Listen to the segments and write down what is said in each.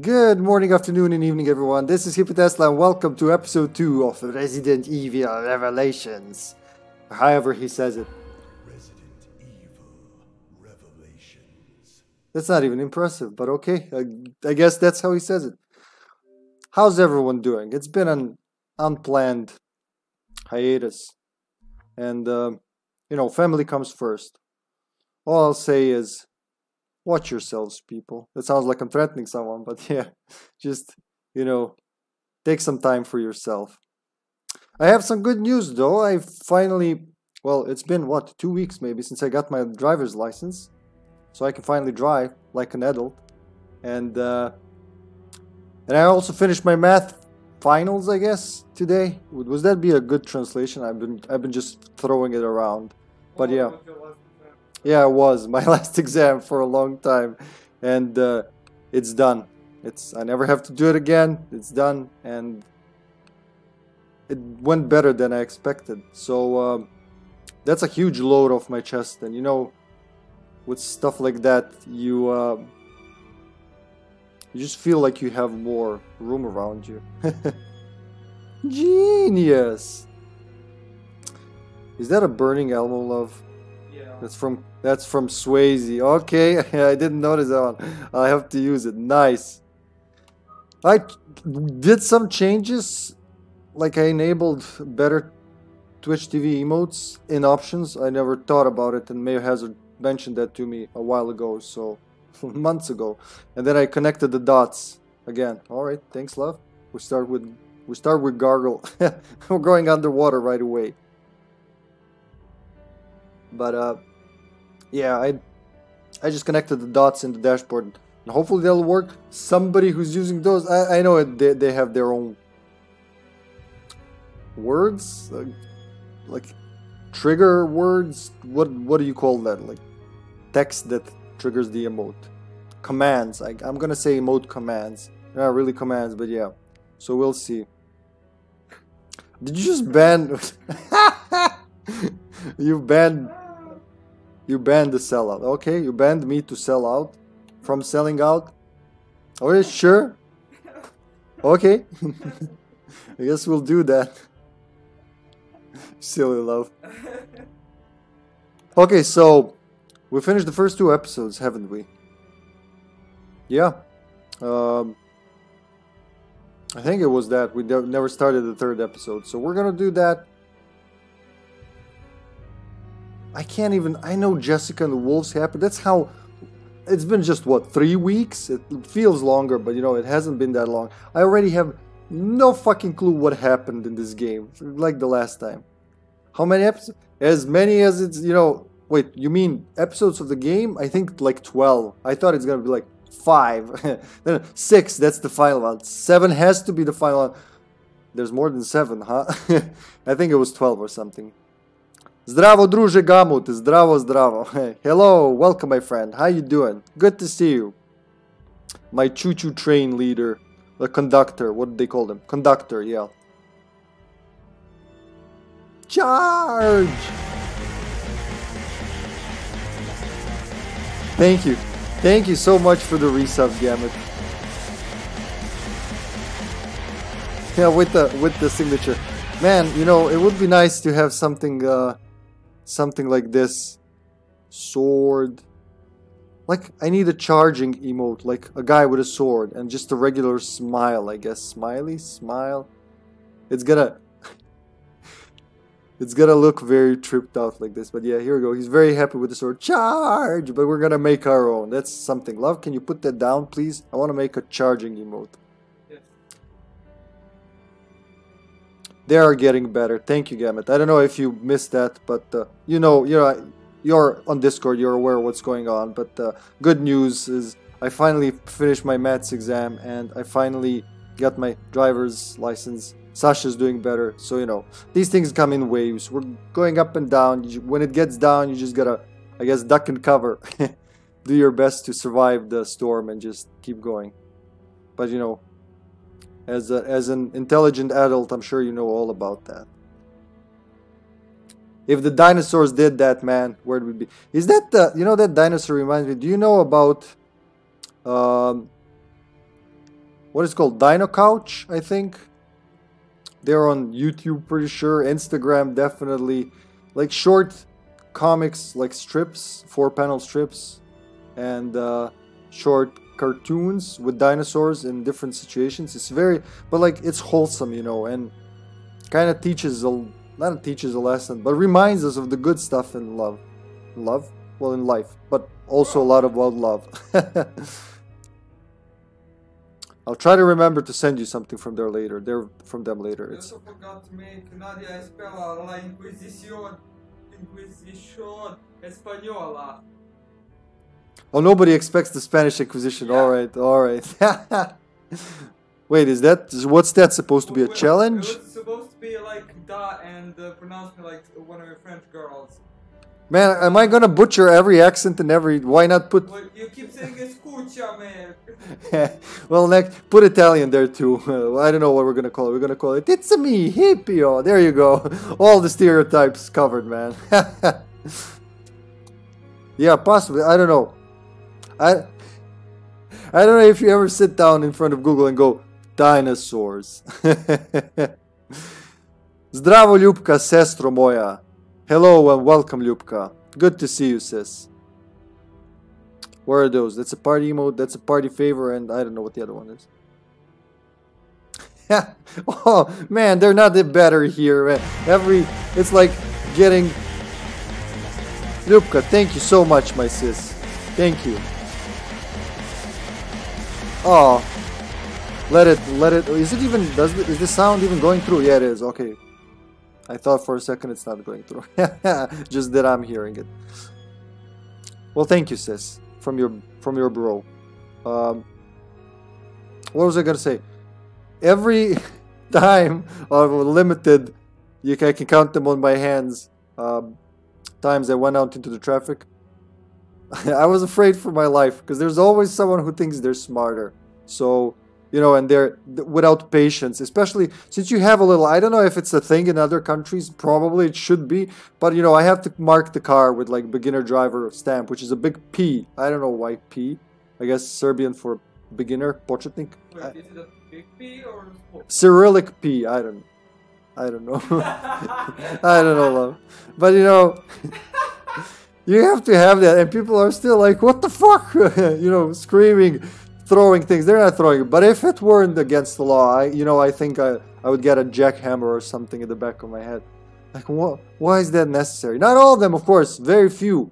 Good morning, afternoon, and evening, everyone. This is Hippotesla, and welcome to episode 2 of Resident Evil Revelations. However he says it. Resident Evil Revelations. That's not even impressive, but okay. I guess that's how he says it. How's everyone doing? It's been an unplanned hiatus. And, you know, family comes first. All I'll say is, watch yourselves, people. That sounds like I'm threatening someone, but yeah, just, you know, take some time for yourself. I have some good news, though. I finally, well, it's been, what, 2 weeks maybe since I got my driver's license. So I can finally drive like an adult. And I also finished my math finals, I guess, today. Would that be a good translation? I've been just throwing it around. But yeah. Yeah, it was my last exam for a long time, and it's done. I never have to do it again. It's done, and it went better than I expected. So that's a huge load off my chest. And you know, with stuff like that, you just feel like you have more room around you. Genius. Is that a Burning Elmo love? That's from Swayze. Okay, I didn't notice that one. I have to use it. Nice. I did some changes, like I enabled better Twitch TV emotes in options. I never thought about it, and Mayor Hazard mentioned that to me a while ago, so months ago. And then I connected the dots again. All right, thanks, love. We start with Gargle. We're going underwater right away. But yeah, I just connected the dots in the dashboard, and hopefully they'll work. Somebody who's using those, I know it, they have their own words, like trigger words. What do you call that? Like text that triggers the emote, commands. I'm gonna say emote commands. They're not really commands, but yeah. So we'll see. Did you just ban? You banned the sellout. Okay, you banned me to sell out from selling out. Are you sure? Okay. I guess we'll do that. Silly love. Okay, so we finished the first 2 episodes, haven't we? Yeah. I think it was that. We never started the 3rd episode, so we're gonna do that. I can't even, I know Jessica and the wolves happened. That's how, it's been just, what, 3 weeks? It feels longer, but you know, it hasn't been that long. I already have no fucking clue what happened in this game, like the last time. How many episodes? As many as it's, you know, wait, you mean episodes of the game? I think like 12. I thought it's gonna be like 5. Then 6, that's the final one. 7 has to be the final one. There's more than 7, huh? I think it was 12 or something. Zdravo, druže, gamut. Zdravo, zdravo. Hello, welcome, my friend. How you doing? Good to see you. My choo-choo train leader. The conductor. What did they call them? Conductor, yeah. Charge! Thank you. Thank you so much for the resub, Gamut. Yeah, with the signature. Man, you know, it would be nice to have something, something like this. Sword. Like, I need a charging emote, like a guy with a sword, and just a regular smile, I guess. Smiley? Smile? It's gonna look very tripped out like this, but yeah, here we go. He's very happy with the sword. Charge! But we're gonna make our own. That's something. Love, can you put that down, please? I wanna make a charging emote. They are getting better. Thank you, Gamut. I don't know if you missed that, but you're on Discord. You're aware of what's going on. But good news is I finally finished my maths exam and I finally got my driver's license. Sasha's doing better. So, you know, these things come in waves. We're going up and down. When it gets down, you just gotta, I guess, duck and cover. Do your best to survive the storm and just keep going. But, you know, As an intelligent adult, I'm sure you know all about that. If the dinosaurs did that, man, where would we be? Is that the... You know, that dinosaur reminds me... Do you know about... what is it called, Dino Couch, I think. They're on YouTube, pretty sure. Instagram, definitely. Like short comics, like strips, 4-panel strips, and short cartoons with dinosaurs in different situations. It's very, but like it's wholesome, you know, and kind of teaches a, not teaches a lesson, but reminds us of the good stuff in love. Love? Well, in life, but also a lot about love. I'll try to remember to send you something from there later. They're from them later. It's... Oh, nobody expects the Spanish Inquisition. Yeah. All right, all right. Wait, is that, what's that supposed to be, a challenge? It was supposed to be like da and pronounce me like one of your French girls. Man, am I gonna butcher every accent and every? Why not put? Well, you keep saying "escucha," man. Well, next, put Italian there too. I don't know what we're gonna call it. We're gonna call it "It's a me hippio." There you go. All the stereotypes covered, man. Yeah, possibly. I don't know. I don't know if you ever sit down in front of Google and go dinosaurs. Zdravo, Ljupka, sestro moja. Hello and welcome, Ljupka. Good to see you, sis. What are those? That's a party emote, that's a party favor, and I don't know what the other one is. Oh, man, they're not better here. Every, it's like getting... Ljupka, thank you so much, my sis. Thank you. Oh, let it... Is it even... Does it, is the sound even going through? Yeah, it is. Okay. I thought for a second it's not going through. Just that I'm hearing it. Well, thank you, sis, from your bro. What was I gonna say? Every time of a limited, I can count them on my hands. Times I went out into the traffic. I was afraid for my life because there's always someone who thinks they're smarter. So. You know, and they're without patience, especially since you have a little, I don't know if it's a thing in other countries, probably it should be, but you know, I have to mark the car with like beginner driver stamp, which is a big P. I don't know why P, I guess Serbian for beginner, Početnik. Wait, is it a big P or Cyrillic P? I don't know. I don't know, love. But you know, you have to have that, and people are still like, what the fuck, you know, screaming, throwing things. They're not throwing it, but if it weren't against the law, I think I would get a jackhammer or something in the back of my head. Like, what? Why is that necessary? Not all of them, of course, very few.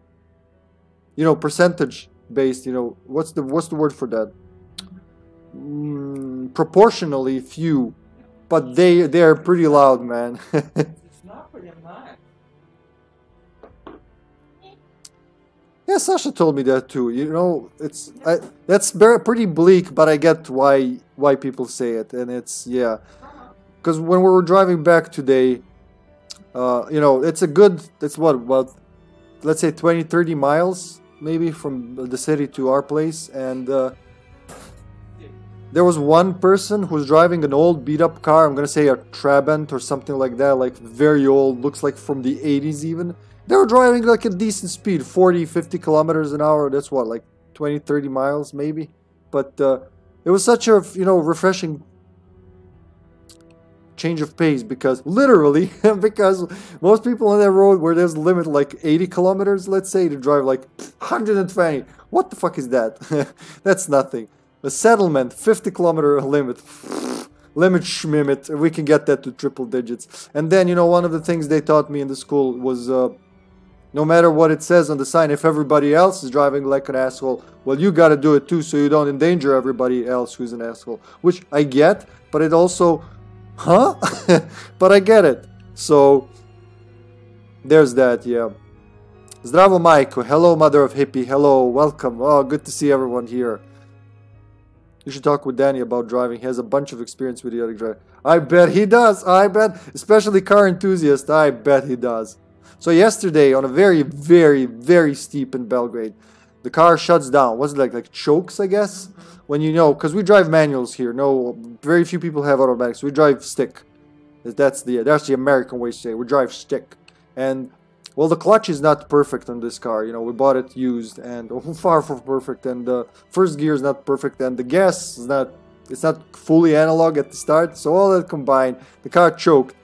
You know, percentage based, you know, what's the word for that? Proportionally few, but they're pretty loud, man. It's not pretty much. Yeah, Sasha told me that too. You know, it's that's very pretty bleak, but I get why people say it, and it's yeah, because when we were driving back today, you know, it's a good, it's what about, let's say 20-30 miles maybe from the city to our place, and there was one person who's driving an old beat-up car. I'm gonna say a Trabant or something like that, like very old, looks like from the 80s even. They were driving like a decent speed, 40, 50 kilometers an hour. That's what, like 20, 30 miles maybe. But it was such a, you know, refreshing change of pace because literally, because most people on that road where there's a limit like 80 kilometers, let's say, to drive like 120. What the fuck is that? That's nothing. A settlement, 50 kilometer limit. Limit schmimit. We can get that to triple digits. And then, you know, one of the things they taught me in the school was... no matter what it says on the sign, if everybody else is driving like an asshole, well, you gotta do it too, so you don't endanger everybody else who's an asshole. Which I get, but it also... Huh? But I get it. So, there's that, yeah. Zdravo, Majko. Hello, mother of hippie. Hello, welcome. Oh, good to see everyone here. You should talk with Danny about driving. He has a bunch of experience with idiotic driving. I bet he does. I bet. Especially car enthusiast. I bet he does. So yesterday, on a very, very, very steep in Belgrade, the car shuts down. Was it like chokes, I guess? When you know, because we drive manuals here. No, very few people have automatics. We drive stick. That's the American way to say it. We drive stick. And, well, the clutch is not perfect on this car. You know, we bought it used and far from perfect. And the first gear is not perfect. And the gas is not It's not fully analog at the start. So all that combined, the car choked.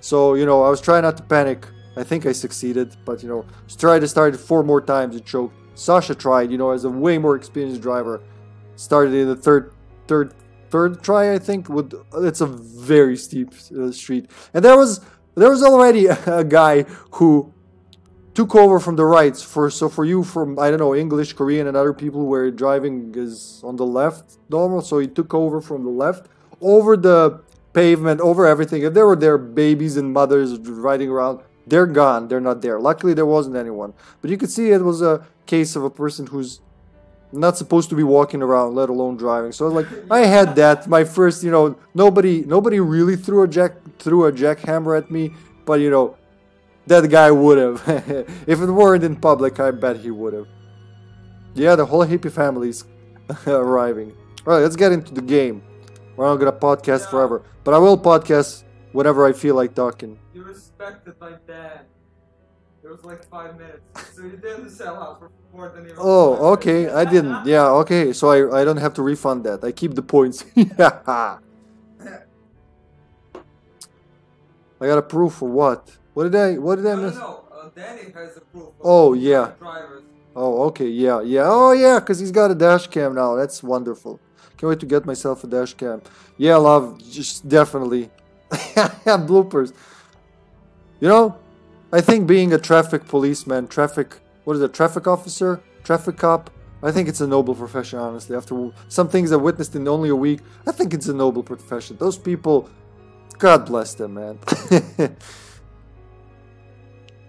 So, you know, I was trying not to panic. I think I succeeded, but, you know, tried to start it 4 more times and choked. Sasha tried, you know, as a way more experienced driver. Started in the third try, I think. With it's a very steep street. And there was already a guy who took over from the right. So for you from, I don't know, English, Korean, and other people where driving is on the left normal. So he took over from the left, over the pavement, over everything. If there were their babies and mothers riding around, they're gone. They're not there. Luckily, there wasn't anyone. But you could see it was a case of a person who's not supposed to be walking around, let alone driving. So I was like, I had that. My first, you know, nobody really threw a jackhammer at me. But, you know, that guy would have. If it weren't in public, I bet he would have. Yeah, the whole hippie family's arriving. All right, let's get into the game. We're not going to podcast forever. But I will podcast whenever I feel like talking. You respected my dad. It was like 5 minutes. So you didn't sell out for more than you. Oh, okay. I didn't. Yeah, okay. So I don't have to refund that. I keep the points. I got a proof for what? What did I miss? No, Danny has a proof. Oh, yeah. Drivers. Oh, okay. Yeah. Oh, yeah, because he's got a dash cam now. That's wonderful. Can't wait to get myself a dash cam. Yeah, love. Just definitely. Bloopers. You know, I think being a traffic policeman, traffic officer, traffic cop, I think it's a noble profession, honestly. After some things I witnessed in only a week, I think it's a noble profession. Those people, God bless them, man.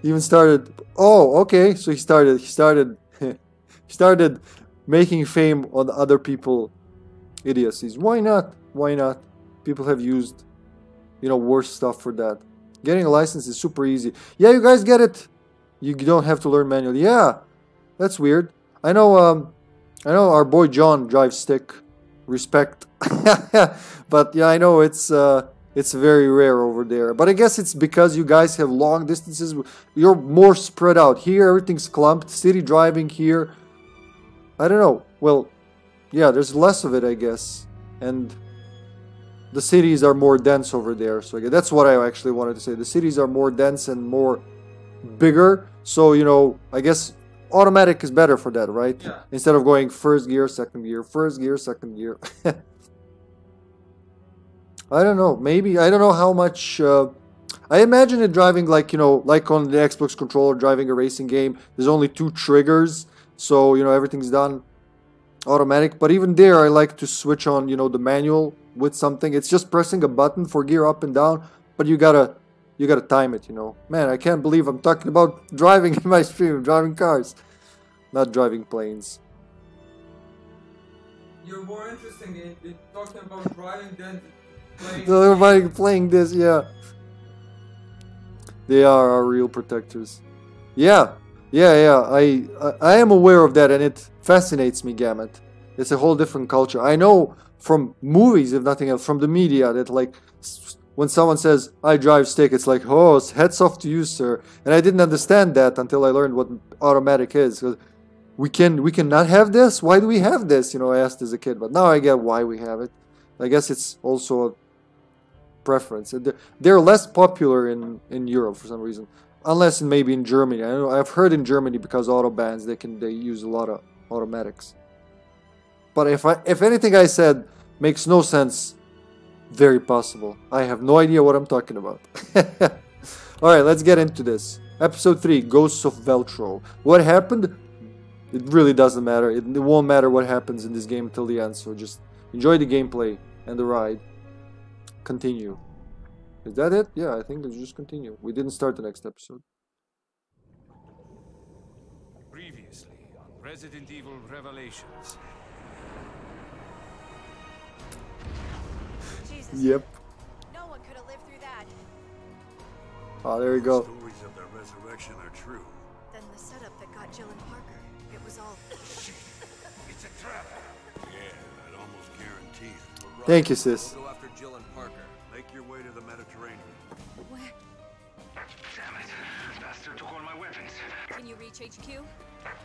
Even started, oh, okay, so he started making fame on other people's idiocies. Why not? People have used, you know, worse stuff for that. Getting a license is super easy. Yeah, you guys get it. You don't have to learn manually. Yeah, that's weird. I know our boy John drives stick. Respect. But yeah, I know it's very rare over there. But I guess it's because you guys have long distances. You're more spread out. Here, everything's clumped. City driving here. I don't know. Well, yeah, there's less of it, I guess. And the cities are more dense over there, so that's what I actually wanted to say. The cities are more dense and more bigger, so, you know, I guess automatic is better for that, right? Yeah. Instead of going first gear, second gear. I don't know. Maybe I don't know how much. I imagine it driving like, you know, like on the Xbox controller, driving a racing game. There's only 2 triggers, so, you know, everything's done automatic. But even there, I like to switch on, you know, the manual with something. It's just pressing a button for gear up and down, but you gotta time it, you know. Man, I can't believe I'm talking about driving in my stream, driving cars, not driving planes. You're more interesting in talking about driving than playing. Everybody playing this, yeah. They are our real protectors. Yeah. I am aware of that, and it fascinates me, gamut. It's a whole different culture. I know from movies, if nothing else, from the media, that like when someone says I drive stick, it's like, oh, it's heads off to you, sir. And I didn't understand that until I learned what automatic is. Because we cannot have this. Why do we have this? You know, I asked as a kid, but now I get why we have it. I guess it's also a preference. They're less popular in Europe for some reason, unless maybe in Germany. I know I've heard in Germany, because auto bans, they use a lot of automatics. But if anything I said makes no sense, very possible. I have no idea what I'm talking about. Alright, let's get into this. Episode 3, Ghosts of Veltro. What happened? It really doesn't matter. It won't matter what happens in this game until the end, so just enjoy the gameplay and the ride. Continue. Is that it? Yeah, I think it's just continue. We didn't start the next episode. Previously on Resident Evil Revelations. Yep. No one could have lived through that. Oh, there we go. The stories of their resurrection are true. Then the setup that got Jill and Parker, it was all shit. It's a trap. Yeah, I'd almost guarantee it. Right. Thank you, sis. We'll go after Jill and Parker. Make your way to the Mediterranean. Where? Damn it. The bastard took all my weapons. Can you reach HQ?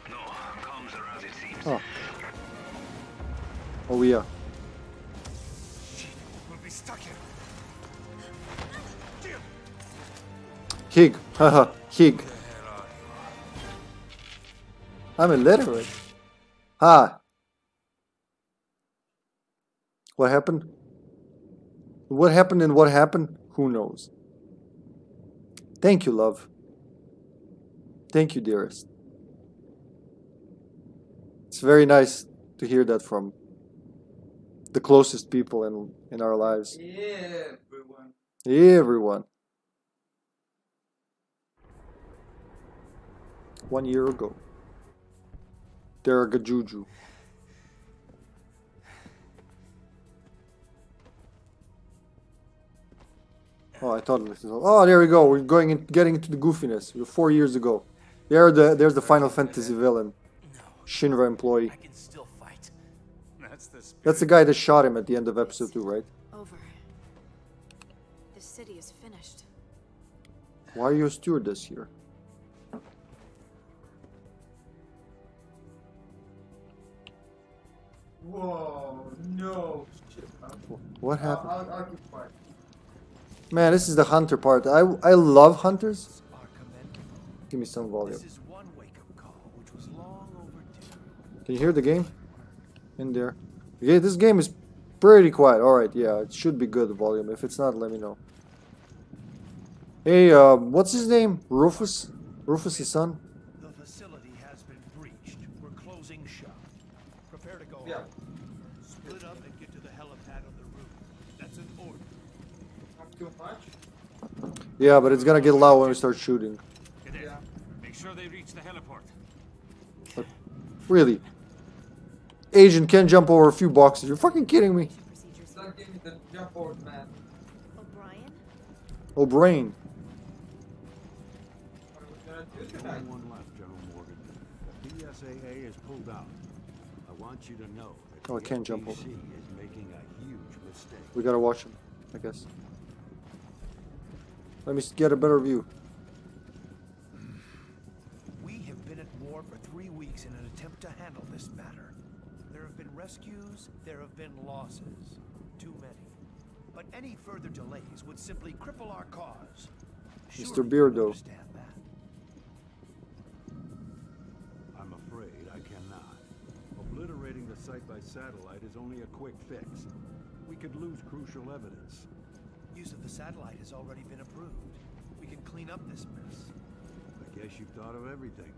No, comms are out, it seems. Oh, yeah. stuck here. Hig, haha, Hig. I'm illiterate. Ah. What happened? What happened and what happened? Who knows? Thank you, love. Thank you, dearest. It's very nice to hear that from the closest people in our lives. Everyone. Everyone. 1 year ago. Terragrigia. Oh, I thought this was... Oh, there we go. We're going in, getting into the goofiness. You're 4 years ago. There's the Final Fantasy villain. Shinra employee. I can still fight. That's the guy that shot him at the end of episode 2, right? Over. The city is finished. Why are you a stewardess here? Whoa, no. Shit, what happened? I'll keep fighting. Man, this is the hunter part. I love hunters. Give me some volume. Can you hear the game? In there. Yeah, this game is pretty quiet. Alright, yeah, it should be good volume. If it's not, let me know. Hey, what's his name? Rufus? Rufus, his son? The facility has been breached. We're closing shop. Prepare to go. Yeah. Split up and get to the helipad on the roof. That's an order. Too much? Yeah, but it's gonna get loud when we start shooting. Yeah. Make sure they reach the heliport. But really, Agent can jump over a few boxes. You're fucking kidding me. Start giving the jump over, man. O'Brien. O'Brien. Only one left, General Morgan. The BSAA is pulled out. I want you to know that I can't jump over. Is making a huge mistake. We gotta watch him, I guess. Let me get a better view. We have been at war for 3 weeks in an attempt to handle this matter. There have been rescues, there have been losses. Too many. But any further delays would simply cripple our cause. Mr. Beardo. Understand that. I'm afraid I cannot. Obliterating the site by satellite is only a quick fix. We could lose crucial evidence. Use of the satellite has already been approved. We can clean up this mess. I guess you've thought of everything.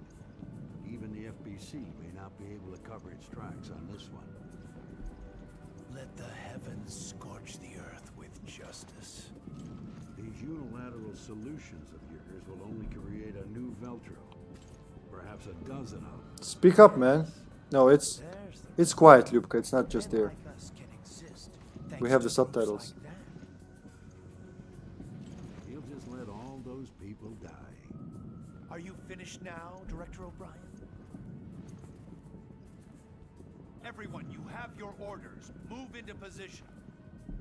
Even the FBC may not be able to cover its tracks on this one. Let the heavens scorch the earth with justice. These unilateral solutions of yours will only create a new Veltro. Perhaps a dozen of them. Speak up, man. No, it's quiet, Ljupka. It's not just there. We have the subtitles. Are you finished now, Director O'Brien? Everyone, you have your orders. Move into position.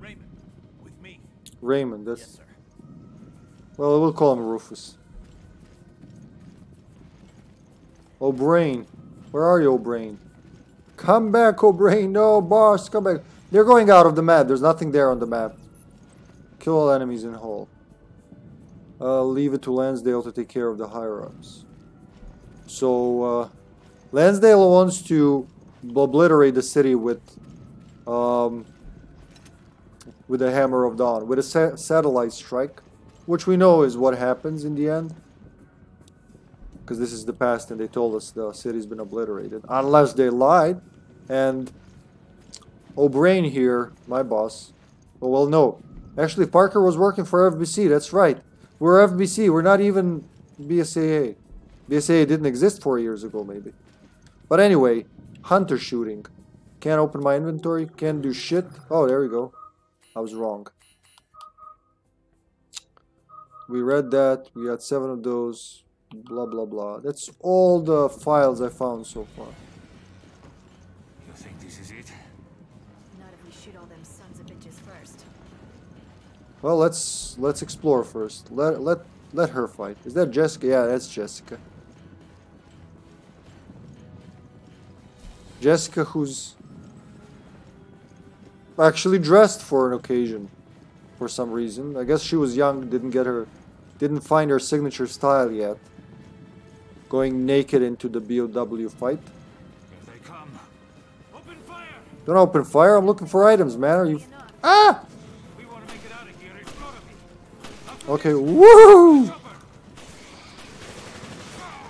Raymond, with me. Raymond, that's... Yes, sir. Well, we'll call him Rufus. O'Brien. Where are you, O'Brien? Come back, O'Brien. No, boss, come back. They're going out of the map. There's nothing there on the map. Kill all enemies in whole. Leave it to Lansdale to take care of the higher-ups. So, Lansdale wants to obliterate the city with the Hammer of Dawn, with a satellite strike, which we know is what happens in the end. Because this is the past and they told us the city's been obliterated. Unless they lied. And O'Brien here, my boss, well, no. Actually, Parker was working for FBC, that's right. We're FBC, we're not even BSAA. BSAA didn't exist 4 years ago, maybe. But anyway, hunter shooting. Can't open my inventory, can't do shit. Oh, there we go. I was wrong. We read that, we got 7 of those, blah, blah, blah. That's all the files I found so far. You think this is it? Not if we shoot all them sons of bitches first. Well, let's explore first. Let her fight. Is that Jessica? Yeah, that's Jessica. Jessica, who's actually dressed for an occasion. for some reason. I guess she was young, didn't find her signature style yet. Going naked into the BOW fight. Here they come. Open fire. Don't open fire, I'm looking for items, man. Are you... Ah! We want to make it out of here. Okay, woo!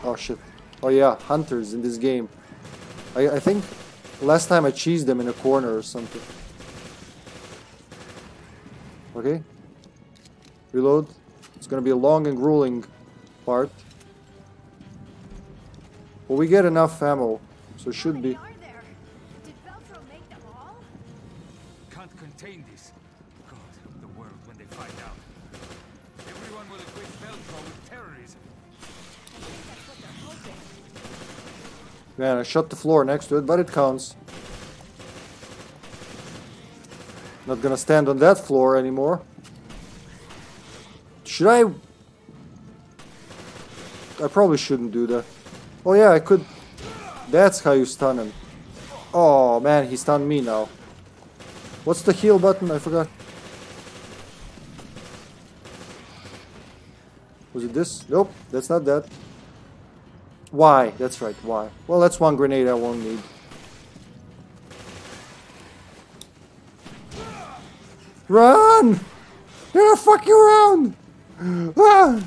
Oh shit. Oh yeah, hunters in this game. I think last time I cheesed them in a corner or something. Okay. Reload. It's gonna be a long and grueling part. Well, we get enough ammo, so it should be. Did Velcro make them all? Can't contain this. God help the world when they find out. Everyone will equate Velcro with terrorism. I think that's what they're hoping. Man, I shut the floor next to it, but it counts. Not gonna stand on that floor anymore. Should I? I probably shouldn't do that. Oh yeah, I could. That's how you stun him. Oh man, he stunned me now. What's the heal button? I forgot. Was it this? Nope, that's not that. Why? That's right, why? Well, that's one grenade I won't need. Run! They're gonna fuck you around! Ah!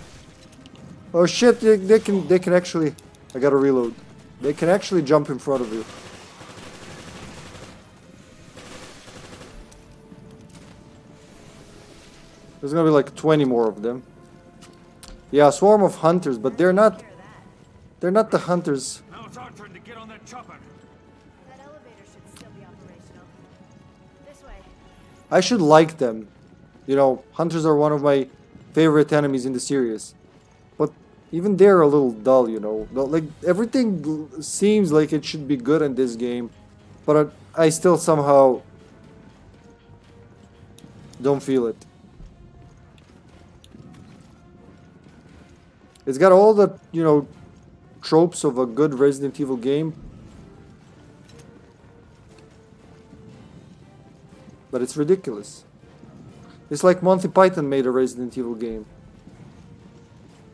Oh shit, they can actually... I gotta reload. They can actually jump in front of you. There's gonna be like 20 more of them. Yeah, a swarm of hunters, but they're not... They're not the hunters. Now it's our turn to get on that chopper. That elevator should still be operational. This way. I should like them. You know, hunters are one of my favorite enemies in the series. Even they're a little dull, you know. Like, everything seems like it should be good in this game, but I still somehow don't feel it. It's got all the, you know, tropes of a good Resident Evil game, but it's ridiculous. It's like Monty Python made a Resident Evil game.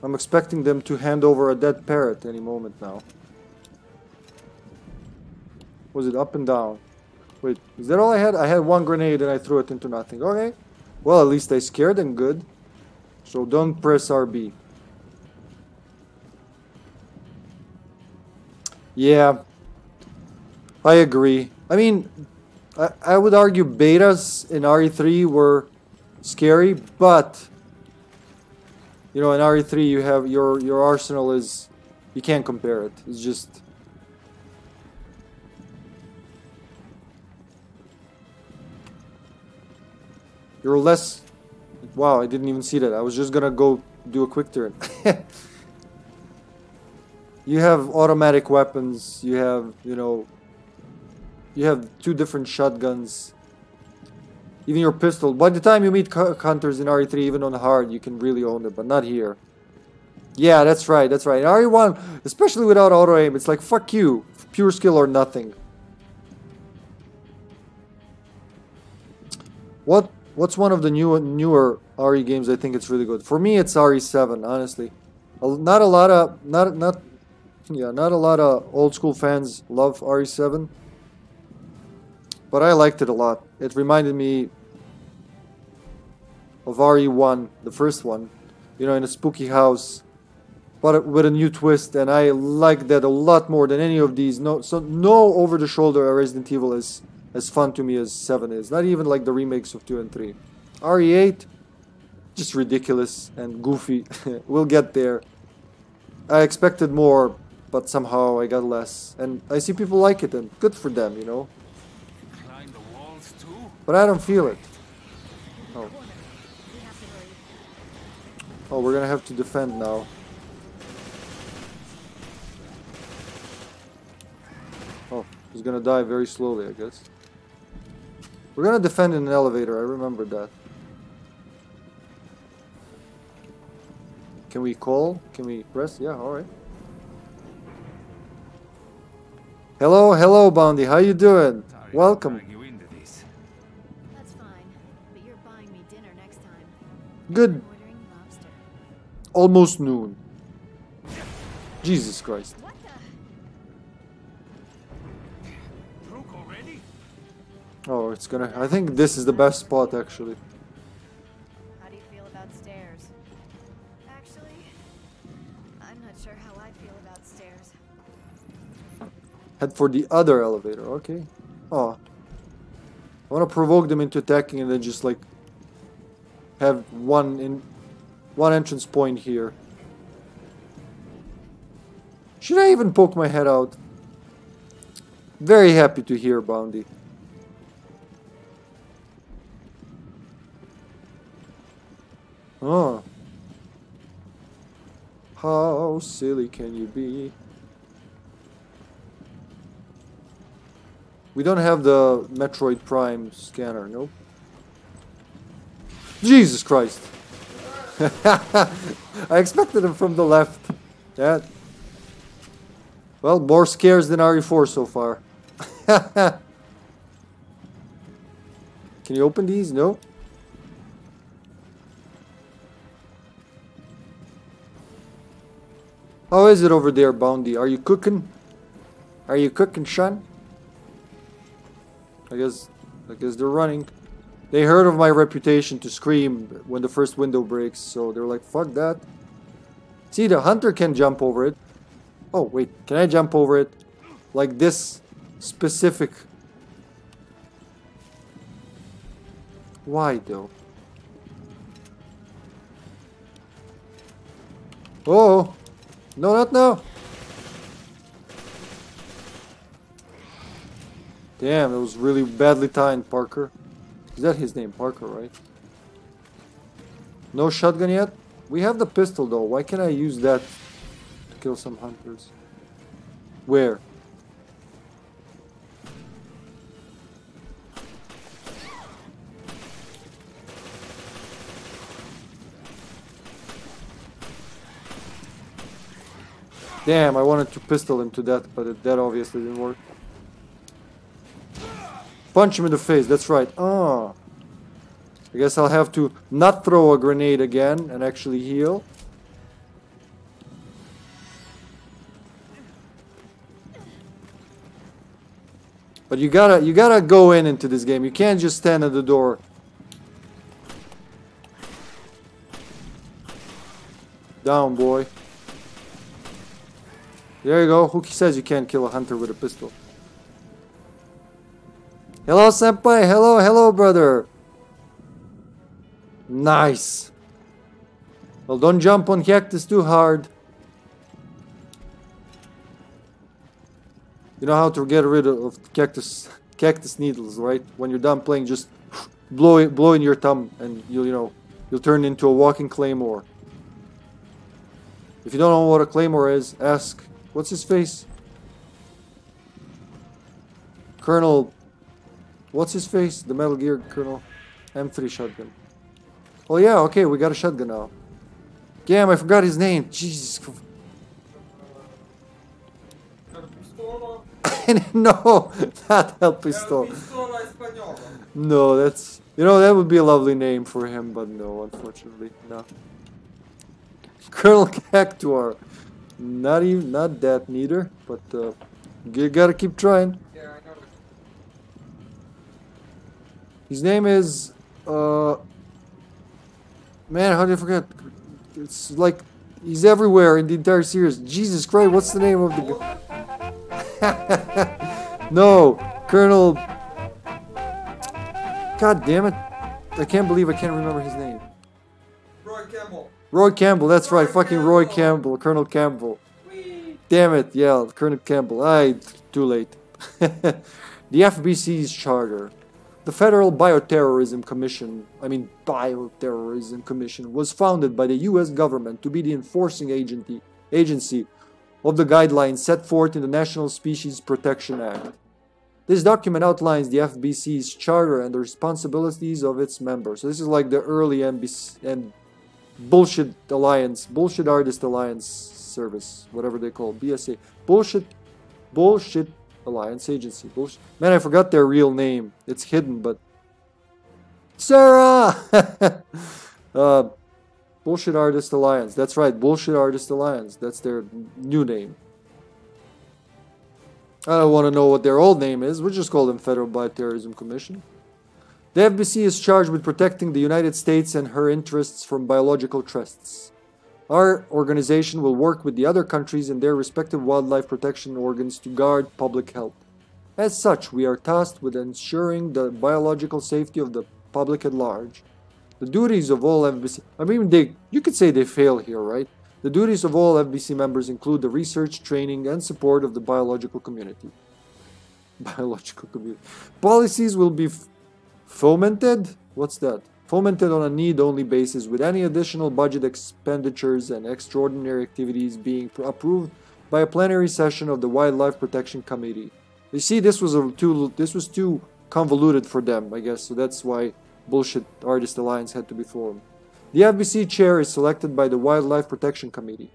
I'm expecting them to hand over a dead parrot any moment now. Was it up and down? Wait, is that all I had? I had one grenade and I threw it into nothing. Okay. Well, at least I scared them good. So don't press RB. Yeah. I agree. I mean, I would argue betas in RE3 were scary, but... You know, in RE3 you have your arsenal is, you can't compare it. It's just you're less. Wow, I didn't even see that. I was just gonna go do a quick turn. You have automatic weapons. You have, you know, you have two different shotguns. Even your pistol. By the time you meet hunters in RE3, even on hard, you can really own it, but not here. Yeah, that's right, that's right. In RE1, especially without auto-aim, it's like, fuck you. Pure skill or nothing. What's one of the newer RE games I think it's really good? For me, it's RE7, honestly. Not a lot of... not a lot of old-school fans love RE7. But I liked it a lot. It reminded me... of RE1, the first one, you know, in a spooky house, but with a new twist, and I like that a lot more than any of these. No over-the-shoulder Resident Evil is as fun to me as 7 is. Not even like the remakes of 2 and 3. RE8, just ridiculous and goofy. We'll get there. I expected more, but somehow I got less. And I see people like it, and good for them, you know. But I don't feel it. Oh. Oh, we're gonna have to defend now. Oh, he's gonna die very slowly, I guess. We're gonna defend in an elevator, I remember that. Can we call? Can we press? Yeah, alright. Hello, hello, Boundy, how you doing? Welcome. Welcome. Good. Almost noon. Jesus Christ. Oh, it's gonna... I think this is the best spot, actually. How do you feel about stairs? Actually, I'm not sure how I feel about stairs. Head for the other elevator, okay. Oh. I want to provoke them into attacking and then just, like, have one entrance point here. Should I even poke my head out? Very happy to hear, Boundy. Oh. How silly can you be? We don't have the Metroid Prime scanner, nope. Jesus Christ! I expected him from the left. Yeah. Well, more scares than RE4 so far. Can you open these? No? How is it over there, Boundy? Are you cooking? Are you cooking, Sean? I guess they're running. They heard of my reputation to scream when the first window breaks, so they're like, fuck that. See, the hunter can jump over it. Oh, wait, can I jump over it? Like this specific... Why, though? Oh! No, not now. Damn, that was really badly timed, Parker. Is that his name? Parker, right? No shotgun yet? We have the pistol, though. Why can't I use that to kill some hunters? Where? Damn, I wanted to pistol him to death, but that obviously didn't work. Punch him in the face, that's right. Oh. I guess I'll have to not throw a grenade again and actually heal. But you gotta go into this game. You can't just stand at the door. Down, boy. There you go. Who says you can't kill a hunter with a pistol? Hello, senpai. Hello, hello, brother. Nice. Well, don't jump on cactus too hard. You know how to get rid of cactus needles, right? When you're done playing, just blow in your thumb, and you'll turn into a walking claymore. If you don't know what a claymore is, ask. What's his face? Colonel... What's his face? The Metal Gear Colonel. M3 shotgun. Oh yeah, okay, we got a shotgun now. Damn, I forgot his name. Jesus. No, not El Pistola. No, that's... You know, that would be a lovely name for him, but no, unfortunately, no. Colonel Cactuar. Not even, not that neither, but you gotta keep trying. Yeah, I know. His name is, man, how did I forget? It's like, he's everywhere in the entire series. Jesus Christ, what's the name of the guy? No, Colonel... God damn it. I can't believe I can't remember his name. Roy Campbell. Roy Campbell, that's right, fucking Roy Campbell, Colonel Campbell. Whee. Damn it, yeah, Colonel Campbell. Aye, too late. The FBC's charter. The Federal Bioterrorism Commission, was founded by the U.S. government to be the enforcing agency of the guidelines set forth in the National Species Protection Act. This document outlines the FBC's charter and the responsibilities of its members. So this is like the early MBC... Bullshit Alliance, Bullshit Artist Alliance Service, whatever they call it, BSAA, Bullshit Alliance Agency, Bullshit. Man, I forgot their real name. It's hidden, but Sarah. Bullshit Artist Alliance. That's right, Bullshit Artist Alliance. That's their new name. I don't want to know what their old name is. We'll just call them Federal Bioterrorism Commission. The FBC is charged with protecting the United States and her interests from biological threats. Our organization will work with the other countries and their respective wildlife protection organs to guard public health. As such, we are tasked with ensuring the biological safety of the public at large. The duties of all FBC... I mean, you could say they fail here, right? The duties of all FBC members include the research, training, and support of the biological community. Policies will be fomented? What's that? Fomented on a need-only basis, with any additional budget expenditures and extraordinary activities being approved by a plenary session of the Wildlife Protection Committee. You see, this was too convoluted for them, I guess, so that's why Bullshit Artist Alliance had to be formed. The FBC chair is selected by the Wildlife Protection Committee.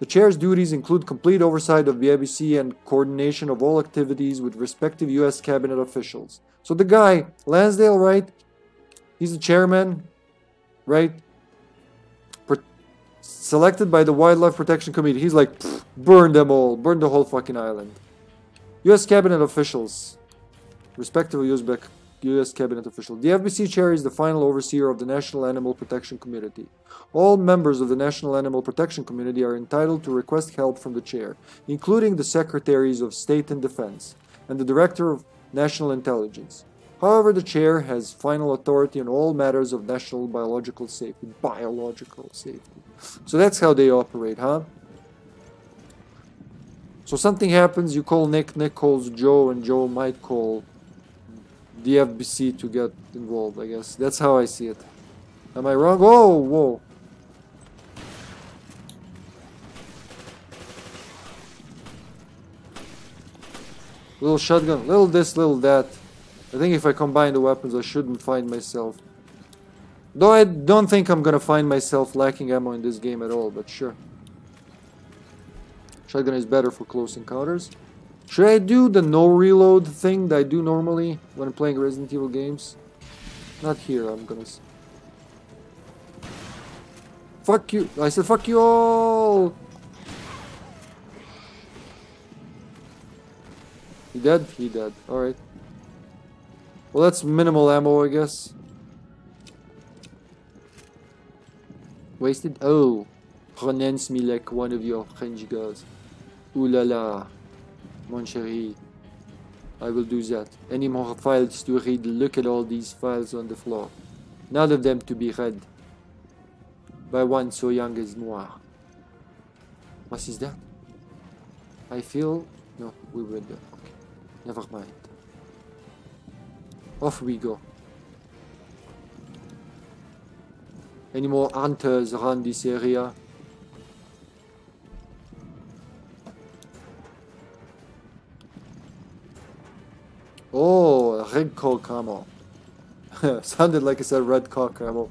The chair's duties include complete oversight of the FBC and coordination of all activities with respective U.S. cabinet officials. So the guy, Lansdale, right? He's the chairman, right? Selected by the Wildlife Protection Committee. He's like, burn them all. Burn the whole fucking island. U.S. cabinet officials. Respective U.S. cabinet official. The FBC chair is the final overseer of the National Animal Protection Community. All members of the National Animal Protection Community are entitled to request help from the chair, including the secretaries of State and Defense and the Director of National Intelligence. However, the chair has final authority on all matters of national biological safety. Biological safety. So that's how they operate, huh? So something happens, you call Nick, Nick calls Joe, and Joe might call the FBC to get involved, I guess. That's how I see it. Am I wrong? Oh, whoa. Little shotgun, little this, little that. I think if I combine the weapons, I shouldn't find myself. Though I don't think I'm gonna find myself lacking ammo in this game at all, but sure. Shotgun is better for close encounters. Should I do the no reload thing that I do normally when playing Resident Evil games? Not here, I'm gonna... Fuck you! I said fuck you all! He dead? He dead. Alright. Well, that's minimal ammo, I guess. Wasted? Oh. Pronounce me like one of your French girls. Ooh la la. Mon chéri, I will do that. Any more files to read? Look at all these files on the floor. None of them to be read by one so young as moi. What is that? I feel... No, we went there. Okay. Never mind. Off we go. Any more hunters around this area? Oh, red cock ammo. Sounded like I said red cock ammo.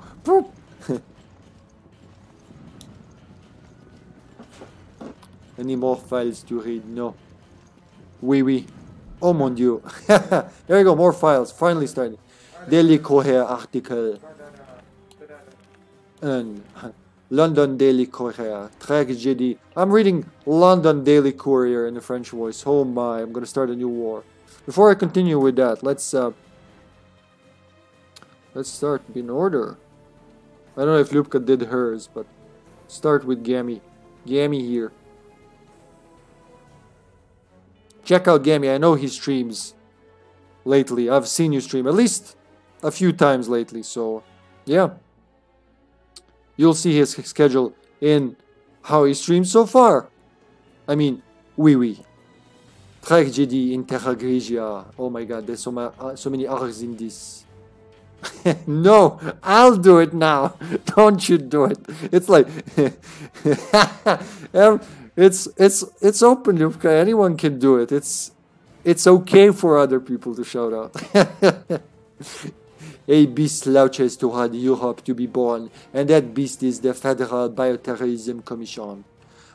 Any more files to read? No. Oui, oui. Oh, mon dieu. There you go, more files. Finally starting. Daily Courier article. And London Daily Courier. Tragedy. I'm reading London Daily Courier in the French voice. Oh my, I'm gonna start a new war. Before I continue with that, let's start in order. I don't know if Ljupka did hers, but start with Gammy. Gammy here. Check out Gammy. I know he streams lately. I've seen you stream at least a few times lately, so yeah. You'll see his schedule in how he streams so far. I mean, oui. Tragedy in Terragrigia. Oh my god, there's so many R's in this. No, I'll do it now. Don't you do it. It's like... it's open, Ljupka. Anyone can do it. It's okay for other people to shout out. A beast slouches toward Europe to be born, and that beast is the Federal Bioterrorism Commission.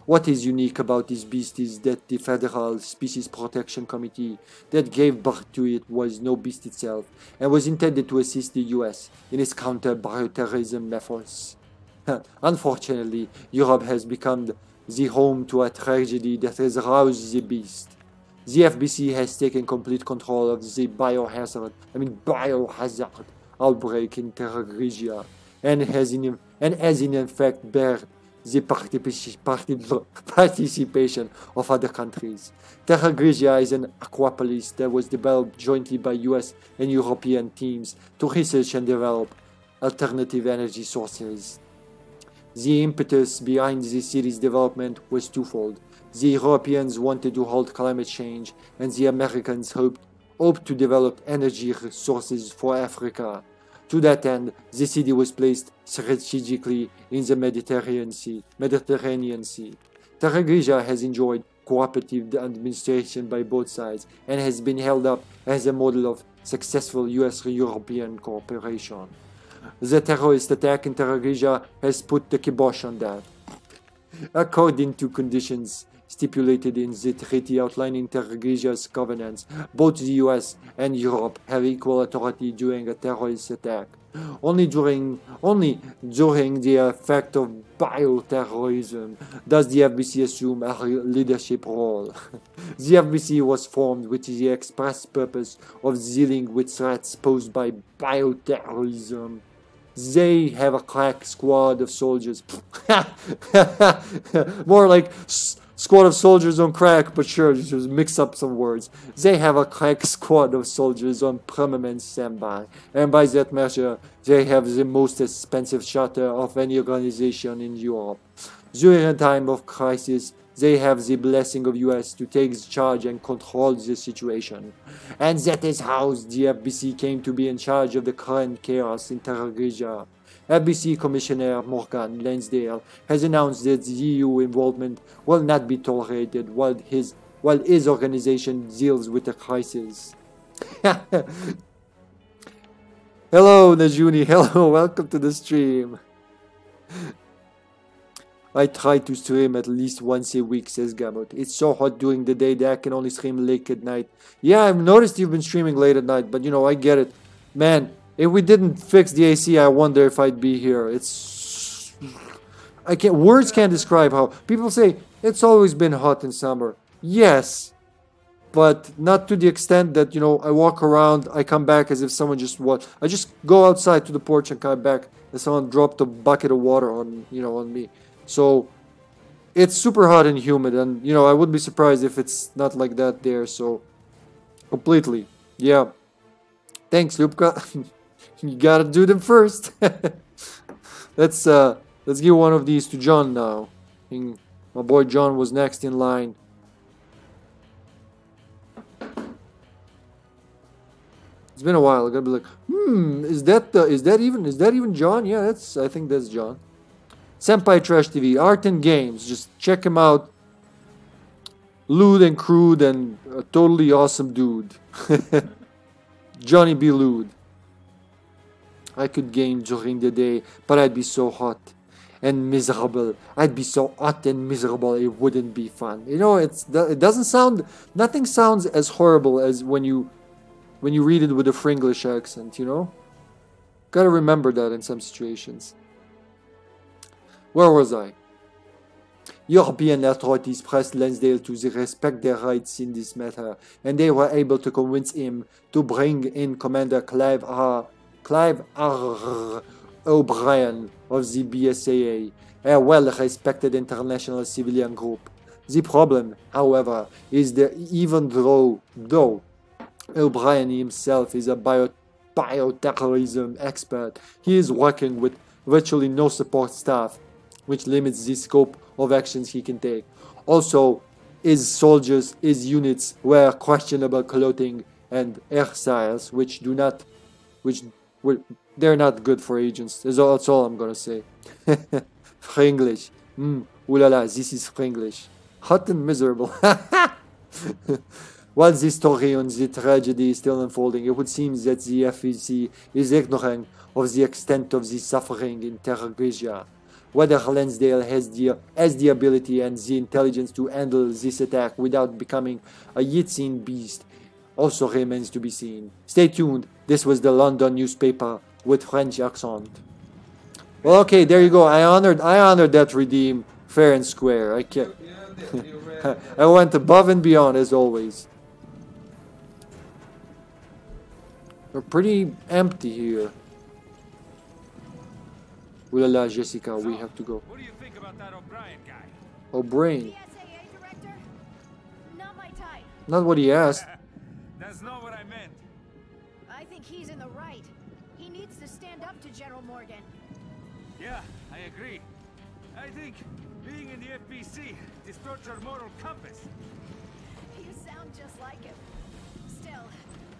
What is unique about this beast is that the Federal Species Protection Committee that gave birth to it was no beast itself and was intended to assist the U.S. in its counter-bioterrorism efforts. Unfortunately, Europe has become the home to a tragedy that has roused the beast. The FBC has taken complete control of the biohazard outbreak in Terragrigia, and has in effect barred the participation of other countries. Terragrigia is an aquapolis that was developed jointly by U.S. and European teams to research and develop alternative energy sources. The impetus behind the city's development was twofold. The Europeans wanted to halt climate change, and the Americans hoped to develop energy resources for Africa. To that end, the city was placed strategically in the Mediterranean Sea. Terragrigia has enjoyed cooperative administration by both sides and has been held up as a model of successful U.S.-European cooperation. The terrorist attack in Terragrigia has put the kibosh on that. According to conditions stipulated in the treaty outlining Terragrigia's governance, both the U.S. and Europe have equal authority during a terrorist attack. Only during the effect of bioterrorism does the FBC assume a leadership role. The FBC was formed with the express purpose of dealing with threats posed by bioterrorism. They have a crack squad of soldiers. More like squad of soldiers on crack, but sure, just mix up some words. They have a crack squad of soldiers on permanent standby, and by that measure, they have the most expensive charter of any organization in Europe. During a time of crisis, they have the blessing of U.S. to take charge and control the situation. And that is how the FBC came to be in charge of the current chaos in Terragrigia. FBC Commissioner Morgan Lansdale has announced that the EU involvement will not be tolerated while his organization deals with the crisis. Hello, Najuni. Hello, welcome to the stream. I try to stream at least once a week, says Gamut. It's so hot during the day that I can only stream late at night. Yeah, I've noticed you've been streaming late at night, but you know, I get it. Man, if we didn't fix the AC, I wonder if I'd be here. It's... Words can't describe how... People say, it's always been hot in summer. Yes, but not to the extent that, you know, I walk around, I come back as if someone just... I just go outside to the porch and come back and someone dropped a bucket of water on, you know, on me. So, it's super hot and humid, and, you know, I wouldn't be surprised if it's not like that there, so, completely, yeah. Thanks, Ljupka. You gotta do them first. Let's give one of these to John now. I think my boy John was next in line. It's been a while, I gotta be like, is that even John? Yeah, I think that's John. Senpai Trash TV, Art and Games, just check him out. Lewd and crude and a totally awesome dude. Johnny B. Lewd. I could game during the day, but I'd be so hot and miserable. I'd be so hot and miserable, it wouldn't be fun. You know, nothing sounds as horrible as when you read it with a Fringlish accent, you know? Gotta remember that in some situations. Where was I? European authorities pressed Lansdale to respect their rights in this matter, and they were able to convince him to bring in Commander Clive R. O'Brien of the BSAA, a well-respected international civilian group. The problem, however, is that even though O'Brien himself is a bioterrorism expert, he is working with virtually no support staff, which limits the scope of actions he can take. Also, his units wear questionable clothing and hairstyles, they're not good for agents. That's all I'm gonna say. Fringlish. Ulala, this is Fringlish. Hot and miserable. While the story on the tragedy is still unfolding, it would seem that the FEC is ignorant of the extent of the suffering in Terragrigia. Whether Lansdale has the ability and the intelligence to handle this attack without becoming a Yitzin beast also remains to be seen. Stay tuned. This was the London newspaper with French accent. Well, okay, there you go. I honored that redeem fair and square. I can't. I went above and beyond as always. We're pretty empty here. Ooh la la, Jessica, so, we have to go. What do you think about that O'Brien guy? O'Brien. BSAA director? Not my type. Not what he asked. That's not what I meant. I think he's in the right. He needs to stand up to General Morgan. Yeah, I agree. I think being in the FBC distorts your moral compass. You sound just like him. Still,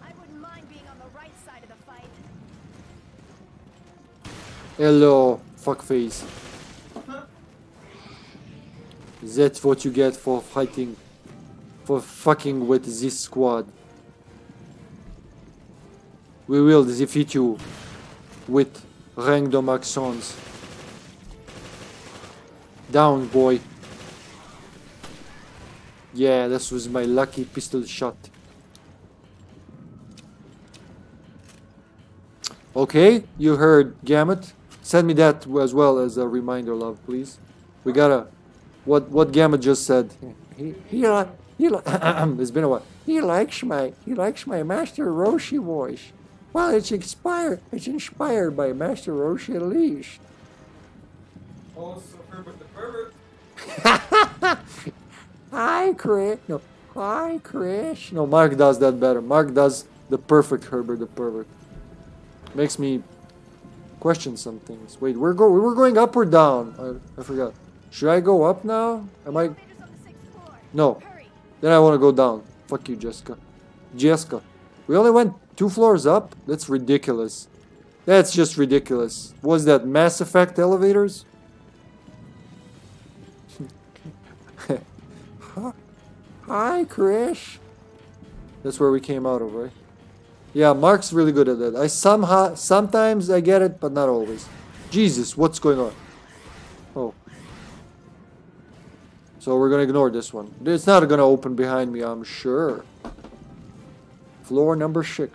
I wouldn't mind being on the right side of the fight. Hello, fuckface. Huh? That's what you get for fighting, for fucking with this squad. We will defeat you with random actions. Down, boy. Yeah, this was my lucky pistol shot. Okay, you heard gamut. Send me that as well as a reminder, love, please. We gotta... What gamut just said? It's been a while. He likes my Master Roshi voice. Well, it's inspired by Master Roshi at least. Also Herbert the Pervert. Hi, Chris. No, hi, Chris. No, Mark does that better. Mark does the perfect Herbert the Pervert. Makes me question some things. Wait, we're going up or down? I forgot. Should I go up now? Am I? No. Then I want to go down. Fuck you, Jessica. Jessica, we only went 2 floors up? That's ridiculous. That's just ridiculous. Was that Mass Effect elevators? Hi, Krish. That's where we came out of, right? Yeah, Mark's really good at that. I sometimes I get it, but not always. Jesus, what's going on? Oh. So we're gonna ignore this one. It's not gonna open behind me, I'm sure. Floor number 6.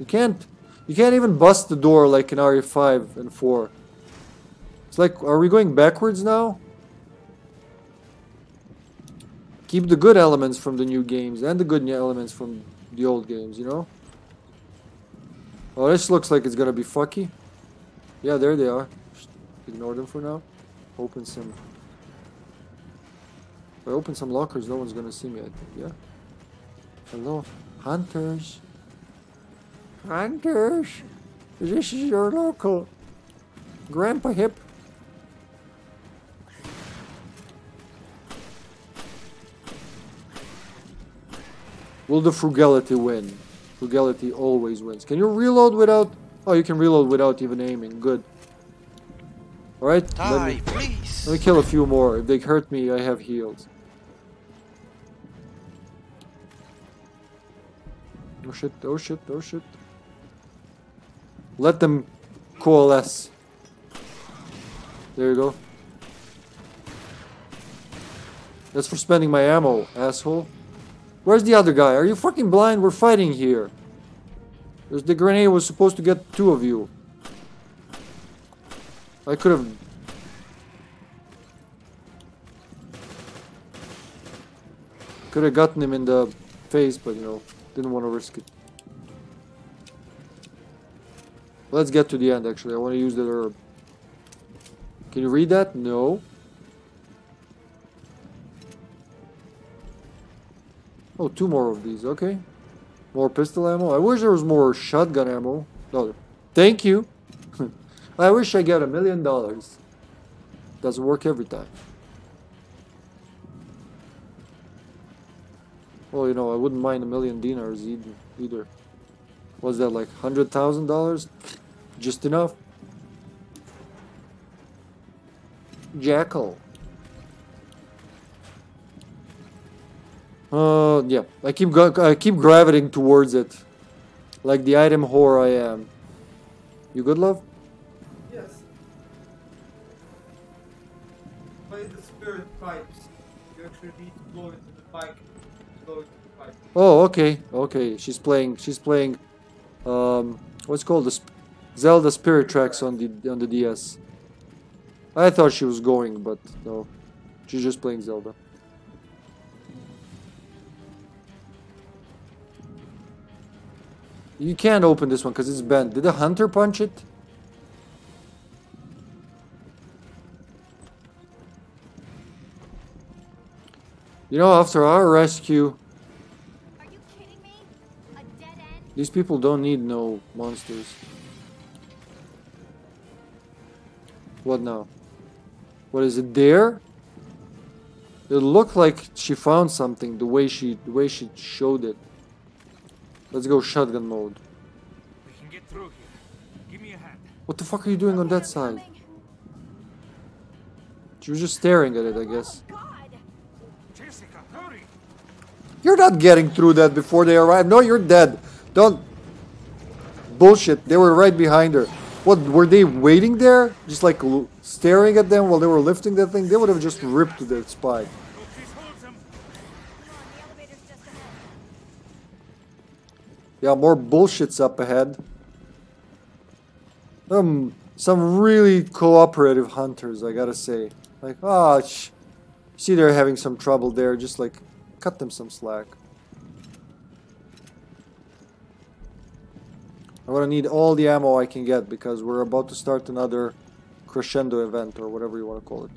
You can't even bust the door like in RE5 and 4. It's like, are we going backwards now? Keep the good elements from the new games and the good elements from the old games, you know? Oh, this looks like it's gonna be fucky. Yeah, there they are. Just ignore them for now. Open some... If I open some lockers, no one's gonna see me, I think, yeah? Hello? Hunters! Hunters! This is your local Grandpa Hip. Will the frugality win? Frugality always wins. Can you reload without... Oh, you can reload without even aiming. Good. Alright, let me kill a few more. If they hurt me, I have heals. Oh shit, oh shit, oh shit. Let them coalesce. There you go. That's for spending my ammo, asshole. Where's the other guy? Are you fucking blind? We're fighting here. There's the grenade was supposed to get 2 of you. I could have... Could have gotten him in the face, but you know, didn't want to risk it. Let's get to the end, actually. I want to use the herb. Can you read that? No. Oh, 2 more of these, okay. More pistol ammo. I wish there was more shotgun ammo. No, thank you. I wish I got $1 million. Doesn't work every time. Well, you know, I wouldn't mind $1 million dinars either. Was that like $100,000? Just enough. Jackal. Yeah, I keep gravitating towards it, like the item whore I am. You good, love? Yes. Play the spirit pipes. You actually need to blow into the pipe. Blow into the pipe. Oh, okay, okay. She's playing. She's playing. What's called the Zelda Spirit Tracks on the DS. I thought she was going, but no. She's just playing Zelda. You can't open this one because it's bent. Did the hunter punch it? You know, after our rescue... Are you kidding me? A dead end? These people don't need no monsters. What now? What is it there? It looked like she found something the way she showed it. Let's go shotgun mode. We can get through here. Give me a hand. What the fuck are you doing on that side? She was just staring at it, I guess. Jessica, hurry. You're not getting through that before they arrive. No, you're dead. Don't bullshit. They were right behind her. What, were they waiting there? Just like staring at them while they were lifting that thing? They would have just ripped to their spine. Yeah, more bullshit's up ahead. Some really cooperative hunters, I gotta say. Like, ah, see they're having some trouble there. Just like, cut them some slack. I'm gonna need all the ammo I can get because we're about to start another crescendo event or whatever you want to call it.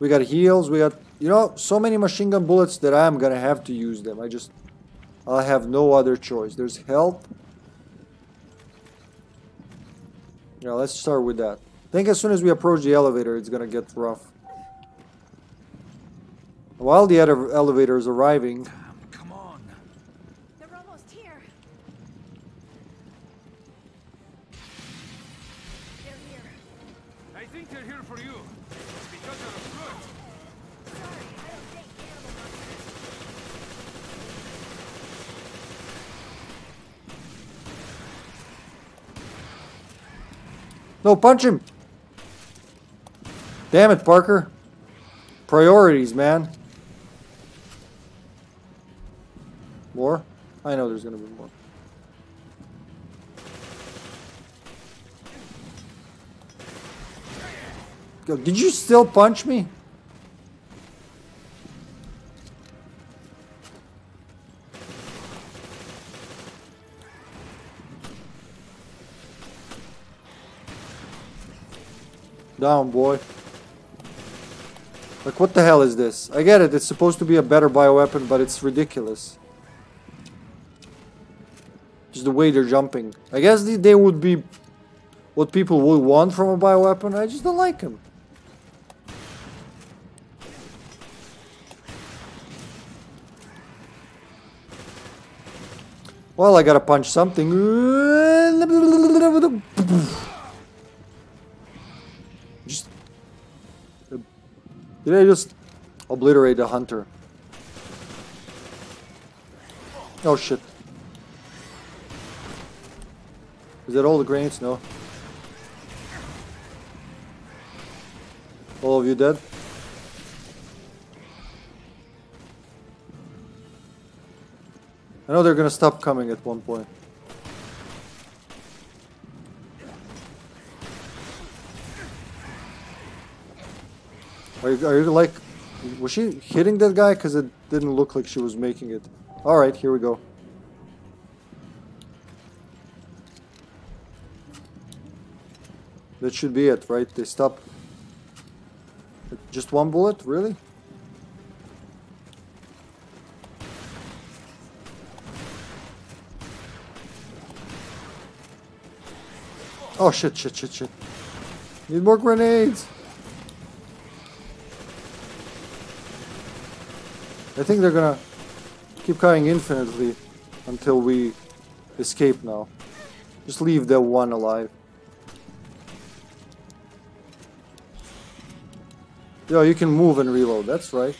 We got heals, we got, you know, so many machine gun bullets that I'm gonna have to use them. I have no other choice. There's health. Yeah, let's start with that. I think as soon as we approach the elevator, it's gonna get rough. While the other elevator is arriving... Damn, come on. They're almost here. They're here. I think they're here for you. It's because of the fruit. Sorry, I don't think animals. No, punch him! Damn it, Parker. Priorities, man. More? I know there's gonna be more. Yo, did you still punch me? Down, boy. Like, what the hell is this? I get it, it's supposed to be a better bioweapon, but it's ridiculous. Just the way they're jumping. I guess they would be what people would want from a bioweapon. I just don't like them. Well, I gotta punch something. Did I just obliterate the hunter? Oh shit. Is that all the grenades? No. All of you dead? I know they're gonna stop coming at one point. Are you like... Was she hitting that guy? Because it didn't look like she was making it. Alright, here we go. That should be it, right? They stop. Just one bullet? Really? Oh shit, shit, shit, shit. Need more grenades! I think they're gonna keep going infinitely until we escape now. Just leave that one alive. Yo, you can move and reload, that's right.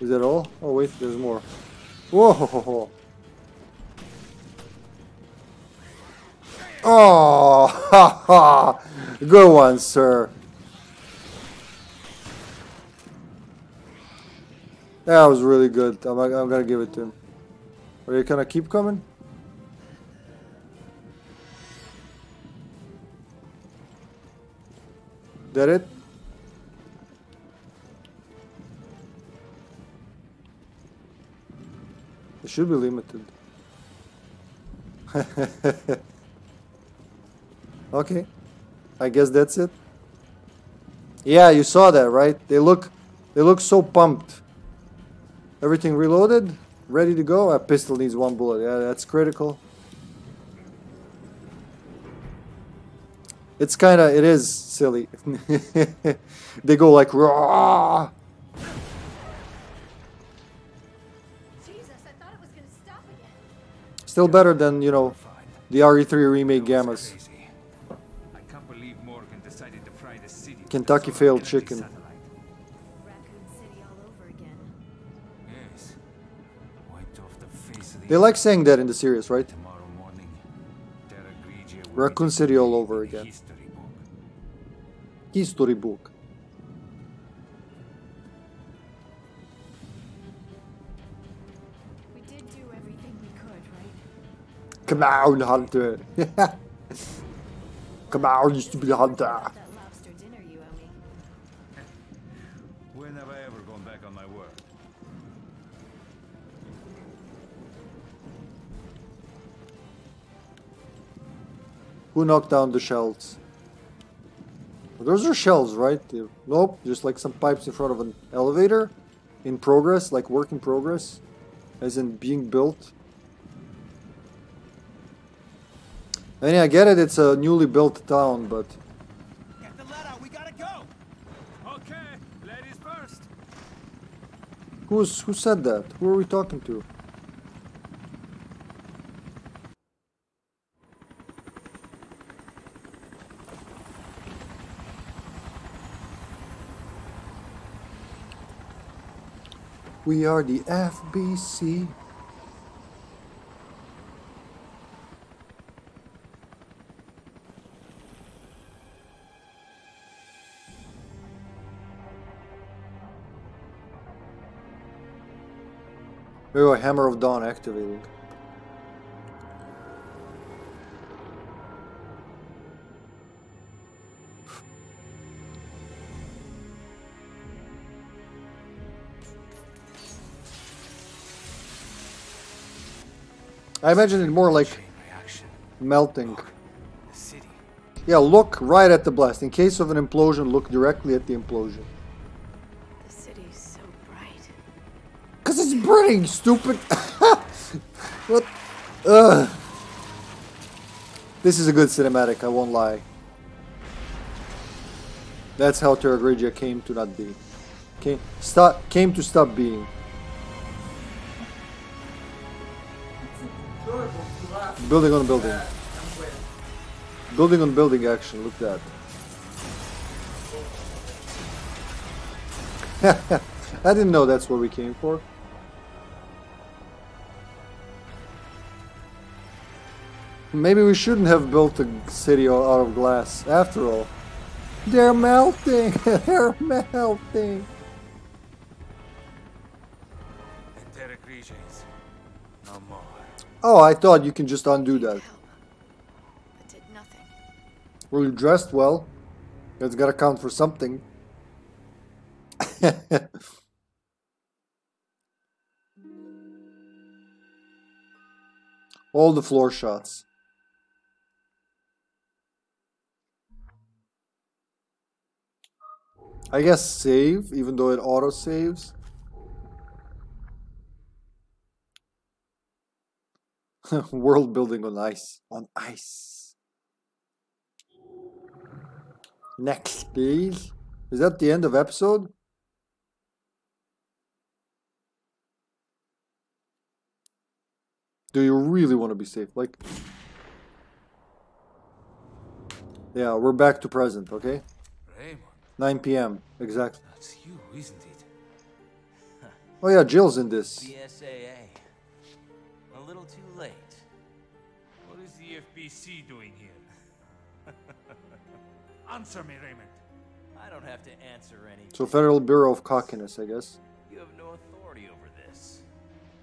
Is that all? Oh wait, there's more. Whoa! Oh, ha ha! Good one, sir. That was really good. I'm gonna give it to him. Are you gonna keep coming? That it? It should be limited. Okay. I guess that's it. Yeah, you saw that, right? They look so pumped. Everything reloaded, ready to go. A pistol needs one bullet. Yeah, that's critical. It's kind of, it is silly. They go like raw. Jesus, I thought it was gonna stop again. Still better than, you know, the RE3 remake gammas. Kentucky Failed Chicken. They like saying that in the series, right? Raccoon City all over again. History book. We did do everything we could, right? Come on, Hunter. Come on, you stupid Hunter. Who knocked down the shells? Those are shells, right? Nope, just like some pipes in front of an elevator. In progress, like work in progress. As in being built. I mean, I get it, it's a newly built town, but... Get the ladder, we gotta go! Okay, ladies first! Who said that? Who are we talking to? We are the FBC. We have a Hammer of Dawn activating. I imagine it more like melting. Look, the city. Yeah, look right at the blast. In case of an implosion, look directly at the implosion. The city's so bright. Cause it's burning, stupid. What? Ugh. This is a good cinematic. I won't lie. That's how Terragrigia came to not be. Came to stop being. Building on building. Building on building action, look at that. I didn't know that's what we came for. Maybe we shouldn't have built a city out of glass, after all. They're melting! They're melting! Oh, I thought you can just undo that. But did nothing. Well, you dressed well. That's gotta count for something. All the floor shots. I guess save, even though it auto saves. World building on ice. On ice. Next, please. Is that the end of episode? Do you really want to be safe? Like... Yeah, we're back to present, okay? Raymond. 9 p.m. Exactly. That's you, isn't it? Oh yeah, Jill's in this. BSAA. A little too late. What is the FBC doing here? Answer me, Raymond. I don't have to answer anything. So Federal Bureau of Cockiness, I guess. You have no authority over this.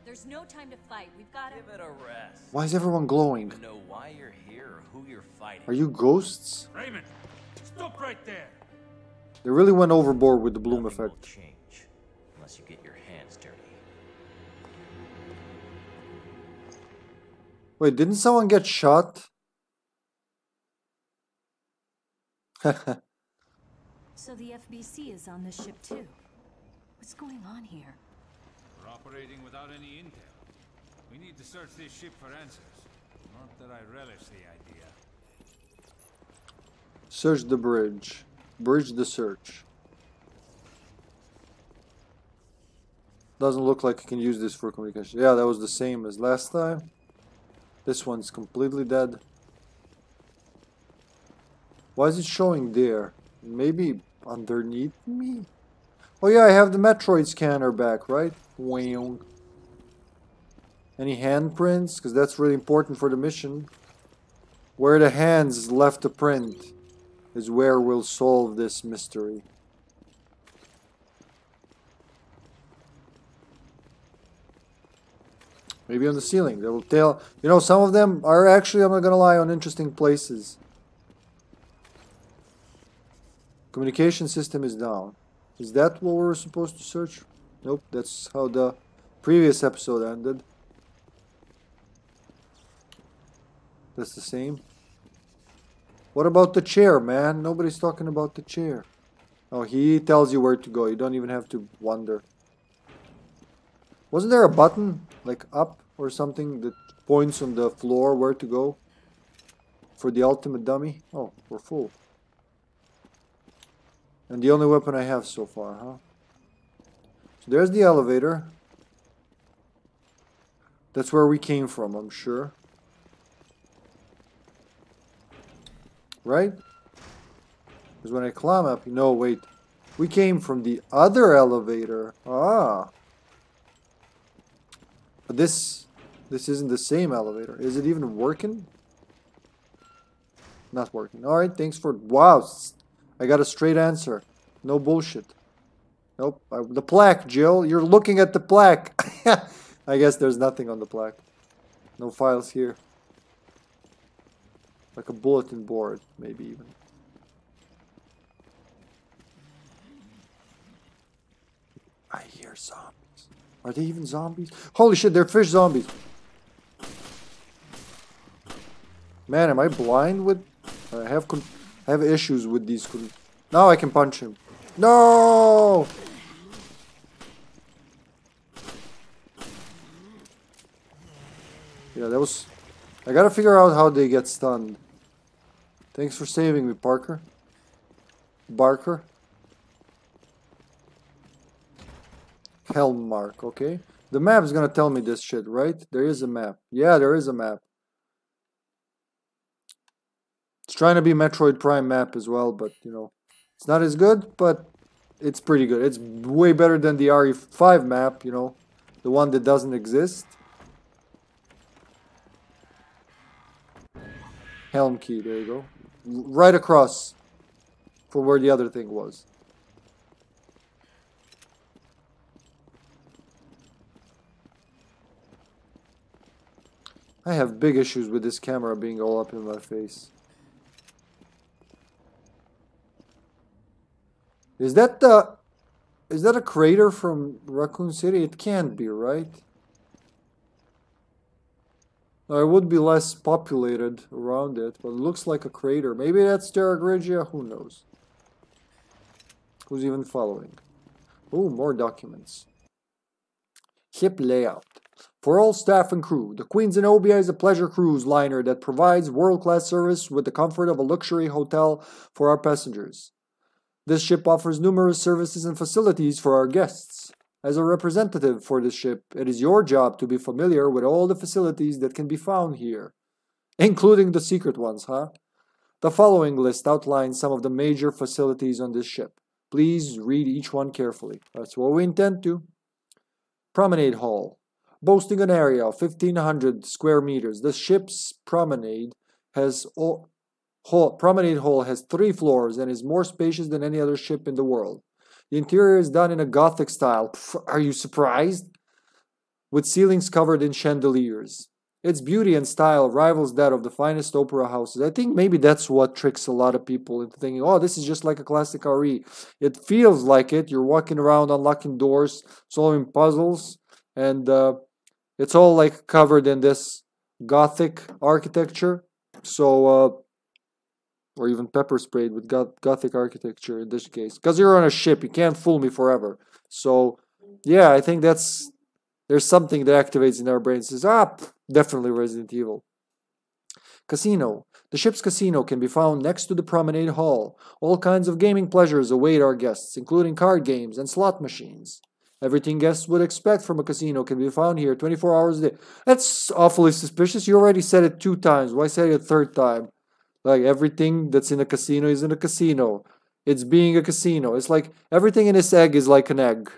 There's no time to fight. We've got to... Give it a rest. Why is everyone glowing? I don't know why you're here or who you're fighting. Are you ghosts? Raymond, stop right there. They really went overboard with the bloom effect. Change, unless you get your hands dirty. Wait, didn't someone get shot? So the FBC is on this ship too. What's going on here? We're operating without any intel. We need to search this ship for answers. Not that I relish the idea. Search the bridge. Bridge the search. Doesn't look like you can use this for communication. Yeah, that was the same as last time. This one's completely dead. Why is it showing there? Maybe underneath me? Oh yeah, I have the Metroid scanner back, right? Wang. Any handprints? Because that's really important for the mission. Where the hands left the print is where we'll solve this mystery. Maybe on the ceiling. They will tell... You know, some of them are actually, I'm not gonna lie, on interesting places. Communication system is down. Is that what we're supposed to search? Nope, that's how the previous episode ended. That's the same. What about the chair, man? Nobody's talking about the chair. Oh, he tells you where to go. You don't even have to wonder. Wasn't there a button, like up or something, that points on the floor where to go? For the ultimate dummy? Oh, we're full. And the only weapon I have so far, huh? So there's the elevator. That's where we came from, I'm sure. Right? Because when I climb up... No, wait. We came from the other elevator. Ah. But this isn't the same elevator. Is it even working? Not working. Alright, thanks for... Wow. I got a straight answer. No bullshit. Nope. The plaque, Jill. You're looking at the plaque. I guess there's nothing on the plaque. No files here. Like a bulletin board, maybe even. I hear zombies. Are they even zombies? Holy shit, they're fish zombies. Man, am I blind with... I have issues with these. Now I can punch him. No! Yeah, that was... I gotta figure out how they get stunned. Thanks for saving me, Parker. Barker. Helm mark, okay. The map is gonna tell me this shit, right? There is a map. Yeah, there is a map. It's trying to be Metroid Prime map as well, but, you know, it's not as good, but it's pretty good. It's way better than the RE5 map, you know, the one that doesn't exist. Helm key, there you go. Right across from where the other thing was. I have big issues with this camera being all up in my face. Is that the... Is that a crater from Raccoon City? It can't be, right? Now, it would be less populated around it, but it looks like a crater. Maybe that's Terragrigia, who knows? Who's even following? Oh, more documents. Ship layout. For all staff and crew, the Queen Zenobia is a pleasure cruise liner that provides world-class service with the comfort of a luxury hotel for our passengers. This ship offers numerous services and facilities for our guests. As a representative for this ship, it is your job to be familiar with all the facilities that can be found here, including the secret ones, huh? The following list outlines some of the major facilities on this ship. Please read each one carefully. That's what we intend to. Promenade Hall. Boasting an area of 1,500 square meters, the ship's promenade hall has 3 floors and is more spacious than any other ship in the world. The interior is done in a Gothic style. Are you surprised? With ceilings covered in chandeliers. Its beauty and style rivals that of the finest opera houses. I think maybe that's what tricks a lot of people into thinking, oh, this is just like a classic RE. It feels like it. You're walking around, unlocking doors, solving puzzles, and it's all like covered in this Gothic architecture. So, or even pepper sprayed with Gothic architecture in this case. Because you're on a ship, you can't fool me forever. So, yeah, I think that's... There's something that activates in our brains says, ah, definitely Resident Evil. Casino. The ship's casino can be found next to the promenade hall. All kinds of gaming pleasures await our guests, including card games and slot machines. Everything guests would expect from a casino can be found here 24 hours a day. That's awfully suspicious. You already said it 2 times. Why say it a 3rd time? Like, everything that's in a casino is in a casino. It's being a casino. It's like everything in this egg is like an egg.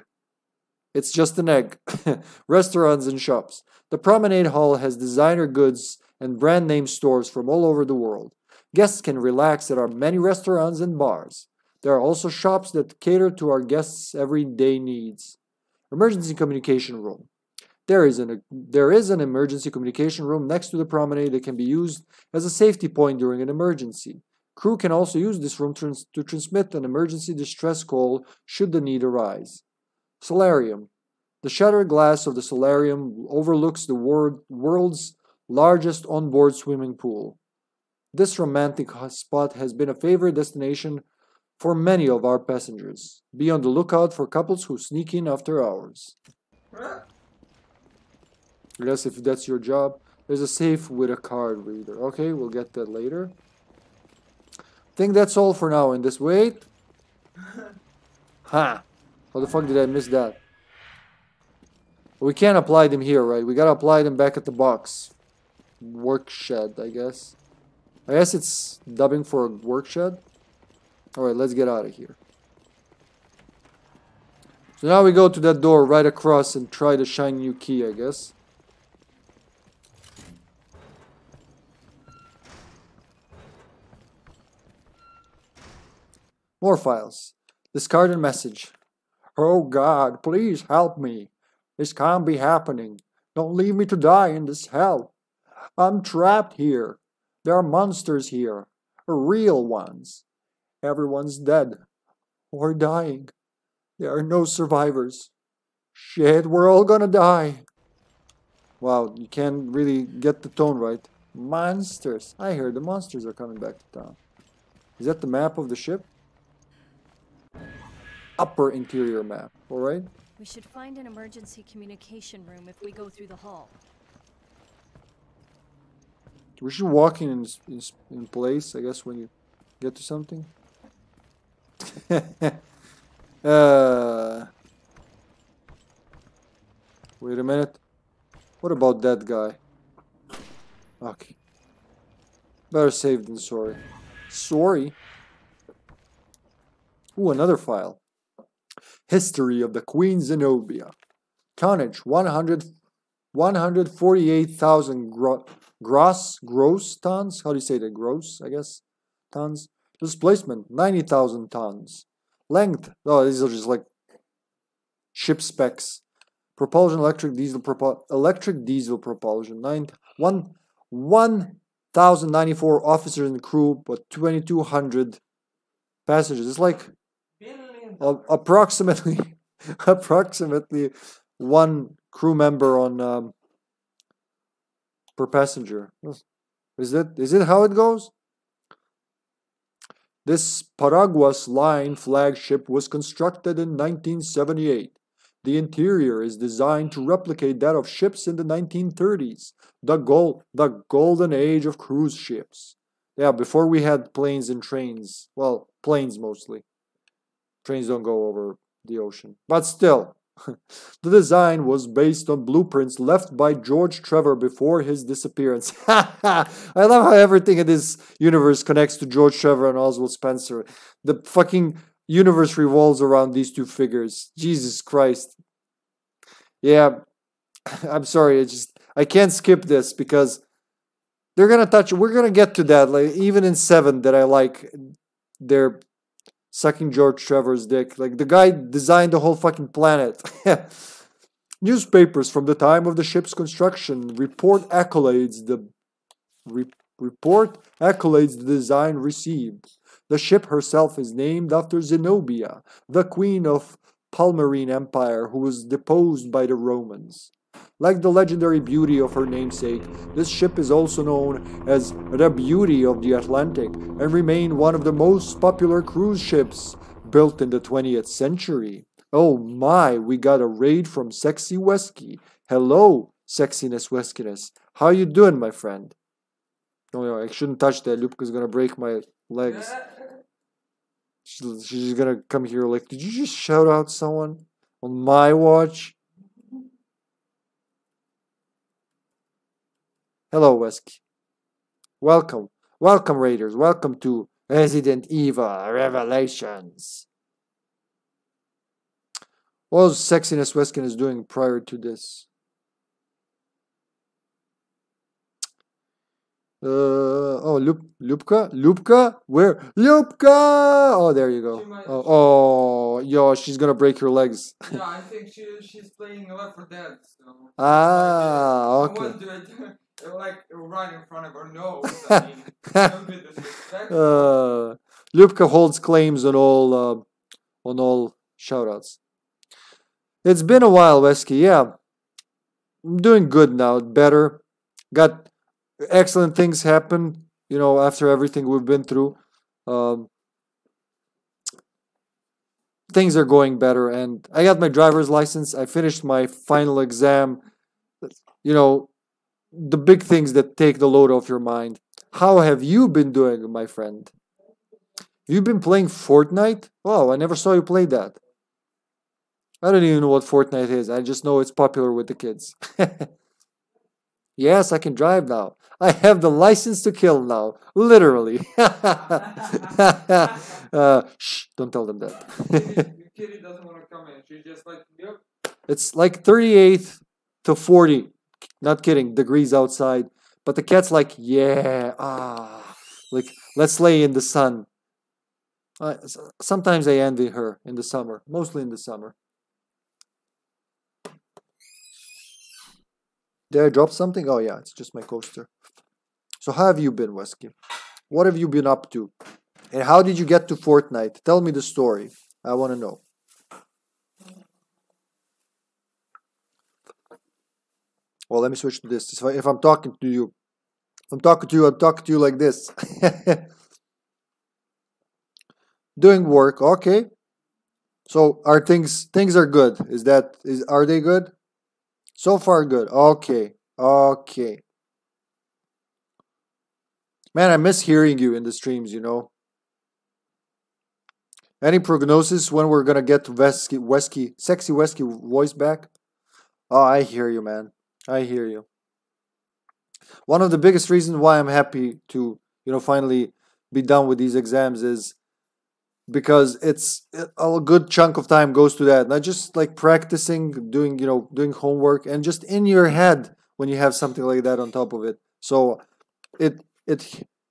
It's just an egg. Restaurants and shops. The promenade hall has designer goods and brand name stores from all over the world. Guests can relax at our many restaurants and bars. There are also shops that cater to our guests' everyday needs. Emergency communication room. There is an emergency communication room next to the promenade that can be used as a safety point during an emergency. Crew can also use this room to transmit an emergency distress call should the need arise. Solarium. The shattered glass of the solarium overlooks the world's largest onboard swimming pool. This romantic spot has been a favorite destination for many of our passengers. Be on the lookout for couples who sneak in after hours. I guess if that's your job. There's a safe with a card reader. Okay, we'll get that later. I think that's all for now in this. Wait. Ha! How the fuck did I miss that? We can't apply them here, right? We gotta apply them back at the box. Work shed, I guess. I guess it's dubbing for a work shed. Alright, let's get out of here. So now we go to that door right across and try to shine new key, I guess. More files. Discarded message. Oh God, please help me. This can't be happening. Don't leave me to die in this hell. I'm trapped here. There are monsters here. Real ones. Everyone's dead. Or dying. There are no survivors. Shit, we're all gonna die. Wow, you can't really get the tone right. Monsters. I hear the monsters are coming back to town. Is that the map of the ship? Upper interior map, all right? We should find an emergency communication room if we go through the hall. We should walk in place, I guess, when you get to something. Wait a minute. What about that guy? Okay. Better safe than sorry. Sorry? Ooh, another file. History of the Queen Zenobia. Tonnage 148,000 gross tons. How do you say that? Gross, I guess. Tons. Displacement 90,000 tons. Length. Oh, these are just like ship specs. Propulsion electric diesel propulsion. 1,094 officers and crew, but 2,200 passengers. It's like. Approximately 1 crew member on per passenger. Is it how it goes? This Paraguas Line flagship was constructed in 1978. The interior is designed to replicate that of ships in the 1930s, the golden age of cruise ships. Yeah, before we had planes and trains. Well, planes mostly. Trains don't go over the ocean. But still, the design was based on blueprints left by George Trevor before his disappearance. I love how everything in this universe connects to George Trevor and Oswald Spencer. The fucking universe revolves around these two figures. Jesus Christ. Yeah, I'm sorry. I can't skip this because we're gonna get to that. Like even in 7 that I like, they're sucking George Trevor's dick. Like, the guy designed the whole fucking planet. Newspapers from the time of the ship's construction report accolades the design received. The ship herself is named after Zenobia, the queen of Palmyrene Empire, who was deposed by the Romans. Like the legendary beauty of her namesake, this ship is also known as the Beauty of the Atlantic and remained one of the most popular cruise ships built in the 20th century. Oh my, we got a raid from Sexy Wesky. Hello, Sexiness Weskiness. How you doing, my friend? No, no, I shouldn't touch that. Ljupka's gonna break my legs. She's gonna come here like, did you just shout out someone on my watch? Hello, Wesky. Welcome. Welcome, Raiders. Welcome to Resident Evil Revelations. What was Sexiness Weskin is doing prior to this? Oh, Ljupka? Where? Ljupka! Oh, there you go. Oh, yo, she's gonna break your legs. Yeah, I think she's playing Left 4 Dead. So. Ah, okay. Like right in front of her nose. I mean, don't be disrespectful. Ljupka holds claims on all shoutouts. It's been a while, Wesky. Yeah, I'm doing good now. Better. Got excellent things happen. You know, after everything we've been through, things are going better. And I got my driver's license. I finished my final exam. You know, the big things that take the load off your mind. How have you been doing, my friend? You've been playing Fortnite? Wow, I never saw you play that. I don't even know what Fortnite is. I just know it's popular with the kids. Yes, I can drive now. I have the license to kill now. Literally. Shh, don't tell them that. Kitty doesn't want to come in. She's just like, yep. It's like 38 to 40. Not kidding, degrees outside, but the cat's like, yeah, like, let's lay in the sun. Sometimes I envy her in the summer, mostly in the summer. Did I drop something? Oh yeah, it's just my coaster. So how have you been, Wesky? What have you been up to? And how did you get to Fortnite? Tell me the story. I want to know. Well, let me switch to this. So if I'm talking to you, I'm talking to you like this. Doing work, okay. So are things are good? Are they good? So far, good. Okay, okay. Man, I miss hearing you in the streams. You know. Any prognosis when we're gonna get Sexy Wesky voice back? Oh, I hear you, man. I hear you. One of the biggest reasons why I'm happy to, you know, finally be done with these exams is because it's a good chunk of time goes to that. Not just like practicing, doing homework, and just in your head when you have something like that on top of it. So it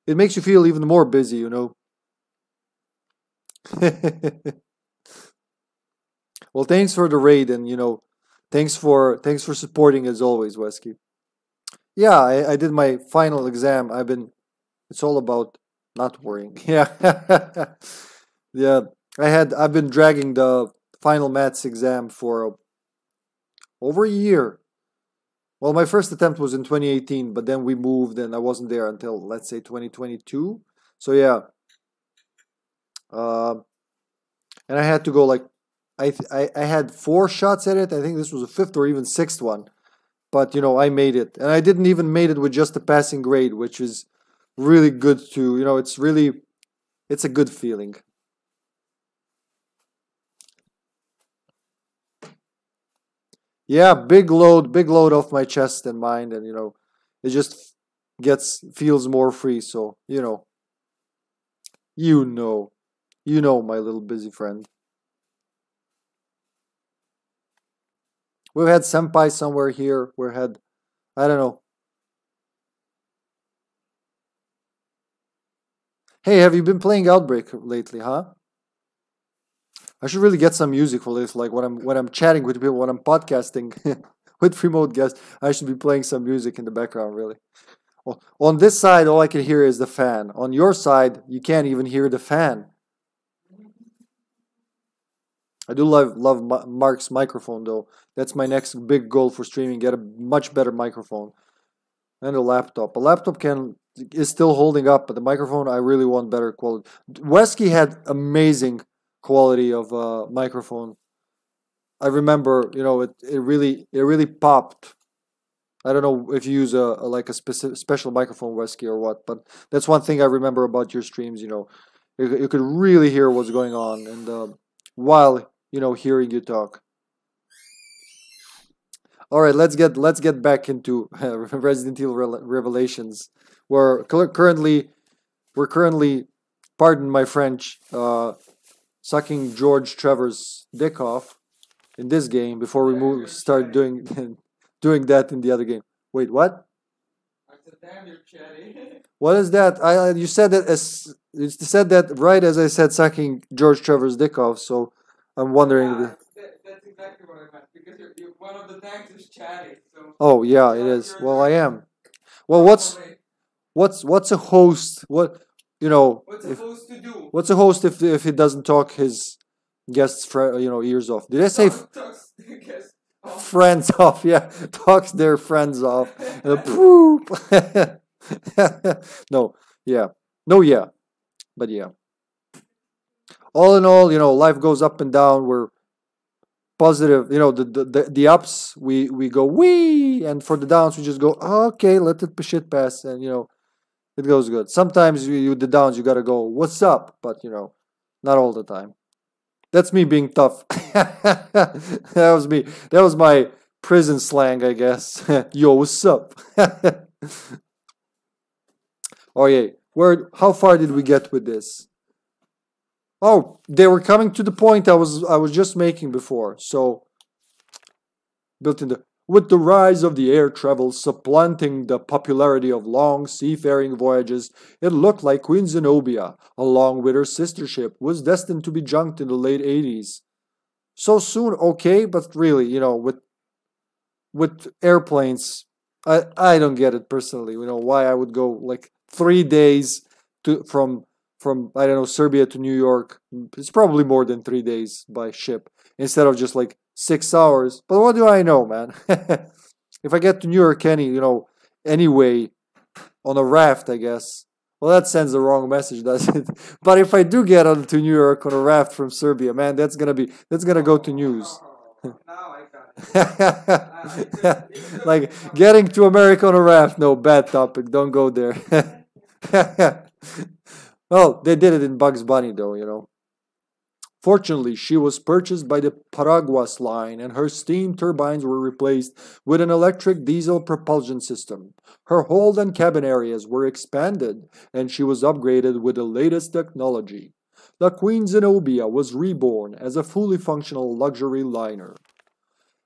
makes you feel even more busy, you know. Well, thanks for the raid, and you know, Thanks for supporting as always, Wesky. Yeah, I did my final exam. It's all about not worrying. Yeah. Yeah. I've been dragging the final maths exam for over a year. Well, my first attempt was in 2018, but then we moved and I wasn't there until, let's say, 2022. So yeah. And I had to go like I had 4 shots at it. I think this was a 5th or even 6th one. But, you know, I made it. And I didn't even made it with just a passing grade, which is really good to, you know, it's a good feeling. Yeah, big load off my chest and mind. And, you know, it just feels more free. So, you know, my little busy friend. We've had senpai somewhere here. I don't know. Hey, have you been playing Outbreak lately, huh? I should really get some music for this. Like when I'm chatting with people, when I'm podcasting with remote guests, I should be playing some music in the background. Really. Well, on this side, all I can hear is the fan. On your side, you can't even hear the fan. I do love Mark's microphone though. That's my next big goal for streaming. Get a much better microphone and a laptop. A laptop is still holding up, but the microphone I really want better quality. Wesky had amazing quality of microphone. I remember, you know, it really popped. I don't know if you use a special microphone, Wesky, or what, but that's one thing I remember about your streams. You know, you could really hear what's going on, and while you know hearing you talk. All right, let's get back into Resident Evil Revelations. We're currently, pardon my French, sucking George Trevor's dick off in this game before we start doing that in the other game. Wait, what? I said, damn, you're chatty. What is that? You said that right as I said sucking George Trevor's dick off. So I'm wondering. That's exactly what I meant, because you're, one of the tags is chatty. So oh yeah, it is. Well, I am. Well, what's a host? What you know? What's a host to do? What's a host if he doesn't talk his guests, you know, ears off? Did I say talks the guests off? Friends off? Yeah, talks their friends off. Poop. No, yeah, no, yeah, but yeah. All in all, you know, life goes up and down. We're positive, you know, the ups we go wee, and for the downs we just go okay, let the shit pass, and you know, it goes good. Sometimes the downs you gotta go what's up, but you know, not all the time. That's me being tough. That was me. That was my prison slang, I guess. Yo, what's up? Oh yeah, how far did we get with this? Oh, they were coming to the point I was just making before. So, with the rise of the air travel supplanting the popularity of long seafaring voyages, it looked like Queen Zenobia, along with her sister ship, was destined to be junked in the late 80s. So soon, okay, but really, you know, with airplanes, I don't get it personally. You know why I would go like 3 days from I don't know, Serbia to New York. It's probably more than 3 days by ship instead of just like 6 hours. But what do I know, man? If I get to New York anyway on a raft, I guess. Well, that sends the wrong message, doesn't it? But if I do get to New York on a raft from Serbia, man, that's gonna go to news. Like getting to America on a raft. No, bad topic. Don't go there. Well, they did it in Bugs Bunny, though, you know. Fortunately, she was purchased by the Paraguas line, and her steam turbines were replaced with an electric diesel propulsion system. Her hold and cabin areas were expanded, and she was upgraded with the latest technology. The Queen Zenobia was reborn as a fully functional luxury liner.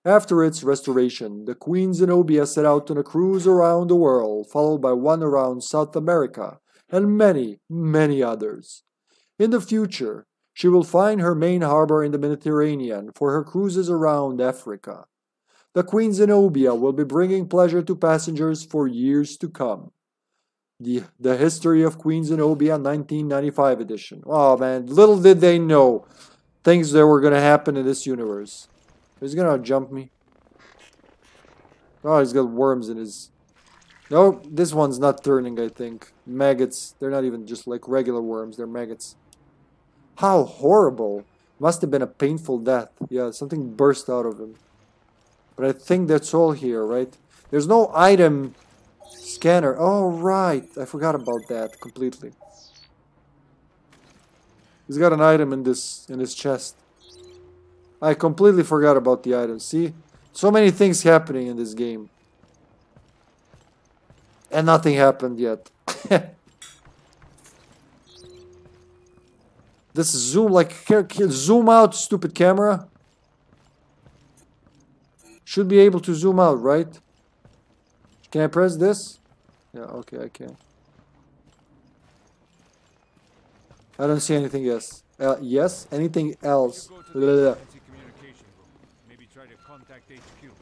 After its restoration, the Queen Zenobia set out on a cruise around the world, followed by one around South America, and many, many others. In the future, she will find her main harbor in the Mediterranean for her cruises around Africa. The Queen Zenobia will be bringing pleasure to passengers for years to come. The History of Queen Zenobia 1995 edition. Oh man, little did they know things that were going to happen in this universe. He's going to jump me. Oh, he's got worms in his... No, this one's not turning, I think. Maggots. They're not even just like regular worms. They're maggots. How horrible. Must have been a painful death. Yeah, something burst out of him. But I think that's all here, right? There's no item scanner. Oh, right. I forgot about that completely. He's got an item in his chest. I completely forgot about the item. See? So many things happening in this game. And nothing happened yet. This is zoom, like, zoom out, stupid camera. Should be able to zoom out, right? Can I press this? Yeah, okay, I can. I don't see anything else. Yes, anything else? Maybe try to contact HQ.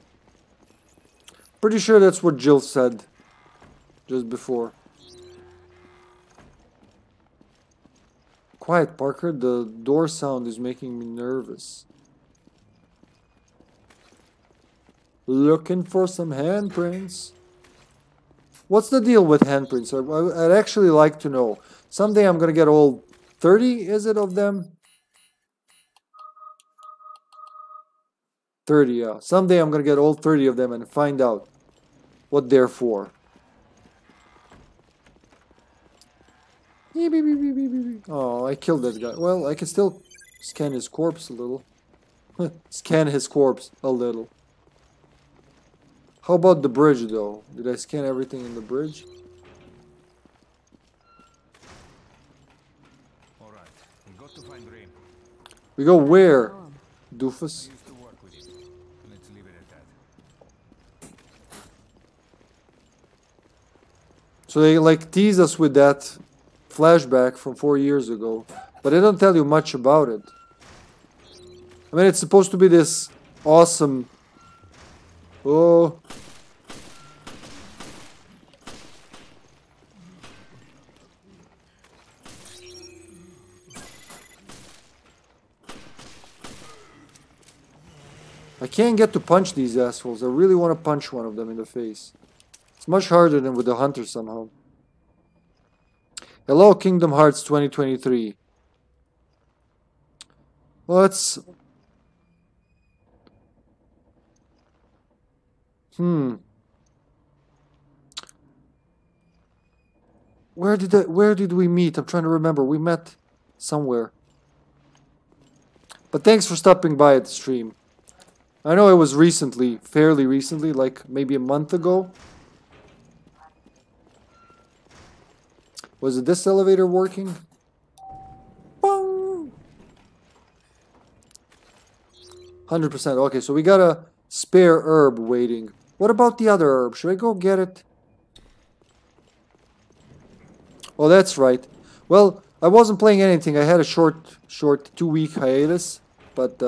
Pretty sure that's what Jill said just before. Quiet, Parker. The door sound is making me nervous. Looking for some handprints. What's the deal with handprints? I'd actually like to know. Someday I'm gonna get all 30, is it, of them? 30, yeah. Someday I'm gonna get all 30 of them and find out what they're for. Oh, I killed that guy. Well, I can still scan his corpse a little. Scan his corpse a little. How about the bridge, though? Did I scan everything in the bridge? All right. We got to find Raymond. We go where, doofus? I used to work with him. Let's leave it at that. So they like tease us with that flashback from 4 years ago, but they don't tell you much about it. I mean, it's supposed to be this awesome. Oh. I can't get to punch these assholes. I really want to punch one of them in the face. It's much harder than with the hunter somehow. Hello, Kingdom Hearts 2023. Let's... Where did we meet? I'm trying to remember. We met somewhere. But thanks for stopping by at the stream. I know it was recently, fairly recently, like maybe a month ago. Was it this elevator working? Boom! 100%. Okay, so we got a spare herb waiting. What about the other herb? Should I go get it? Oh, that's right. Well, I wasn't playing anything. I had a short 2-week hiatus, but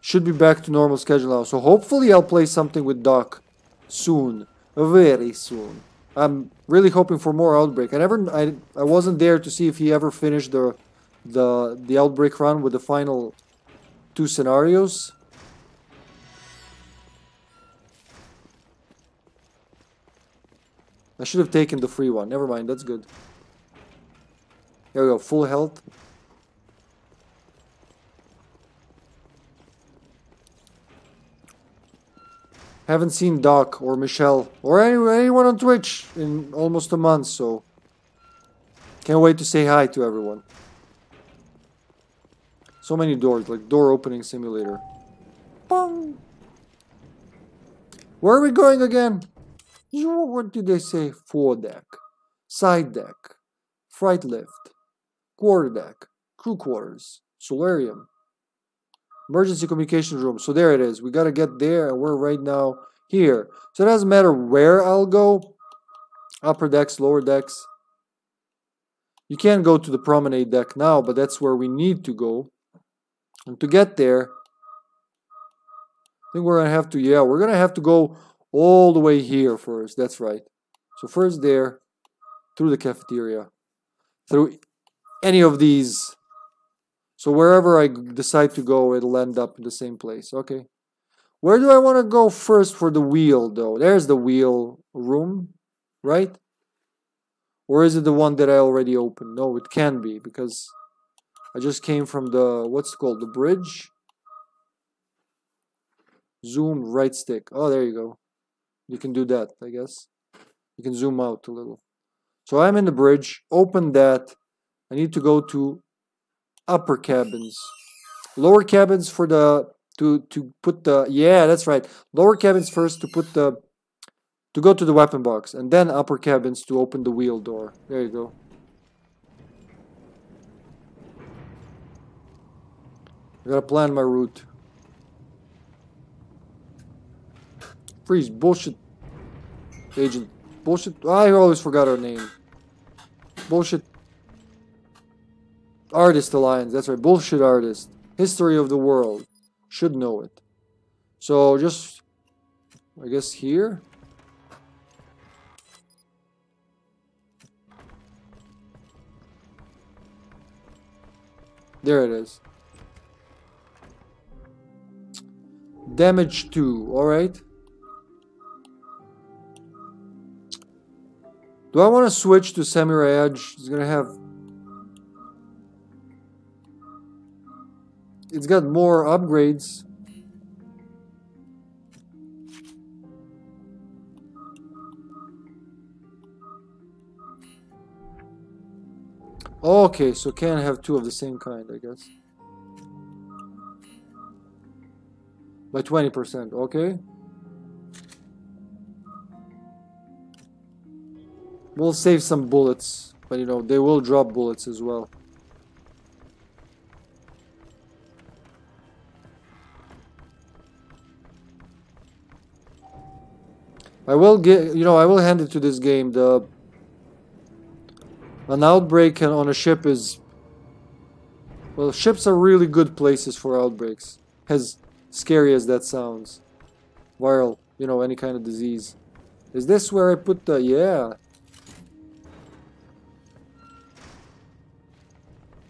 should be back to normal schedule now. So hopefully I'll play something with Doc soon, very soon. I'm really hoping for more Outbreak. I wasn't there to see if he ever finished the Outbreak run with the final 2 scenarios. I should have taken the free one. Never mind, that's good. There we go, full health. Haven't seen Doc or Michelle or anyone on Twitch in almost a month, so... Can't wait to say hi to everyone. So many doors, like door opening simulator. Bong! Where are we going again? What did they say? Foredeck, side deck, freight lift, quarter deck, crew quarters, solarium, emergency communication room. So there it is. We gotta get there, and we're right now here. So it doesn't matter where I'll go. Upper decks, lower decks. You can't go to the promenade deck now, but that's where we need to go. And to get there, I think we're gonna have to. Yeah, we're gonna have to go all the way here first. That's right. So first there, through the cafeteria, through any of these. So wherever I decide to go, it'll end up in the same place. Okay. Where do I want to go first for the wheel, though? There's the wheel room, right? Or is it the one that I already opened? No, it can be, because I just came from the, what's it called, the bridge. Zoom right stick. Oh, there you go. You can do that, I guess. You can zoom out a little. So I'm in the bridge. Open that. I need to go to upper cabins. Lower cabins for the... To put the... Yeah, that's right. Lower cabins first to put the... To go to the weapon box. And then upper cabins to open the wheel door. There you go. I gotta plan my route. Freeze, bullshit. Agent, bullshit. I always forgot her name. Bullshit. Artist Alliance, that's right, bullshit artist. History of the world. Should know it. So just, I guess here. There it is. Damage 2, alright. Do I want to switch to Samurai Edge? It's gonna have... It's got more upgrades. Okay, so can't have two of the same kind, I guess. By 20%, okay. We'll save some bullets, but you know, they will drop bullets as well. I will get, you know, I will hand it to this game. The an outbreak on a ship is, well, ships are really good places for outbreaks. As scary as that sounds, viral, you know, any kind of disease. Is this where I put the? Yeah.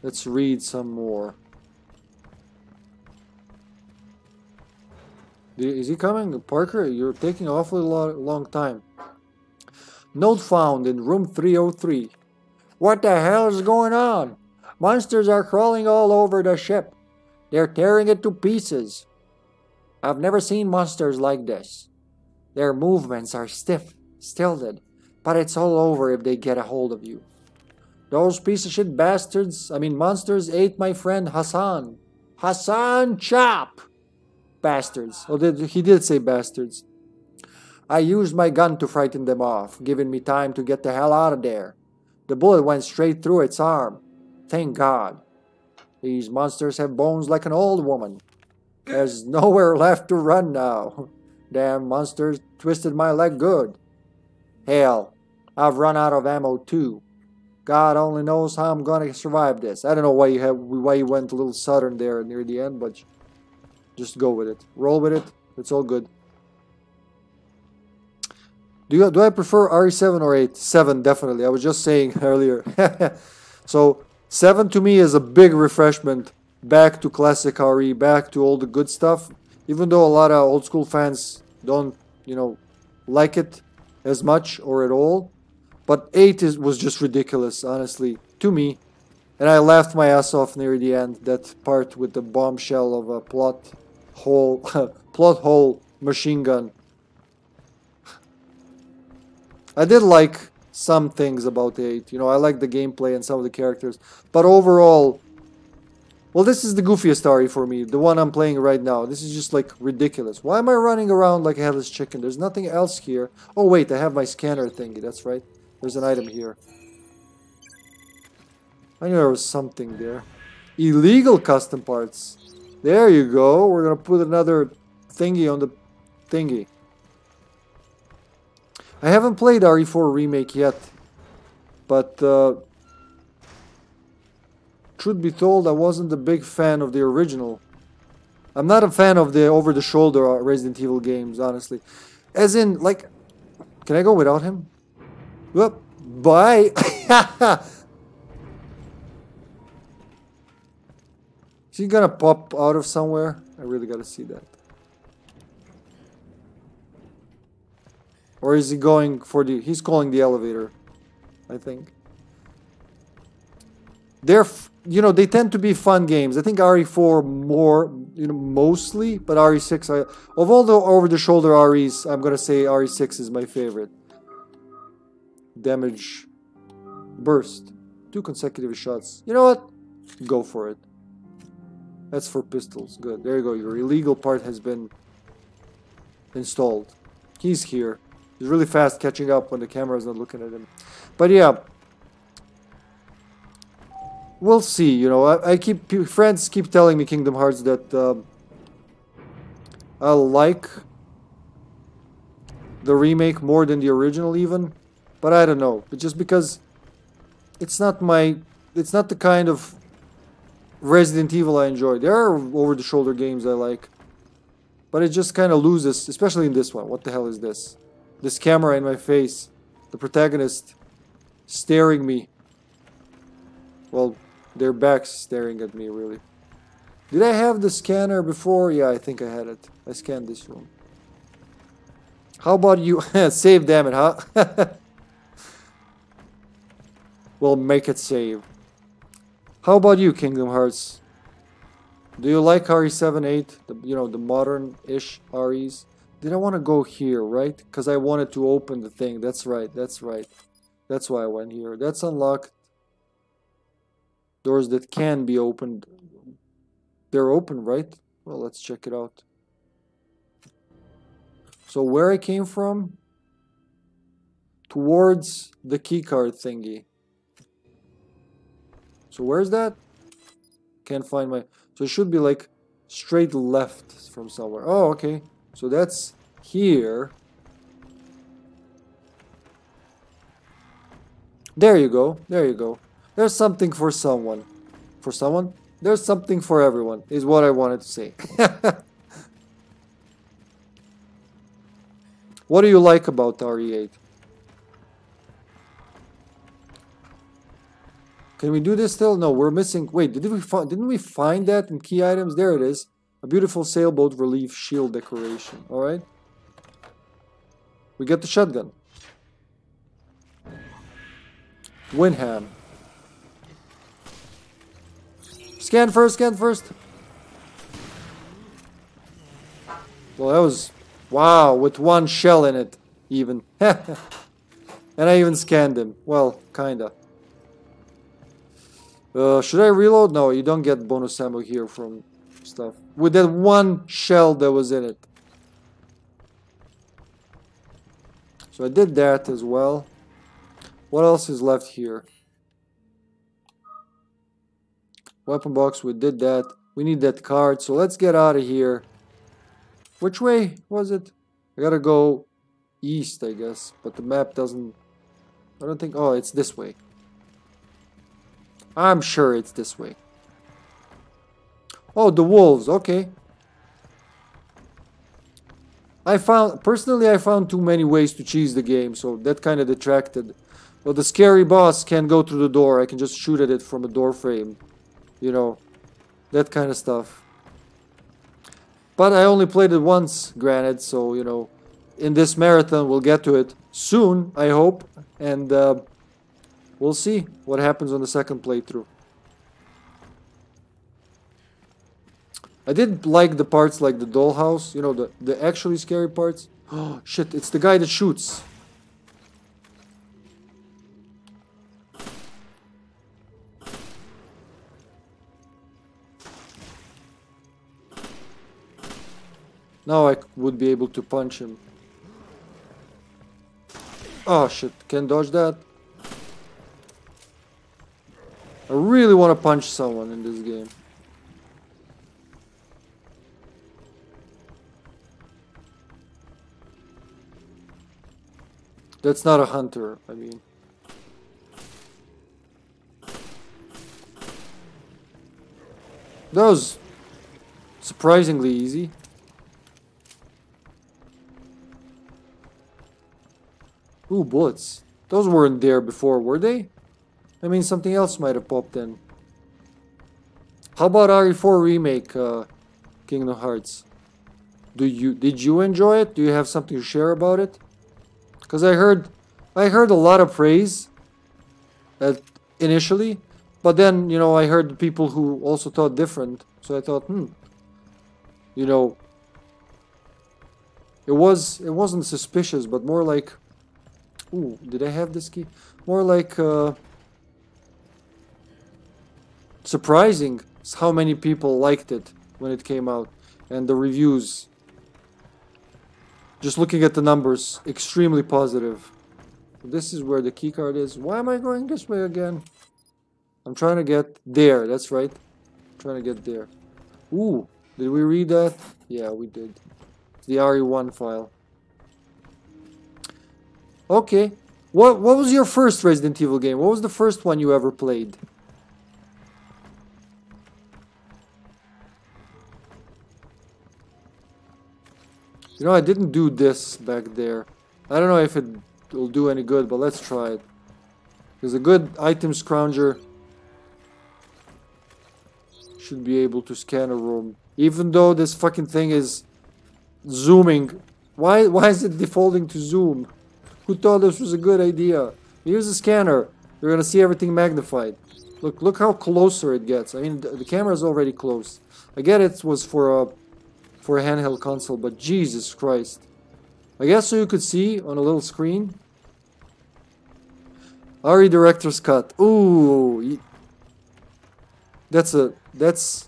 Let's read some more. Is he coming? Parker, you're taking an awfully long time. Note found in room 303. What the hell is going on? Monsters are crawling all over the ship. They're tearing it to pieces. I've never seen monsters like this. Their movements are stiff, stilted, but it's all over if they get a hold of you. Those piece of shit bastards, I mean monsters, ate my friend Hassan. Hassan Chop! Bastards. Oh, he did say bastards. I used my gun to frighten them off, giving me time to get the hell out of there. The bullet went straight through its arm. Thank God. These monsters have bones like an old woman. There's nowhere left to run now. Damn monsters twisted my leg good. Hell, I've run out of ammo too. God only knows how I'm gonna survive this. I don't know why you went a little southern there near the end, but... Just go with it. Roll with it. It's all good. Do I prefer RE7 or 8? 7, definitely. I was just saying earlier. So 7 to me is a big refreshment back to classic RE, back to all the good stuff. Even though a lot of old school fans don't, you know, like it as much or at all. But 8 was just ridiculous, honestly, to me. And I laughed my ass off near the end, that part with the bombshell of a plot hole machine gun. I did like some things about 8, you know, I liked the gameplay and some of the characters. But overall, well, this is the goofiest story for me, the one I'm playing right now. This is just like ridiculous. Why am I running around like a headless chicken? There's nothing else here. Oh wait, I have my scanner thingy, that's right. There's an item here. I knew there was something there. Illegal custom parts. There you go. We're gonna put another thingy on the thingy. I haven't played RE4 Remake yet. But, truth be told, I wasn't a big fan of the original. I'm not a fan of the over-the-shoulder Resident Evil games, honestly. As in, like... Can I go without him? Well, bye! Is he gonna pop out of somewhere? I really gotta see that. Or is he going for the... He's calling the elevator, I think. They're... You know, they tend to be fun games. I think RE4 more, you know, mostly. But RE6... Of all the over-the-shoulder REs, I'm gonna say RE6 is my favorite. Damage. Burst. 2 consecutive shots. You know what? Go for it. That's for pistols. Good. There you go. Your illegal part has been installed. He's here. He's really fast catching up when the camera's not looking at him. But yeah. We'll see. You know, friends keep telling me Kingdom Hearts that I like the remake more than the original even. But I don't know. It's just because it's not the kind of Resident Evil I enjoy. There are over-the-shoulder games I like. But it just kind of loses, especially in this one. What the hell is this? This camera in my face. The protagonist staring me. Well, their back's staring at me, really. Did I have the scanner before? Yeah, I think I had it. I scanned this room. How about you? Save, damn it, huh? Well, make it save. How about you, Kingdom Hearts? Do you like RE7, 8? You know, the modern-ish REs? Did I want to go here, right? Because I wanted to open the thing. That's right, that's right. That's why I went here. That's unlocked. Doors that can be opened. They're open, right? Well, let's check it out. So where I came from? Towards the keycard thingy. So where's that? Can't find my... So it should be like straight left from somewhere. Oh, okay. So that's here. There you go. There you go. There's something for someone. For someone? There's something for everyone, is what I wanted to say. What do you like about RE8? Can we do this still? No, we're missing... Wait, didn't we find that in key items? There it is. A beautiful sailboat relief shield decoration. Alright. We get the shotgun. Winham. Scan first, scan first. Well, that was... Wow, with one shell in it, even. And I even scanned him. Well, kinda. Should I reload? No, you don't get bonus ammo here from stuff. With that one shell that was in it. So I did that as well. What else is left here? Weapon box, we did that. We need that card, so let's get out of here. Which way was it? I gotta go east, I guess. But the map doesn't... I don't think... Oh, it's this way. I'm sure it's this way. Oh, the wolves. Okay. I found... Personally, I found too many ways to cheese the game. So that kind of detracted. Well, the scary boss can go through the door. I can just shoot at it from a door frame. You know. That kind of stuff. But I only played it once, granted, so, you know, in this marathon we'll get to it soon, I hope, and we'll see what happens on the second playthrough. I did like the parts like the dollhouse, you know, the actually scary parts. Oh, shit, it's the guy that shoots. Now I would be able to punch him. Oh shit, can't dodge that. I really want to punch someone in this game. That's not a hunter, I mean. That was surprisingly easy. Ooh, bullets. Those weren't there before, were they? I mean, something else might have popped in. How about RE4 Remake, Kingdom Hearts? Did you enjoy it? Do you have something to share about it? Because I heard a lot of praise initially, but then, you know, I heard people who also thought different, so I thought, you know, it wasn't suspicious, but more like... Ooh, did I have this key? More like surprising how many people liked it when it came out, and the reviews, just looking at the numbers, extremely positive. This is where the key card is. Why am I going this way again? I'm trying to get there. That's right. I'm trying to get there. Ooh, did we read that? Yeah, we did. It's the RE1 file. Okay, what was your first Resident Evil game? What was the first one you ever played? You know, I didn't do this back there. I don't know if it'll do any good, but let's try it. Because a good item scrounger should be able to scan a room. Even though this fucking thing is zooming. Why is it defaulting to zoom? Who thought this was a good idea? Use a scanner. You're gonna see everything magnified. Look how closer it gets. I mean, the camera's already close. I get it was for a handheld console, but Jesus Christ. I guess so you could see on a little screen. RE Director's Cut. Ooh. That's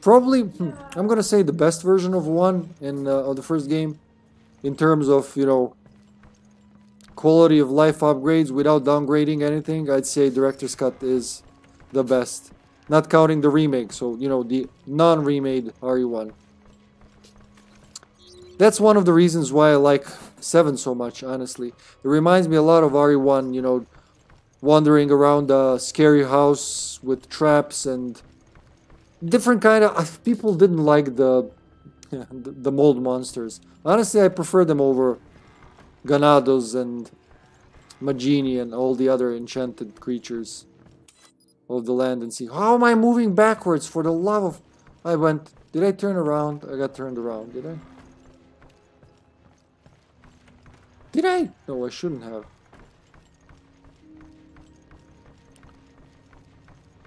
probably, I'm gonna say the best version of one of the first game in terms of, you know, quality of life upgrades without downgrading anything. I'd say Director's Cut is the best. Not counting the remake, so, you know, the non-remade RE1. That's one of the reasons why I like 7 so much, honestly. It reminds me a lot of RE1, you know, wandering around a scary house with traps and different kind of... People didn't like the mold monsters. Honestly, I prefer them over Ganados and Magini and all the other enchanted creatures of the land and sea. How am I moving backwards? For the love of... I went... Did I turn around? I got turned around, did I? Did I? No, I shouldn't have.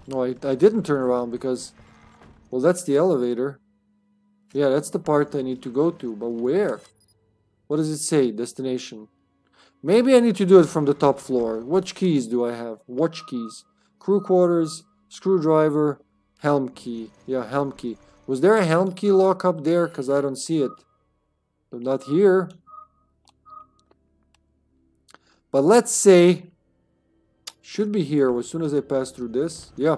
No, I didn't turn around because... Well, that's the elevator. Yeah, that's the part I need to go to. But where? What does it say? Destination. Maybe I need to do it from the top floor. Which keys do I have? Watch keys. Crew quarters, screwdriver, helm key. Yeah, helm key. Was there a helm key lock up there? Because I don't see it. They're not here. But let's say... Should be here as soon as I pass through this. Yeah.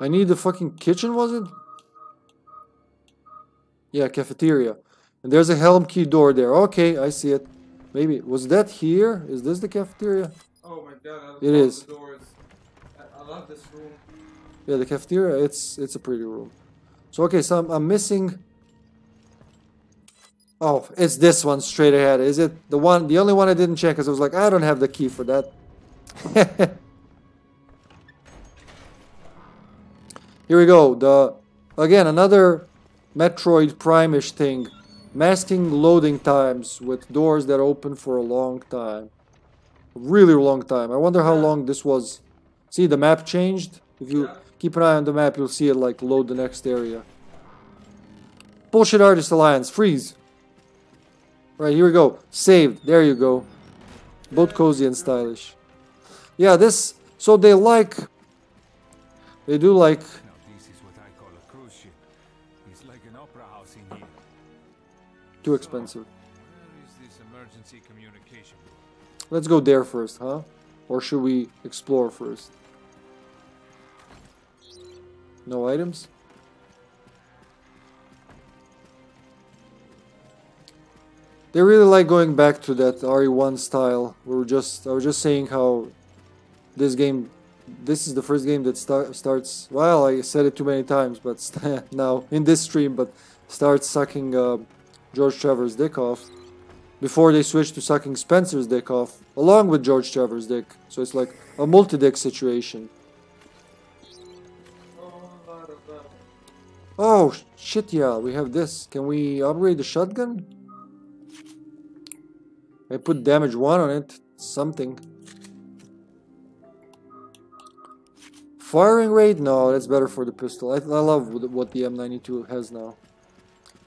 I need the fucking kitchen, was it? Yeah, cafeteria. And there's a helm key door there. Okay, I see it. Maybe. Was that here? Is this the cafeteria? Oh my god, I love the doors. I love this room. Yeah, the cafeteria, it's a pretty room. So, okay, so I'm missing... Oh, it's this one straight ahead. Is it the one, the only one I didn't check? Because I was like, I don't have the key for that. Here we go. Again, another Metroid Prime-ish thing. Masking loading times with doors that open for a long time. A really long time. I wonder how long this was. See, the map changed. If you keep an eye on the map, you'll see it like load the next area. Bullshit Artist Alliance. Freeze. Right, here we go. Saved. There you go. Both cozy and stylish. Yeah, this... So they like... They do like... Too expensive. Let's go there first, huh? Or should we explore first? No items? They really like going back to that RE1 style. I was just saying how this game, this is the first game that starts, well, I said it too many times, but now in this stream, but starts sucking George Trevor's dick off before they switch to sucking Spencer's dick off along with George Trevor's dick, so it's like a multi-dick situation. Oh shit, yeah, we have this. Can we upgrade the shotgun? I put damage 1 on it, something. Firing rate? No, that's better for the pistol. I love what the M92 has now.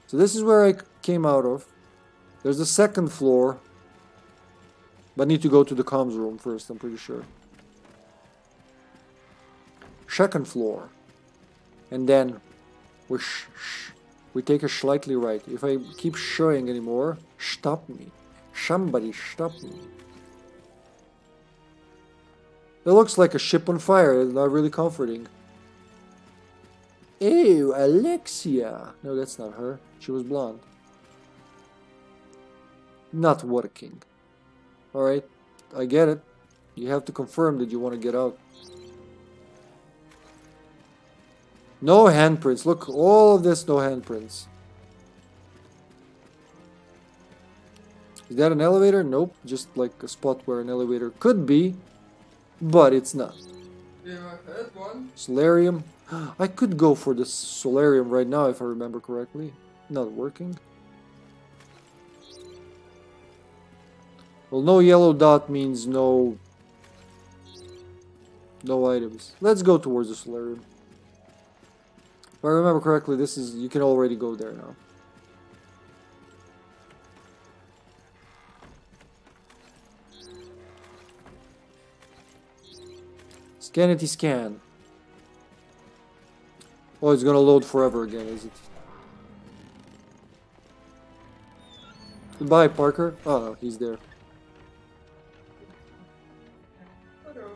So this is where I came out of. There's the second floor. But need to go to the comms room first, I'm pretty sure. Second floor. And then we take a slightly right. If I keep showing anymore, stop me. Somebody stop me. It looks like a ship on fire. It's not really comforting. Ew, Alexia. No, that's not her. She was blonde. Not working. Alright, I get it. You have to confirm that you want to get out. No handprints. Look, all of this, no handprints. Is that an elevator? Nope. Just like a spot where an elevator could be, but it's not. Yeah, I had one. Solarium. I could go for the solarium right now if I remember correctly. Not working. Well, no yellow dot means no items. Let's go towards the solarium. If I remember correctly, this is, you can already go there now. Scanity scan. Oh, it's gonna load forever again, is it? Goodbye, Parker. Oh, he's there. Hello.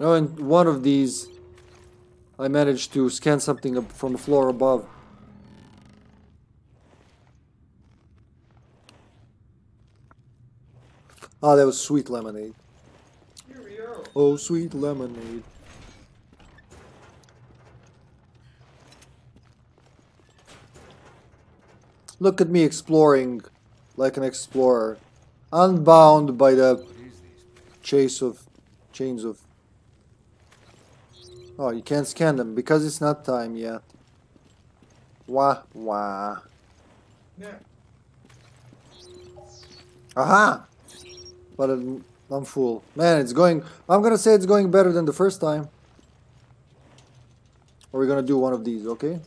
Now, in one of these, I managed to scan something up from the floor above. Ah, oh, that was sweet lemonade. Here we go. Oh, sweet lemonade. Look at me exploring like an explorer, unbound by the chains of... Oh, you can't scan them because it's not time yet. Wah, wah. Yeah. Aha! But I'm full. Man, it's going... I'm gonna say it's going better than the first time. Or we're gonna do one of these, okay?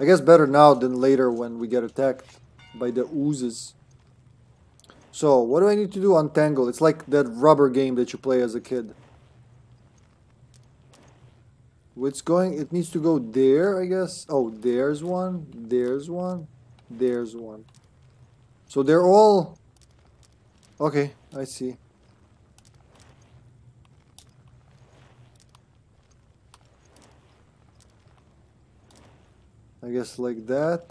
I guess better now than later when we get attacked by the oozes. So, what do I need to do? Untangle. It's like that rubber game that you play as a kid. It's going... It needs to go there, I guess. Oh, there's one. There's one. There's one. So they're all... Okay, I see. I guess like that.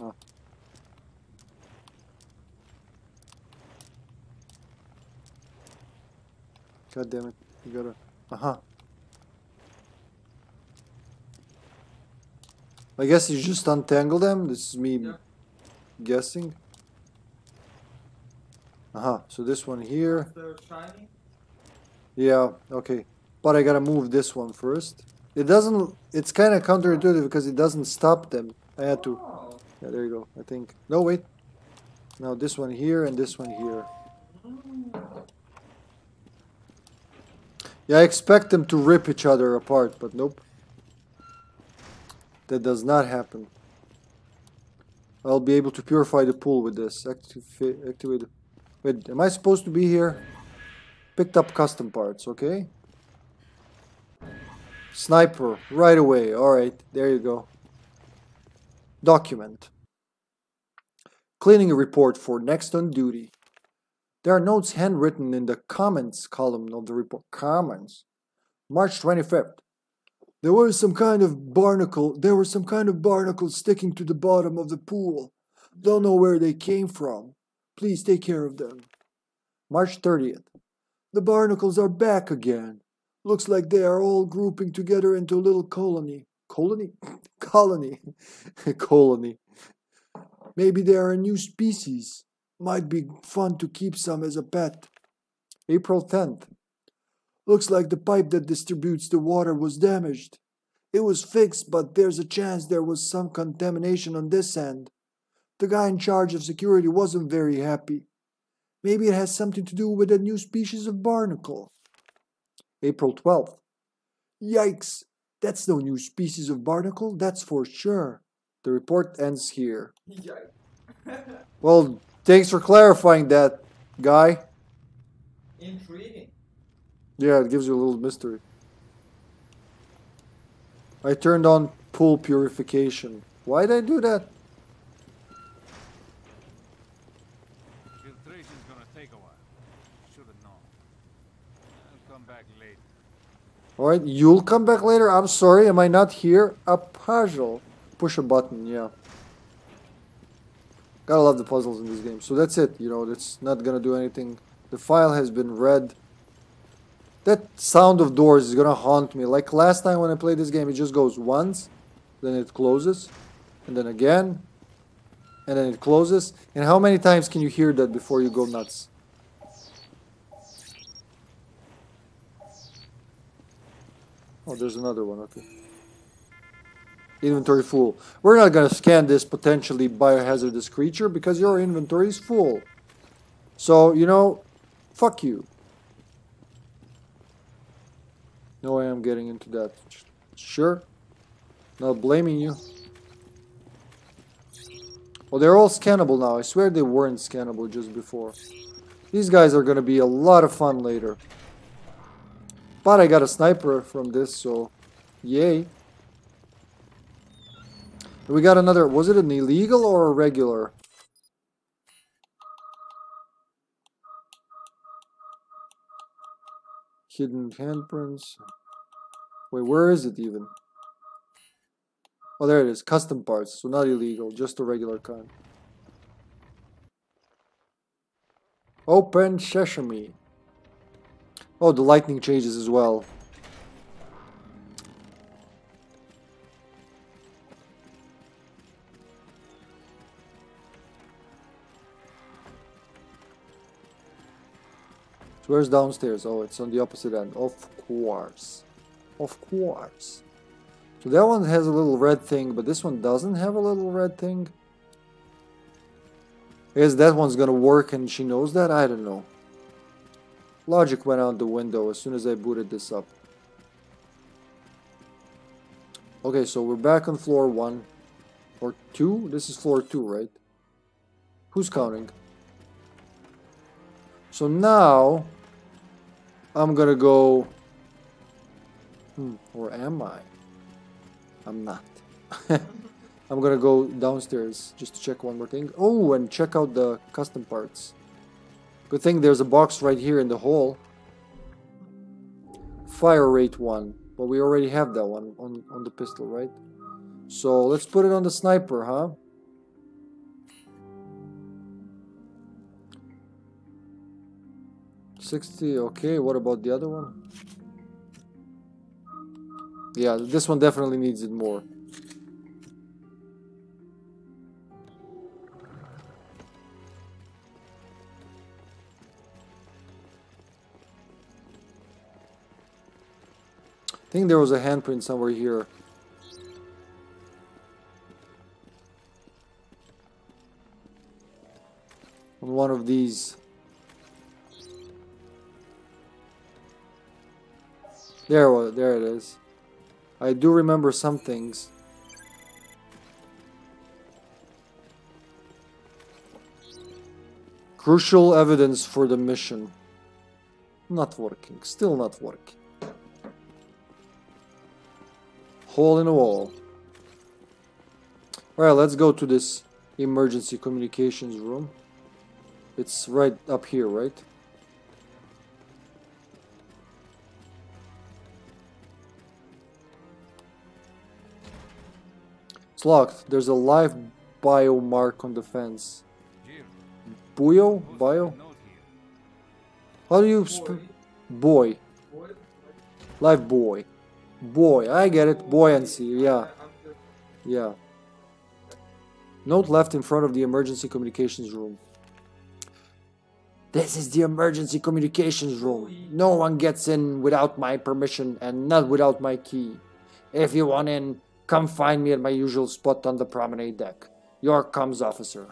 Oh. God damn it. You gotta... Uh-huh. I guess you just untangle them. This is me guessing. Uh-huh. So this one here. Yeah, okay. But I gotta move this one first. It doesn't, it's kind of counterintuitive because it doesn't stop them. I had to, yeah, there you go, I think. No, wait. Now this one here and this one here. Yeah, I expect them to rip each other apart, but nope. That does not happen. I'll be able to purify the pool with this. Activate. Wait, am I supposed to be here? Picked up custom parts, okay. Sniper, right away. Alright, there you go. Document. Cleaning report for next on duty. There are notes handwritten in the comments column of the report. Comments? March 25th. There were some kind of barnacle sticking to the bottom of the pool. Don't know where they came from. Please take care of them. March 30th. The barnacles are back again. Looks like they are all grouping together into a little colony. Colony? Colony. Colony. Maybe they are a new species. Might be fun to keep some as a pet. April 10th. Looks like the pipe that distributes the water was damaged. It was fixed, but there's a chance there was some contamination on this end. The guy in charge of security wasn't very happy. Maybe it has something to do with a new species of barnacle. April 12th. Yikes! That's no new species of barnacle, that's for sure. The report ends here. Well, thanks for clarifying that, guy. Intriguing. Yeah, it gives you a little mystery. I turned on pool purification. Why did I do that? Alright, you'll come back later? I'm sorry, am I not here? A puzzle. Push a button, yeah. Gotta love the puzzles in this game. So that's it, you know, it's not gonna do anything. The file has been read. That sound of doors is gonna haunt me. Like last time when I played this game, it just goes once, then it closes, and then again, and then it closes. And how many times can you hear that before you go nuts? Oh, there's another one, okay. Inventory full. We're not gonna scan this potentially biohazardous creature because your inventory is full. So, you know, fuck you. No way I'm getting into that. Sure. Not blaming you. Well, they're all scannable now. I swear they weren't scannable just before. These guys are gonna be a lot of fun later. But I got a sniper from this, so yay. We got another. Was it an illegal or a regular? Hidden handprints. Wait, where is it even? Oh, there it is. Custom parts. So not illegal, just a regular kind. Open sesame. Oh, the lightning changes as well. So where's downstairs? Oh, it's on the opposite end. Of course. Of course. So that one has a little red thing, but this one doesn't have a little red thing. I guess that one's gonna work and she knows that? I don't know. Logic went out the window as soon as I booted this up. Okay, so we're back on floor 1. Or 2? This is floor 2, right? Who's counting? So now, I'm gonna go... or am I? I'm not. I'm gonna go downstairs just to check one more thing. Oh, and check out the custom parts. Good thing there's a box right here in the hole. Fire rate 1. Well, we already have that one on the pistol, right? So let's put it on the sniper, huh? $60, okay, what about the other one? Yeah, this one definitely needs it more. I think there was a handprint somewhere here. On one of these. There it is. I do remember some things. Crucial evidence for the mission. Not working. Still not working. Hole in a wall. Alright, let's go to this emergency communications room. It's right up here, right? It's locked. There's a live bio mark on the fence. Buyo? Bio? How do you boy? Live boy. Boy, I get it. Buoyancy, yeah. Yeah. Note left in front of the emergency communications room. This is the emergency communications room. No one gets in without my permission and not without my key. If you want in, come find me at my usual spot on the promenade deck. Your comms officer.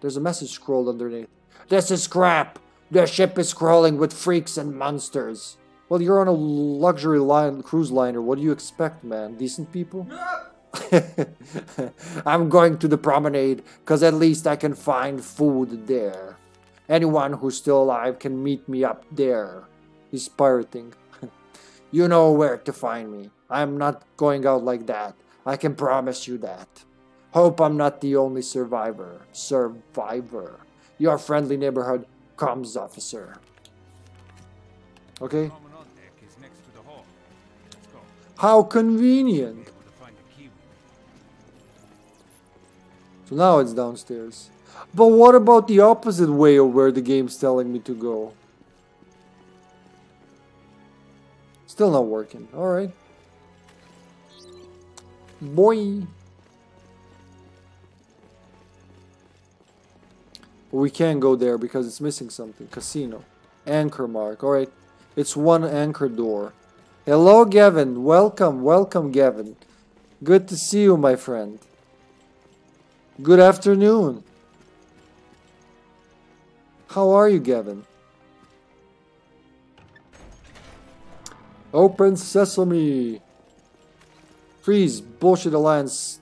There's a message scrolled underneath. This is crap. The ship is crawling with freaks and monsters. Well, you're on a luxury line, cruise liner. What do you expect, man? Decent people? I'm going to the promenade, because at least I can find food there. Anyone who's still alive can meet me up there. He's pirating. You know where to find me. I'm not going out like that. I can promise you that. Hope I'm not the only survivor. Survivor. Your friendly neighborhood comms officer. Okay. How convenient. So now it's downstairs. But what about the opposite way of where the game's telling me to go? Still not working. Alright. Boy. But we can't go there because it's missing something. Casino. Anchor mark. Alright. It's one anchor door. Hello, Gavin. Welcome. Welcome, Gavin. Good to see you, my friend. Good afternoon. How are you, Gavin? Open sesame. Freeze. Bullshit alliance.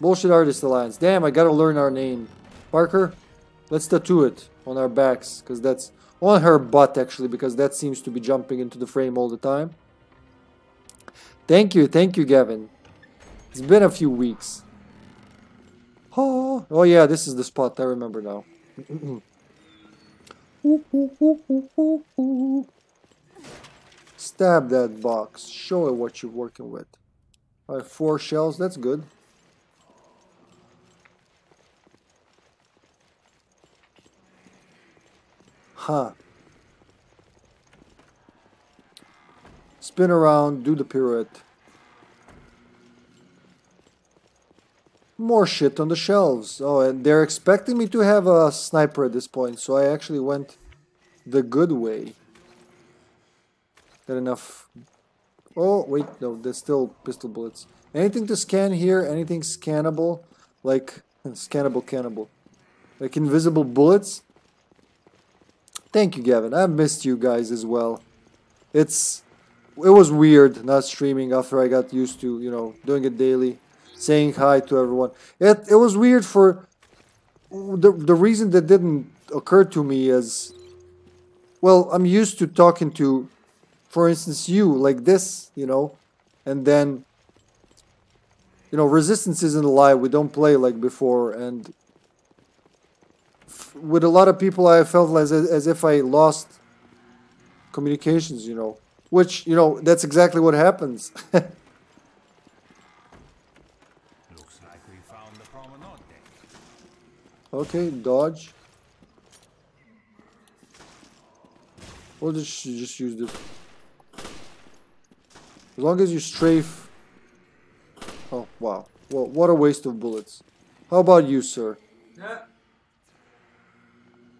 Bullshit artist alliance. Damn, I gotta learn our name. Parker, let's tattoo it on our backs. Because that's... on her butt, actually. Because that seems to be jumping into the frame all the time. Thank you. Thank you, Gavin. It's been a few weeks. Oh, oh yeah, this is the spot. I remember now. Stab that box. Show it what you're working with. Alright, 4 shells. That's good. Huh. Spin around. Do the pirouette. More shit on the shelves. Oh, and they're expecting me to have a sniper at this point, so I actually went the good way. Got enough. Oh, wait, no, there's still pistol bullets. Anything to scan here? Anything scannable? Like, scannable cannibal. Like invisible bullets? Thank you, Gavin. I missed you guys as well. It was weird not streaming after I got used to, you know, doing it daily. Saying hi to everyone. It was weird for... The reason that didn't occur to me is... well, I'm used to talking to... for instance, you, like this, you know, and then, you know, Resistance isn't alive, we don't play like before, and with a lot of people I felt as if I lost communications, you know, which, you know, that's exactly what happens. Looks like we found the promenade deck. Okay, dodge. Or just use this. As long as you strafe... oh, wow. Well, what a waste of bullets. How about you, sir? Yeah.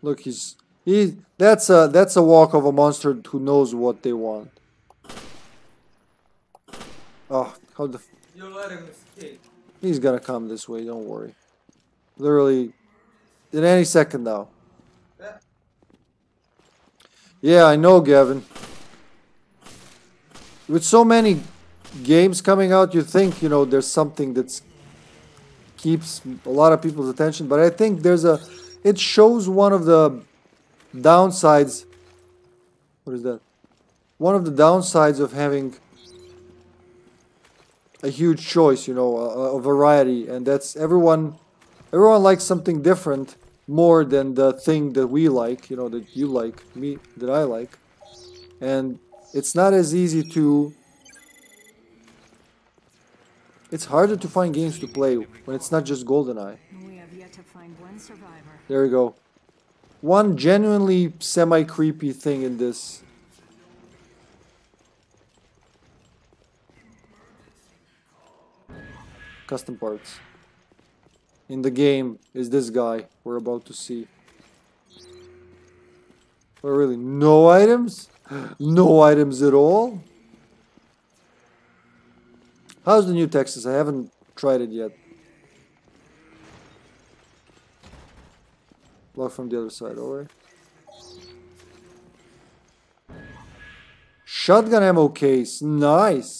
Look, he that's a walk of a monster who knows what they want. Oh, how the... you're letting him escape. He's gonna come this way, don't worry. Literally, in any second now. Yeah, yeah, I know, Gavin. With so many games coming out, you think, you know, there's something that keeps a lot of people's attention. But I think there's a... it shows one of the downsides... what is that? One of the downsides of having a huge choice, you know, a variety. And that's everyone likes something different more than the thing that we like, you know, that you like, me, that I like. And... it's not as easy to... it's harder to find games to play when it's not just GoldenEye. We have yet to find one survivor. There we go. One genuinely semi-creepy thing in this. Custom parts. In the game is this guy we're about to see. Oh, really? No items? No items at all? How's the new Texas? I haven't tried it yet. Block from the other side, alright. Shotgun ammo case, nice!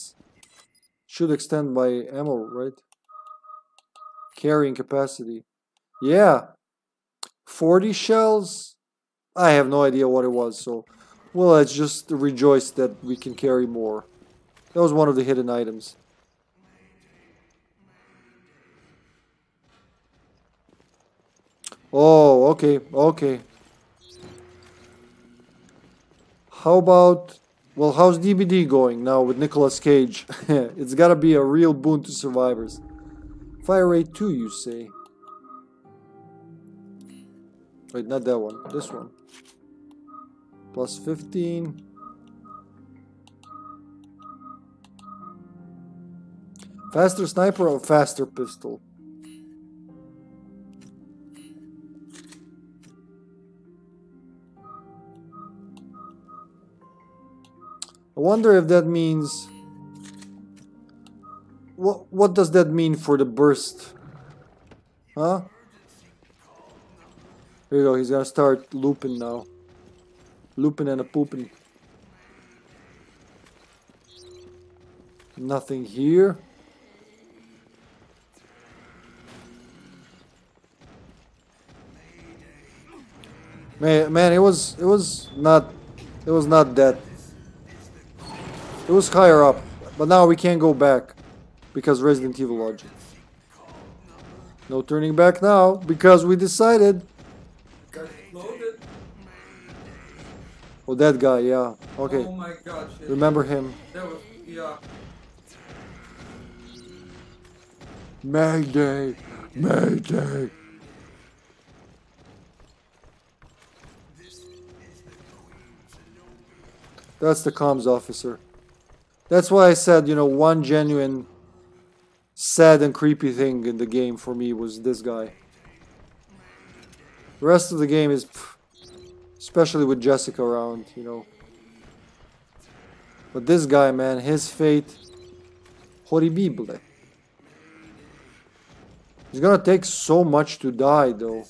Should extend my ammo, right? Carrying capacity. Yeah! 40 shells? I have no idea what it was, so... well, let's just rejoice that we can carry more. That was one of the hidden items. Oh, okay, okay. How about... well, how's DBD going now with Nicolas Cage? It's gotta be a real boon to survivors. Fire rate 2, you say? Wait, not that one. This one. Plus 15. Faster sniper or faster pistol? I wonder if that means... What does that mean for the burst? Huh? Here you go, he's gonna start looping now. Looping and a pooping. Nothing here. Man, it was not that. It was higher up, but now we can't go back because Resident Evil logic. No turning back now because we decided. Oh, that guy, yeah. Okay. Oh my gosh. Remember him? That was, yeah. Mayday! Mayday! That's the comms officer. That's why I said, you know, one genuine sad and creepy thing in the game for me was this guy. The rest of the game is... especially with Jessica around, you know. But this guy, man, his fate... horrible. It's gonna take so much to die, though.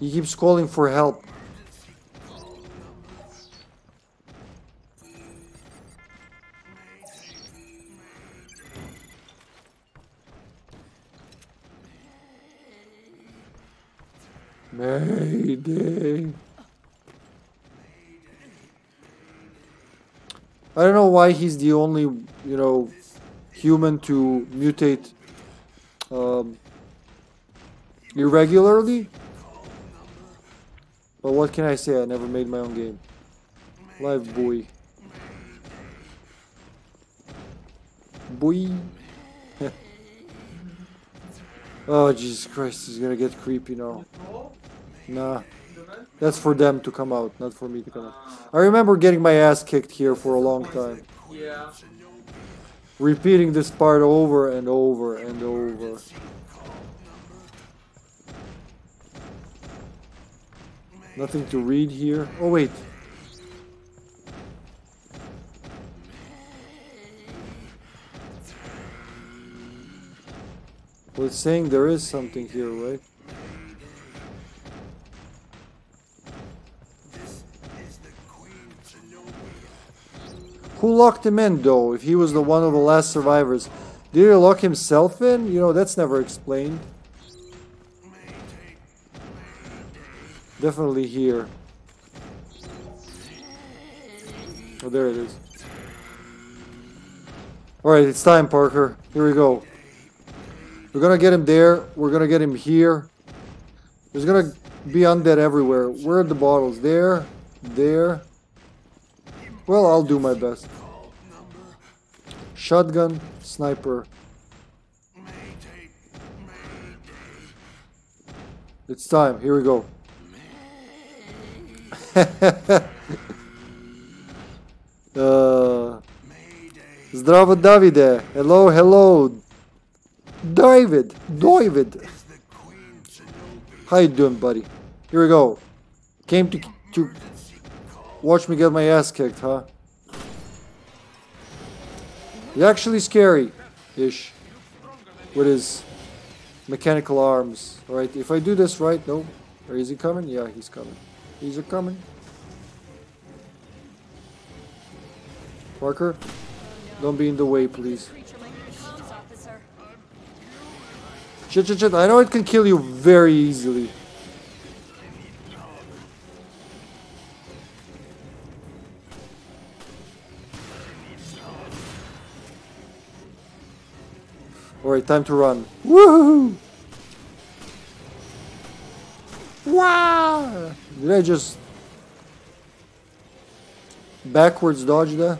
He keeps calling for help. Mayday. I don't know why he's the only, you know, human to mutate irregularly, but what can I say? I never made my own game. Live buoy. Buoy. Oh, Jesus Christ, it's gonna get creepy now. Nah, that's for them to come out, not for me to come out. I remember getting my ass kicked here for a long time. Yeah. Repeating this part over and over and over. Nothing to read here. Oh, wait. Well, it's saying there is something here, right? Who locked him in, though, if he was the one of the last survivors? Did he lock himself in? You know, that's never explained. Definitely here. Oh, there it is. Alright, it's time, Parker. Here we go. We're gonna get him there. We're gonna get him here. There's gonna be undead everywhere. Where are the bottles? There. There. Well, I'll do my best. Shotgun, sniper. It's time. Here we go. Zdravo, Davide. Hello, hello. David. How you doing, buddy? Here we go. Came to watch me get my ass kicked, huh? He's actually scary-ish with his mechanical arms. Alright, if I do this right, no. Or is he coming? Yeah, he's coming. He's a coming. Parker, don't be in the way, please. Shit, I know it can kill you very easily. Alright, time to run. Woohoo! Wow! Did I just backwards dodge that?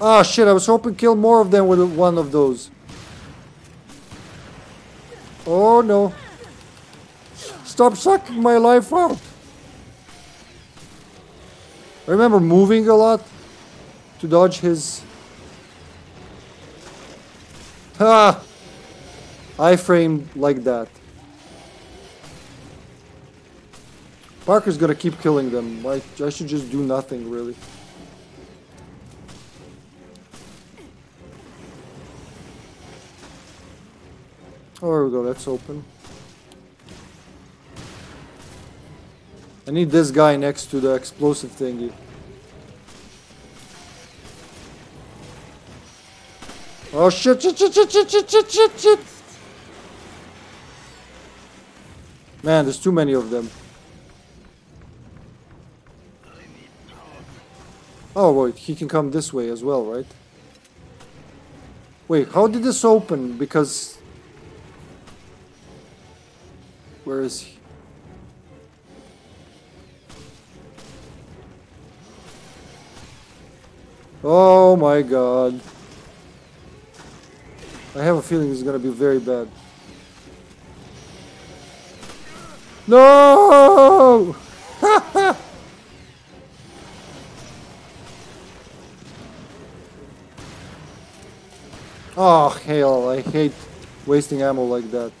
Ah, oh, shit, I was hoping to kill more of them with one of those. Oh no. Stop sucking my life out. I remember moving a lot to dodge his... Ha! I framed like that. Parker's gonna keep killing them. I should just do nothing, really. Oh, there we go, that's open. I need this guy next to the explosive thingy. Oh shit, shit, shit, shit, shit, shit, shit, shit, shit. Man, there's too many of them. Oh wait, he can come this way as well, right? Wait, how did this open? Because... Where is he? Oh my god. I have a feeling it's gonna be very bad. No! Oh hell, I hate wasting ammo like that.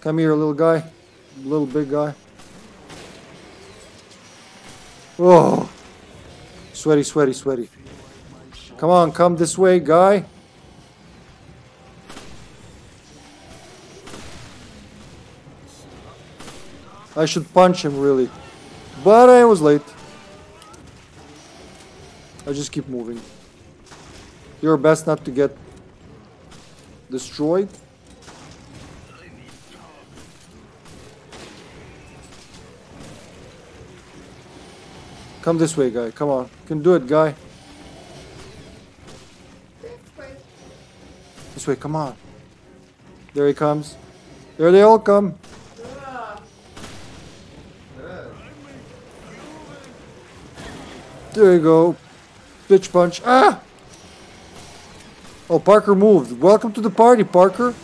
Come here, little guy. Little big guy. Oh. Sweaty, sweaty, sweaty. Come on, come this way, guy. I should punch him, really. But I was late. I just keep moving. Do your best not to get destroyed. Come this way, guy. Come on. You can do it, guy. This way. Come on. There he comes. There they all come. There you go. Bitch punch. Ah! Oh, Parker moved. Welcome to the party, Parker.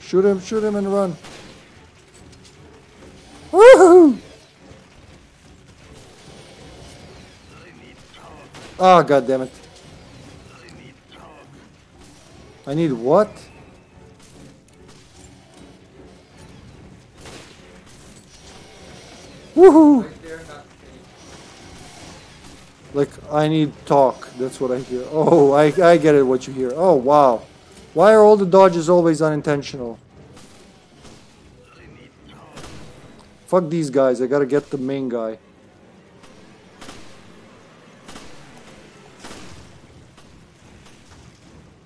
Shoot him, and run. Woohoo! Ah, goddammit. I need what? Woohoo! Like, I need talk. That's what I hear. Oh, I get it what you hear. Oh, wow. Why are all the dodges always unintentional? Fuck these guys, I gotta get the main guy.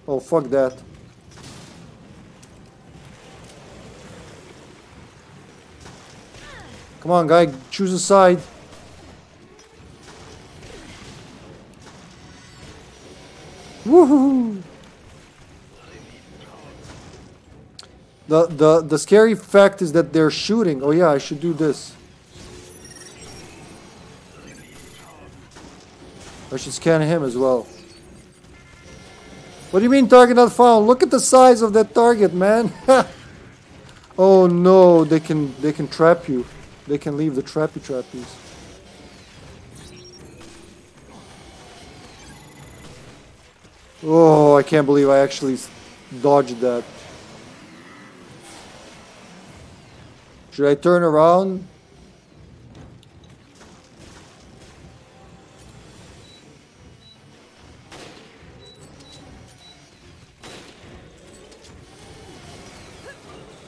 Oh, fuck that. Come on, guy, choose a side. Woohoo! The scary fact is that they're shooting. Oh yeah, I should do this. I should scan him as well. What do you mean target not found? Look at the size of that target, man. Oh no, they can trap you. They can leave the trappies. Oh, I can't believe I actually dodged that. Should I turn around?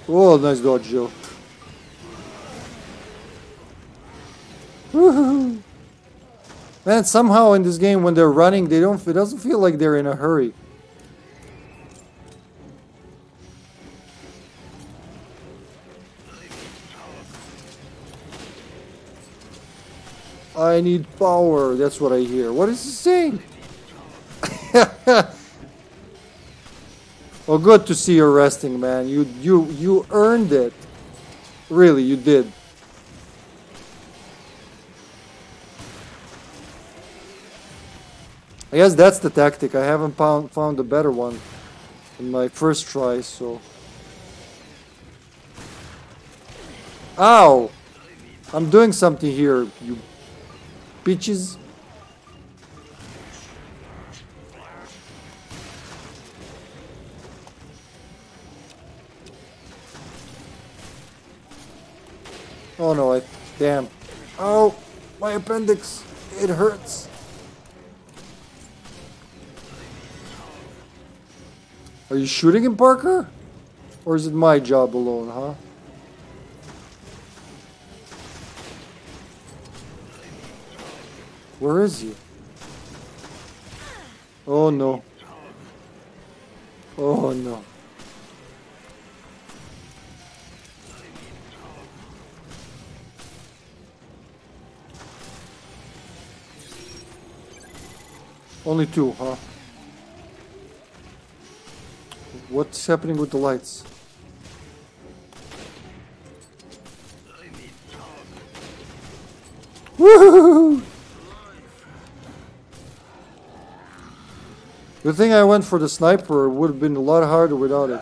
Oh, nice dodge, Jill. Woohoo! Man, somehow in this game, when they're running, they don't. It doesn't feel like they're in a hurry. I need power. That's what I hear. What is he saying? Oh, good to see you're resting, man. You earned it. Really, you did. I guess that's the tactic. I haven't found a better one in my first try, so... Ow! I'm doing something here, you bitches. Oh no, damn. Oh, my appendix, it hurts. Are you shooting him, Parker? Or is it my job alone, huh? Where is he? Oh no. Oh no. Only two, huh? What's happening with the lights? Woohoo! Good thing I went for the sniper, it would have been a lot harder without it.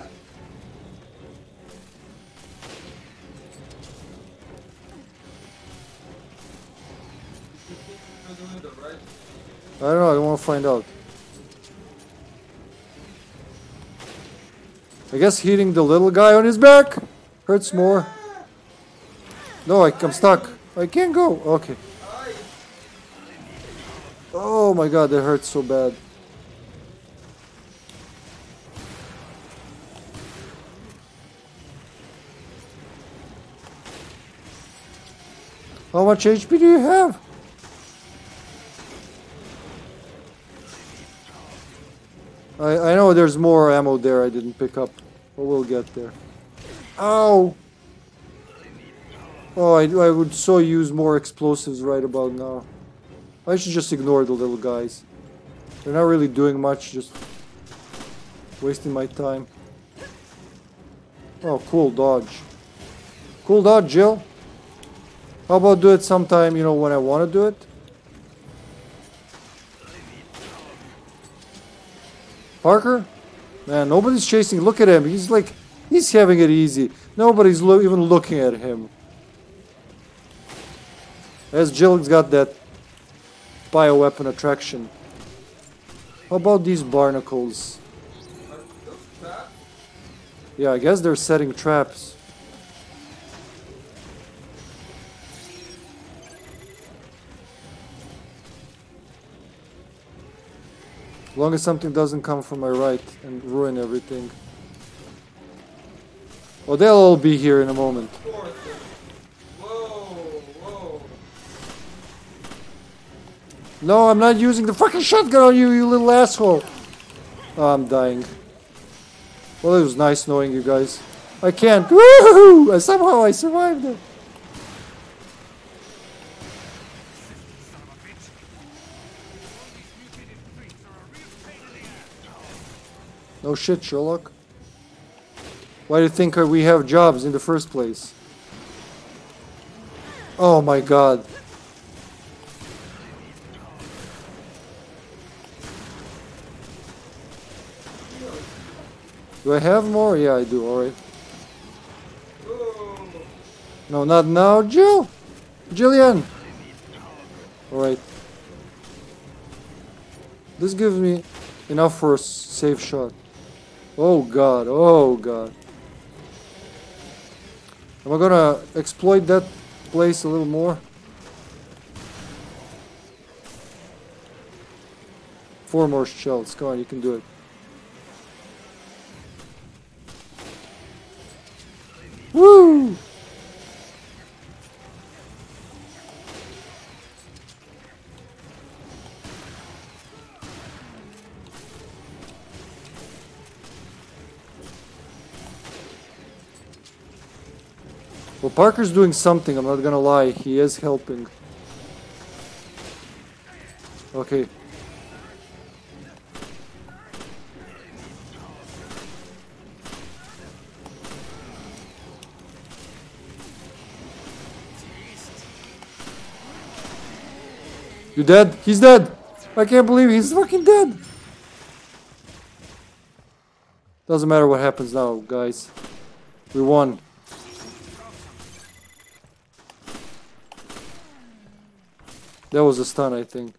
I don't know, I want to find out. I guess hitting the little guy on his back hurts more. No, I'm stuck. I can't go. Okay. Oh my god, that hurts so bad. How much HP do you have? I know there's more ammo there I didn't pick up, but we'll get there. Ow! Oh, I would so use more explosives right about now. I should just ignore the little guys. They're not really doing much, just wasting my time. Oh, cool dodge. Cool dodge, Jill. How about do it sometime, you know, when I want to do it? Parker? Man, nobody's chasing. Look at him. He's like, he's having it easy. Nobody's even looking at him. As Jill's got that bioweapon attraction. How about these barnacles? Yeah, I guess they're setting traps. As long as something doesn't come from my right and ruin everything. Oh, they'll all be here in a moment. No, I'm not using the fucking shotgun on you, you little asshole. Oh, I'm dying. Well, it was nice knowing you guys. I can't. Woohoo! Somehow I survived it. No shit, Sherlock. Why do you think we have jobs in the first place? Oh my god. Do I have more? Yeah, I do. Alright. No, not now, Jill! Jillian! Alright. This gives me enough for a safe shot. Oh god, oh god. Am I gonna exploit that place a little more? Four more shells, come on, you can do it. Woo! Well, Parker's doing something, I'm not gonna lie. He is helping. Okay. You dead? He's dead! I can't believe he's fucking dead. Doesn't matter what happens now, guys. We won. That was a stun, I think.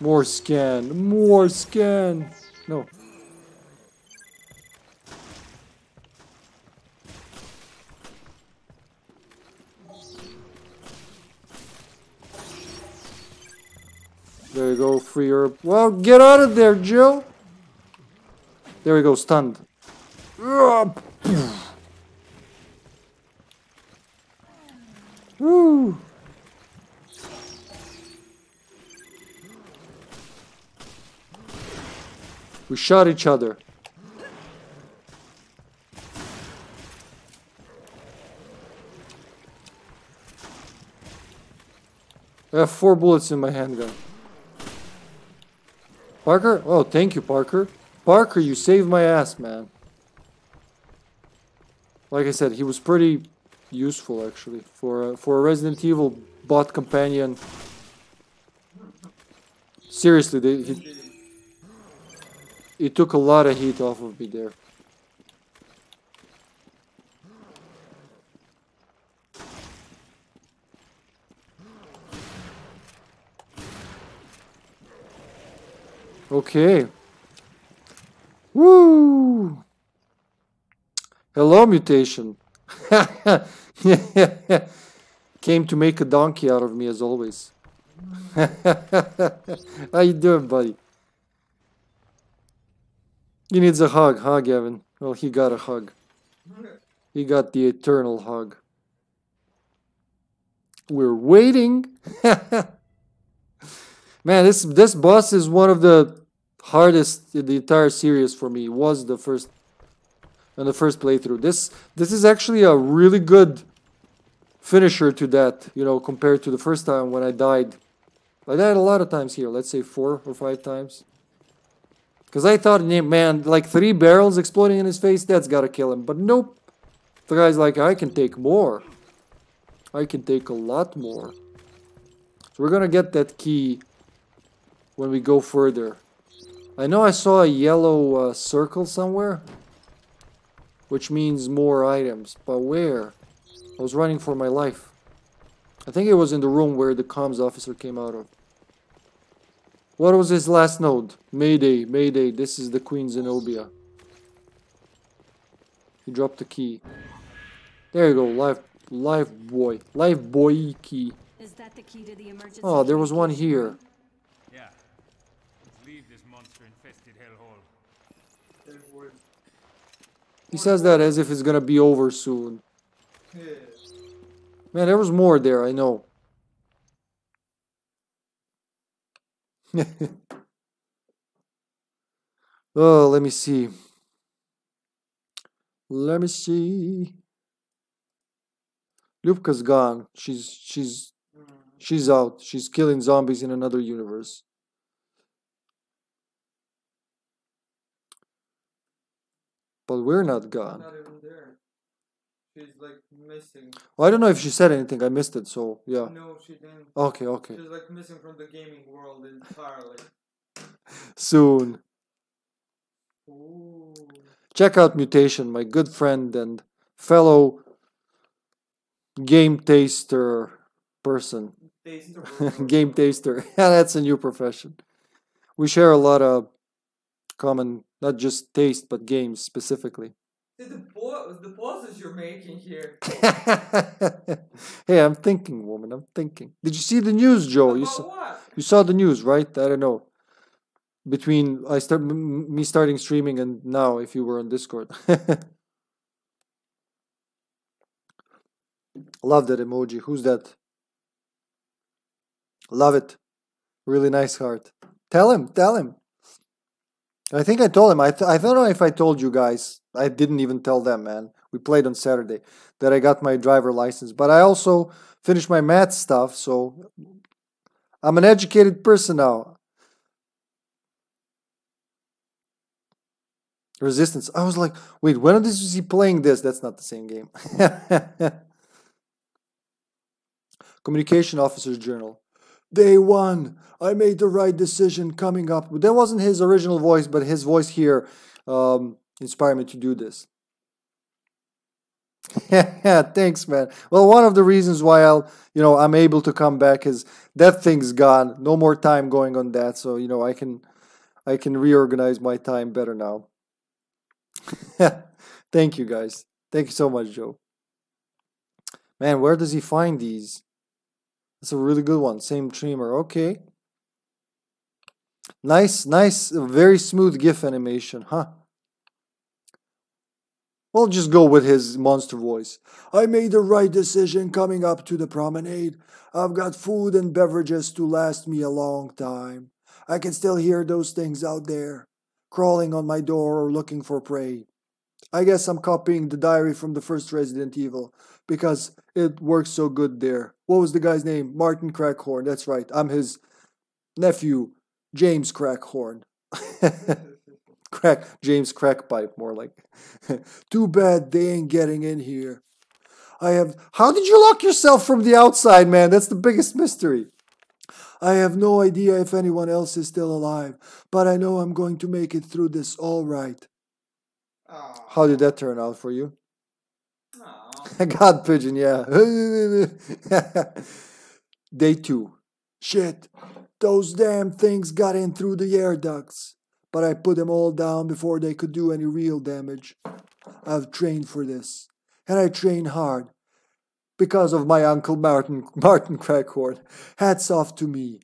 More scan. More scan. No. There you go, free herb. Well, get out of there, Jill! There we go, stunned. Woo! We shot each other. I have 4 bullets in my handgun. Parker? Oh, thank you, Parker. Parker, you saved my ass, man. Like I said, he was pretty useful, actually, for a Resident Evil bot companion. Seriously, he took a lot of heat off of me there. Okay. Woo! Hello, mutation. Came to make a donkey out of me, as always. How you doing, buddy? He needs a hug, huh, Gavin? Well, he got a hug. He got the eternal hug. We're waiting. Man, this boss is one of the hardest in the entire series for me. It was the first playthrough. This is actually a really good finisher to that, you know, compared to the first time when I died. I died a lot of times here, let's say 4 or 5 times. Because I thought, man, like 3 barrels exploding in his face, that's gotta kill him. But nope. The guy's like, I can take more. I can take a lot more. So we're gonna get that key when we go further. I know I saw a yellow circle somewhere, which means more items, but where? I was running for my life. I think it was in the room where the comms officer came out of. What was his last node? Mayday, Mayday, this is the Queen Zenobia. He dropped the key. There you go, life boy key. Is that the key to the emergency? Oh, there was one here. He says that as if it's gonna be over soon. Man, there was more there, I know. Oh, let me see. Let me see. Ljupka's gone. She's out. She's killing zombies in another universe. But we're not gone. Not even there. She's like missing. Well, I don't know if she said anything. I missed it, so yeah. No, she didn't. Okay, okay. She's like missing from the gaming world entirely. Soon. Ooh. Check out Mutation, my good friend and fellow game taster person. Taster. Game taster. That's a new profession. We share a lot of common, not just taste, but games specifically. The pauses you're making here. Hey, I'm thinking, woman. I'm thinking. Did you see the news, Joe? About you saw the news, right? I don't know. Between me starting streaming and now, if you were on Discord. Love that emoji. Who's that? Love it. Really nice heart. Tell him. Tell him. I think I told him, I don't know if I told you guys, I didn't even tell them, man. We played on Saturday, that I got my driver license. But I also finished my math stuff, so I'm an educated person now. Resistance. I was like, wait, when is he playing this? That's not the same game. Communication Officer's Journal. Day one, I made the right decision coming up. That wasn't his original voice, but his voice here inspired me to do this. Yeah, thanks, man. Well, one of the reasons why I'm able to come back is that thing's gone. No more time going on that, so I can reorganize my time better now. Thank you, guys. Thank you so much, Joe. Man, where does he find these? That's a really good one. Same streamer. Okay. Nice, nice, very smooth GIF animation, huh? We'll just go with his monster voice. I made the right decision coming up to the promenade. I've got food and beverages to last me a long time. I can still hear those things out there, crawling on my door or looking for prey. I guess I'm copying the diary from the first Resident Evil, because it works so good there. What was the guy's name? Martin Crackhorn. That's right. I'm his nephew, James Crackhorn. James Crackpipe, more like. Too bad they ain't getting in here. How did you lock yourself from the outside, man? That's the biggest mystery. I have no idea if anyone else is still alive, but I know I'm going to make it through this all right. Aww. How did that turn out for you? God pigeon, yeah. Day two. Shit, those damn things got in through the air ducts. But I put them all down before they could do any real damage. I've trained for this, and I train hard, because of my uncle Martin Crackhorn. Hats off to me.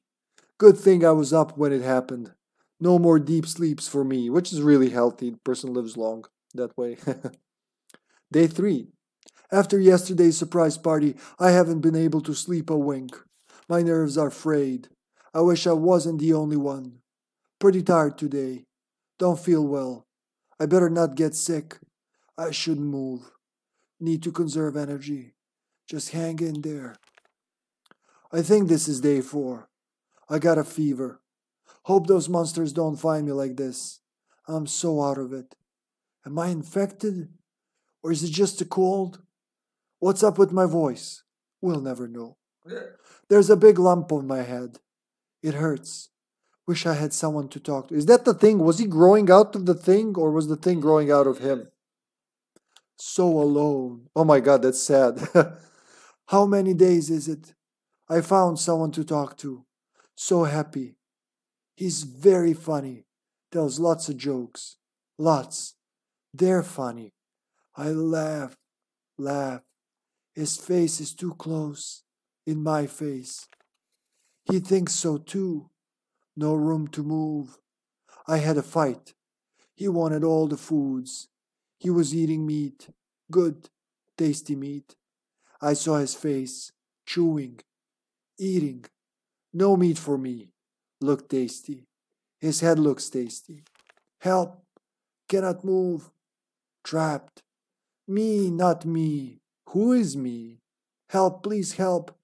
Good thing I was up when it happened. No more deep sleeps for me, which is really healthy. The person lives long that way. Day three. After yesterday's surprise party, I haven't been able to sleep a wink. My nerves are frayed. I wish I wasn't the only one. Pretty tired today. Don't feel well. I better not get sick. I shouldn't move. Need to conserve energy. Just hang in there. I think this is day four. I got a fever. Hope those monsters don't find me like this. I'm so out of it. Am I infected? Or is it just a cold? What's up with my voice? We'll never know. There's a big lump on my head. It hurts. Wish I had someone to talk to. Is that the thing? Was he growing out of the thing, or was the thing growing out of him? So alone. Oh my God, that's sad. How many days is it? I found someone to talk to. So happy. He's very funny. Tells lots of jokes. Lots. They're funny. I laugh. His face is too close in my face. He thinks so too. No room to move. I had a fight. He wanted all the foods. He was eating meat. Good, tasty meat. I saw his face. Chewing. Eating. No meat for me. Looked tasty. His head looks tasty. Help. Cannot move. Trapped. Me, not me. Who is me? Help, please help.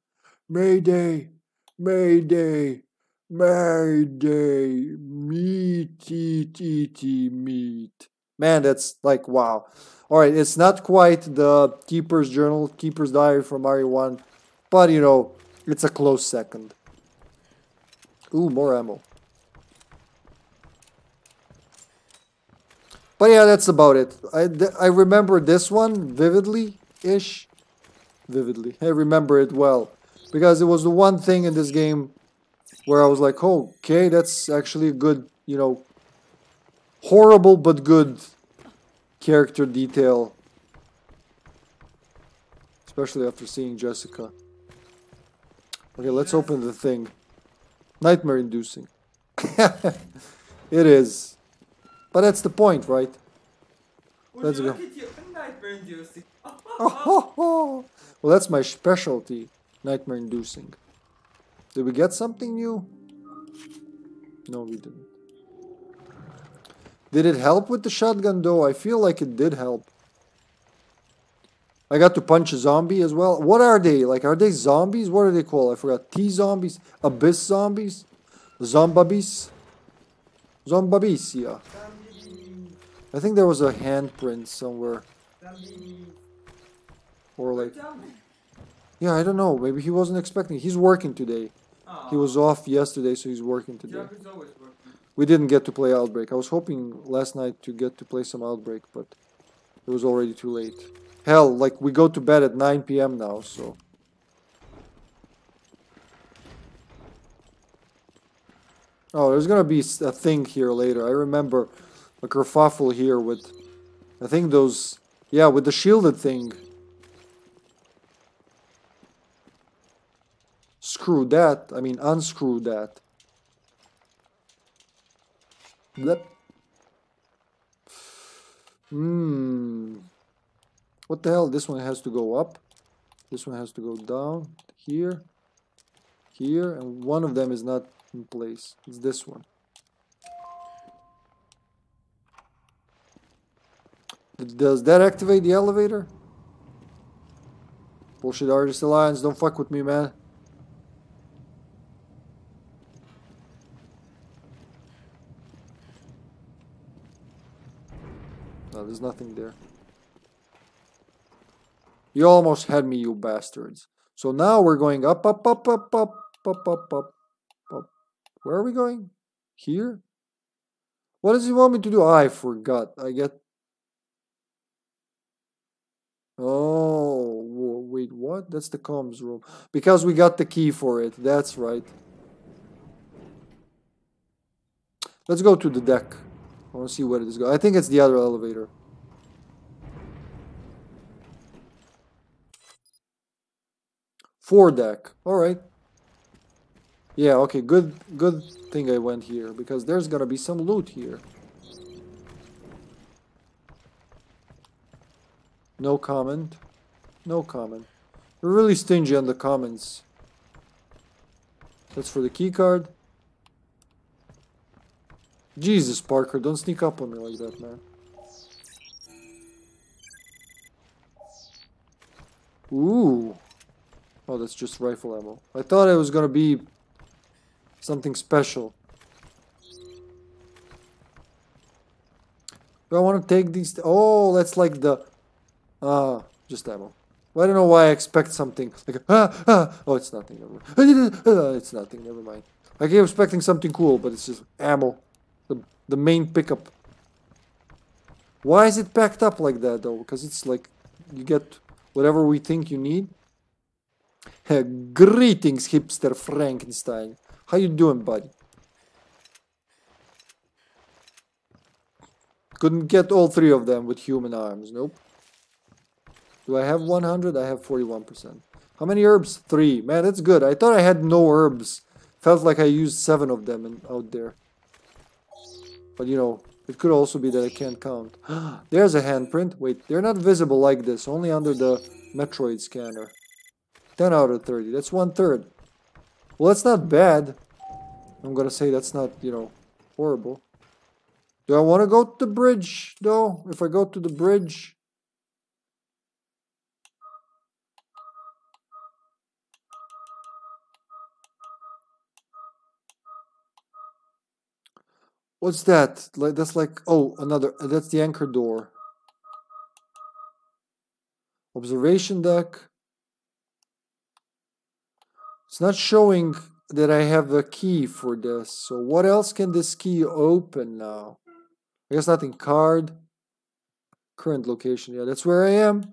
Mayday. Mayday. Mayday, meat, eat, eat, meat. Man, that's like, wow. All right, it's not quite the Keeper's Journal, Keeper's Diary from RE1, but, you know, it's a close second. Ooh, more ammo. But yeah, that's about it. I remember this one vividly-ish. Vividly. I remember it well, because it was the one thing in this game where I was like, oh, okay, that's actually a good, you know, horrible but good character detail. Especially after seeing Jessica. Okay, let's open the thing. Nightmare inducing. It is. But that's the point, right? Let's go. Nightmare inducing. Well, that's my specialty, nightmare inducing. Did we get something new? No, we didn't. Did it help with the shotgun, though? I feel like it did help. I got to punch a zombie as well. What are they? Like, are they zombies? What are they called? I forgot. T-zombies? Abyss zombies? Zombabies? Zombabies, yeah. I think there was a handprint somewhere. Or like... Yeah, I don't know. Maybe he wasn't expecting. He's working today. Aww. He was off yesterday, so he's working today. Jack is always working. We didn't get to play Outbreak. I was hoping last night to get to play some Outbreak, but it was already too late. Hell, like, we go to bed at 9 p.m. now, so... Oh, there's gonna be a thing here later. I remember a kerfuffle here with... I think those... Yeah, with the shielded thing. Screw that. I mean, unscrew that. Blip. What the hell? This one has to go up. This one has to go down. Here. Here. And one of them is not... in place. It's this one. Does that activate the elevator? Bullshit Artist Alliance, don't fuck with me, man. No, there's nothing there. You almost had me, you bastards. So now we're going up, up, up, up, up, up, up, up. Where are we going? Here? What does he want me to do? I forgot. I get... Oh, wait, what? That's the comms room. Because we got the key for it. That's right. Let's go to the deck. I want to see where it is going. I think it's the other elevator. Four deck. All right. Yeah, okay, good thing I went here, because there's gonna be some loot here. No comment. No comment. We're really stingy on the comments. That's for the key card. Jesus, Parker, don't sneak up on me like that, man. Ooh. Oh, that's just rifle ammo. I thought it was gonna be... something special. Do I want to take these? Oh, that's like the... just ammo. Well, I don't know why I expect something. Like, oh, it's nothing. Never mind. It's nothing. Never mind. I keep expecting something cool, but it's just ammo. The main pickup. Why is it packed up like that, though? Because it's like you get whatever we think you need. Greetings, hipster Frankenstein. How you doing, buddy? Couldn't get all three of them with human arms. Nope. Do I have 100? I have 41%. How many herbs? 3. Man, that's good. I thought I had no herbs. Felt like I used 7 of them out there. But you know, it could also be that I can't count. There's a handprint. Wait, they're not visible like this. Only under the Metroid scanner. 10 out of 30. That's 1/3. Well, that's not bad. I'm gonna say that's not, you know, horrible. Do I want to go to the bridge, though? If I go to the bridge... What's that? Like, that's like... Oh, another... That's the anchor door. Observation deck... It's not showing that I have a key for this. So what else can this key open now? I guess nothing. Card. Current location. Yeah, that's where I am.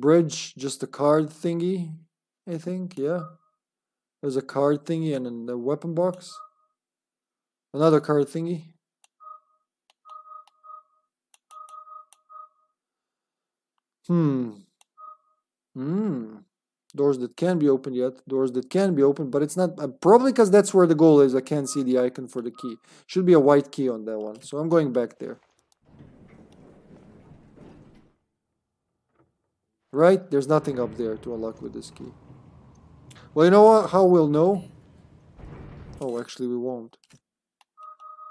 Bridge. Just a card thingy, I think. Yeah. There's a card thingy and a weapon box. Another card thingy. Doors that can be opened yet. Doors that can be opened, but it's not... probably because that's where the goal is. I can't see the icon for the key. Should be a white key on that one. So I'm going back there. Right? There's nothing up there to unlock with this key. Well, you know what? How we'll know? Oh, actually we won't.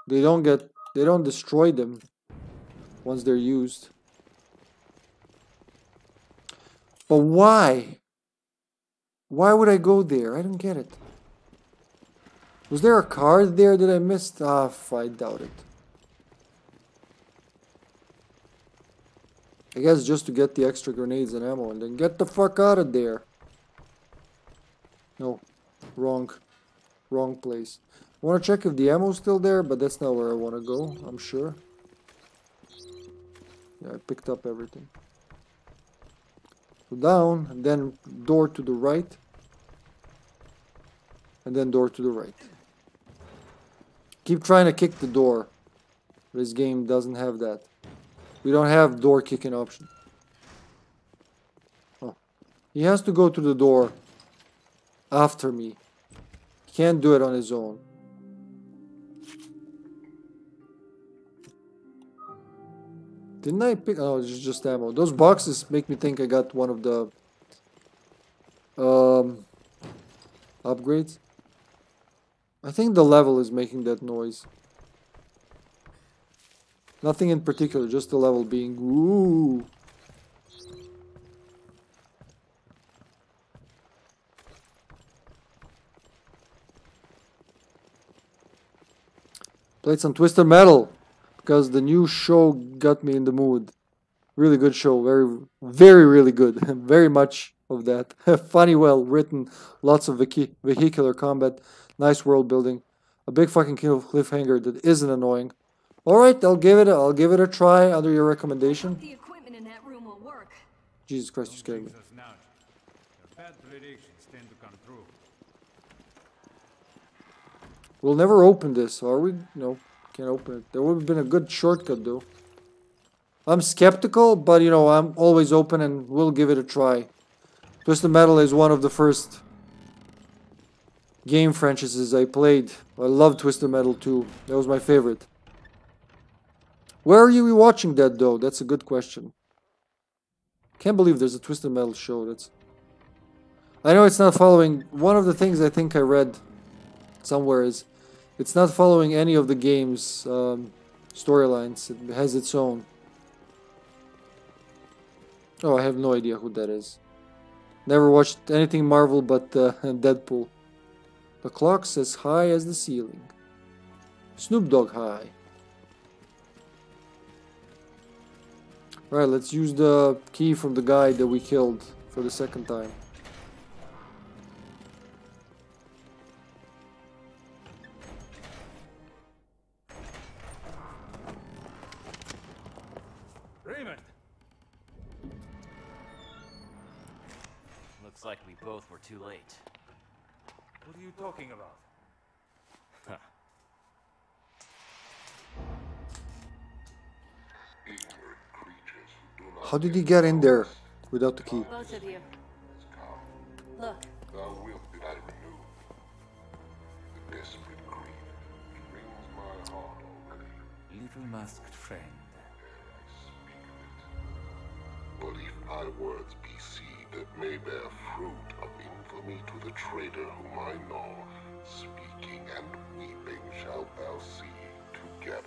They don't destroy them once they're used. But why? Why would I go there? I don't get it. Was there a card there that I missed? I doubt it. I guess just to get the extra grenades and ammo and then get the fuck out of there. No, wrong place. I want to check if the ammo's still there, but that's not where I want to go, I'm sure. Yeah, I picked up everything. So down, and then door to the right. And then door to the right. Keep trying to kick the door. This game doesn't have that. We don't have door kicking option. Oh. He has to go to the door after me. He can't do it on his own. Didn't I pick? Oh, it's just ammo. Those boxes make me think I got one of the upgrades. I think the level is making that noise. Nothing in particular, just the level being ooh. Played some Twisted Metal because the new show got me in the mood. Really good show, really good. Very much of that. Funny, well written, lots of vehicular combat, nice world building, a big fucking cliffhanger that isn't annoying. All right, I'll give it a try under your recommendation. The equipment in that room will work. Jesus Christ, you're scaring me. We'll never open this, are we? No, can't open it. There would have been a good shortcut, though. I'm skeptical, but you know, I'm always open and we'll give it a try. Twisted Metal is one of the first game franchises I played. I love Twisted Metal 2. That was my favorite. Where are you watching that though? That's a good question. Can't believe there's a Twisted Metal show. That's. I know it's not following. One of the things I think I read somewhere is it's not following any of the game's storylines. It has its own. Oh, I have no idea who that is. Never watched anything Marvel but Deadpool. The clock's as high as the ceiling. Snoop Dogg high. Alright, let's use the key from the guy that we killed for the second time. Raymond! Looks like we both were too late. What are you talking about? Huh. How did he get in there without the key? Both of you. Look. Thou wilt that I renew. The desperate grief which wrings my heart already. Little masked friend. I speak of it. But if my words be seed that may bear fruit of infamy to the traitor whom I know, speaking and weeping shalt thou see together.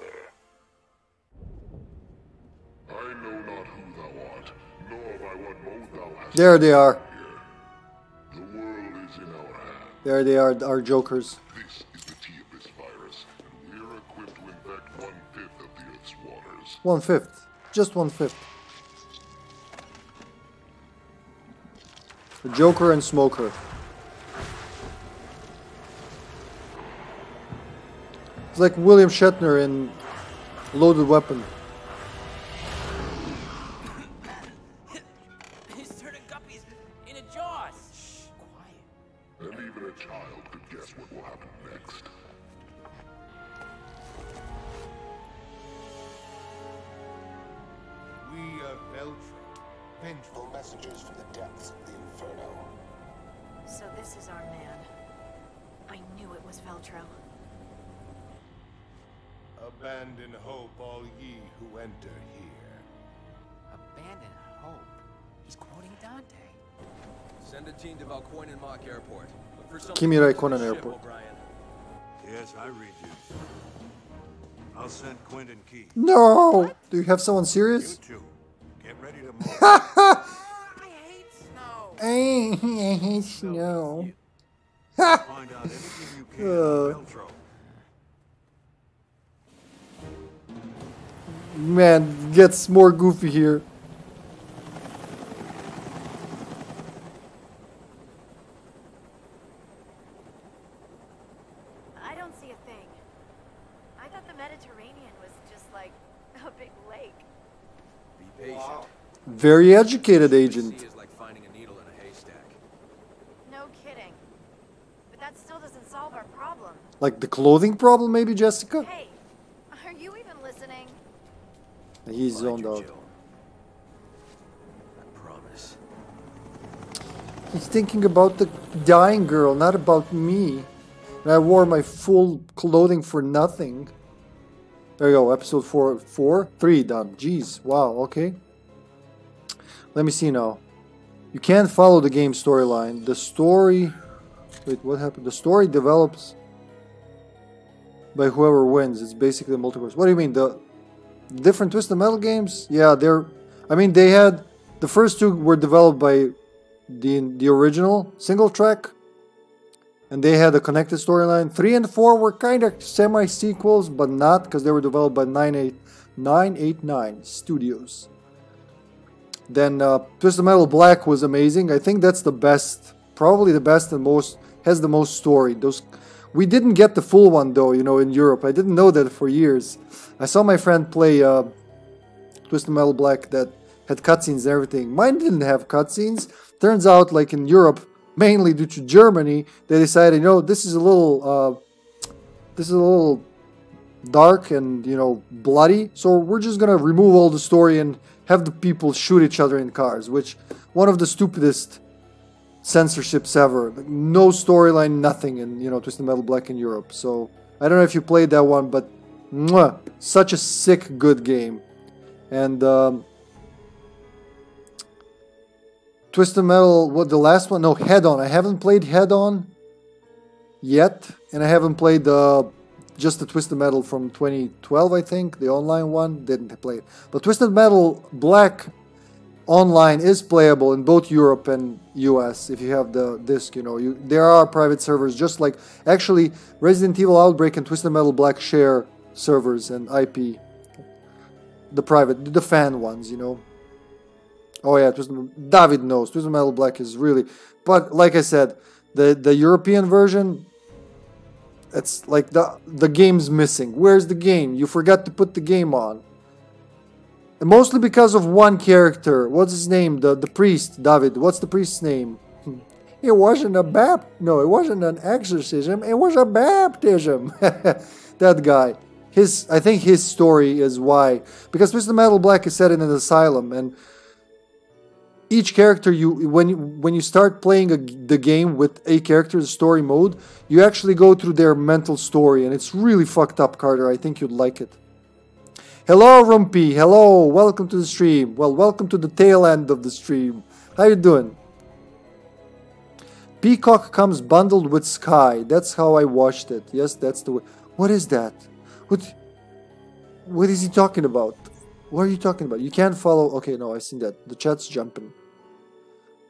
I know not who thou art, nor by what mode thou hast. There they are. The world is in our hands. There they are, our jokers. This is the tea of this virus, and we are equipped to infect 1/5 of the Earth's waters. 1/5. Just 1/5. The Joker and Smoker. It's like William Shatner in Loaded Weapon. Kimi Raikkonen Airport. Yes, I read you. I'll send Quinn and Keith. No! What? Do you have someone serious? You two. Get ready to move. I hate snow. I hate snow. Find out anything you can about Veltro. Man, gets more goofy here. Mediterranean was just like a big lake. Be patient. Wow. Very educated agent. Is like finding a needle in a haystack. No kidding. But that still doesn't solve our problem. Like the clothing problem, maybe, Jessica? Hey, are you even listening? He's zoned out. I promise. He's thinking about the dying girl, not about me. And I wore my full clothing for nothing. There you go, episode 4, 3 done. Jeez, wow, okay. Let me see now. You can't follow the game storyline. The story... Wait, what happened? The story develops by whoever wins. It's basically a multiverse. What do you mean? The different Twisted Metal games? Yeah, they're... I mean, they had... The first two were developed by the original single track. And they had a connected storyline. 3 and 4 were kind of semi-sequels, but not, because they were developed by 989 Studios. Then Twisted Metal Black was amazing. I think that's the best, probably the best and most, has the most story. Those, we didn't get the full one though, you know, in Europe. I didn't know that for years. I saw my friend play Twisted Metal Black that had cutscenes and everything. Mine didn't have cutscenes. Turns out, like in Europe, mainly due to Germany, they decided, you know, this is a little dark and, you know, bloody. So we're just gonna remove all the story and have the people shoot each other in cars, which one of the stupidest censorships ever. Like, no storyline, nothing in, you know, Twisted Metal Black in Europe. So I don't know if you played that one, but mwah, such a sick good game. And Twisted Metal, what, the last one? No, Head On. I haven't played Head On yet, and I haven't played the just the Twisted Metal from 2012, I think, the online one, didn't play it. But Twisted Metal Black online is playable in both Europe and US if you have the disc, you know. There are private servers, just like, actually, Resident Evil Outbreak and Twisted Metal Black share servers and IP. The private, the fan ones, you know. Oh yeah, Twisted, David knows, Twisted Metal Black is really... But, like I said, the European version... It's like the game's missing. Where's the game? You forgot to put the game on. And mostly because of one character. What's his name? The priest, David. What's the priest's name? It wasn't a No, it wasn't an exorcism. It was a baptism. That guy. His, I think his story is why. Because Twisted Metal Black is set in an asylum. And each character, when you start playing the game with a character, the story mode, you actually go through their mental story, and it's really fucked up, Carter. I think you'd like it. Hello, Rumpy. Hello. Welcome to the stream. Well, welcome to the tail end of the stream. How you doing? Peacock comes bundled with Sky. That's how I watched it. Yes, that's the way. What is that? What is he talking about? What are you talking about? You can't follow... Okay, no, I've seen that. The chat's jumping.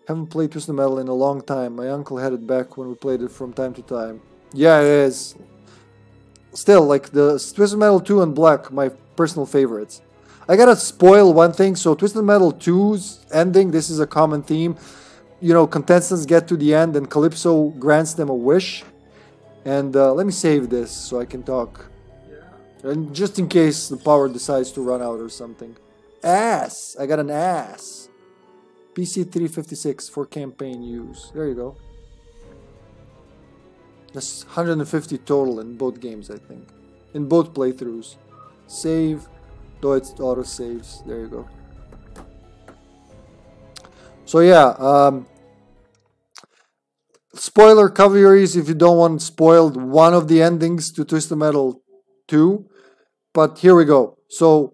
Haven't played Twisted Metal in a long time. My uncle had it back when we played it from time to time. Yeah, it is. Still, like, the Twisted Metal 2 and Black, my personal favorites. I gotta spoil one thing. So, Twisted Metal 2's ending, this is a common theme. You know, contestants get to the end and Calypso grants them a wish. And let me save this so I can talk. And just in case the power decides to run out or something. Ass! I got an ass. PC356 for campaign use. There you go. That's 150 total in both games, I think. In both playthroughs. Save. Though it's auto saves. There you go. So yeah. Spoiler coverage if you don't want spoiled one of the endings to Twisted Metal 2. But here we go. So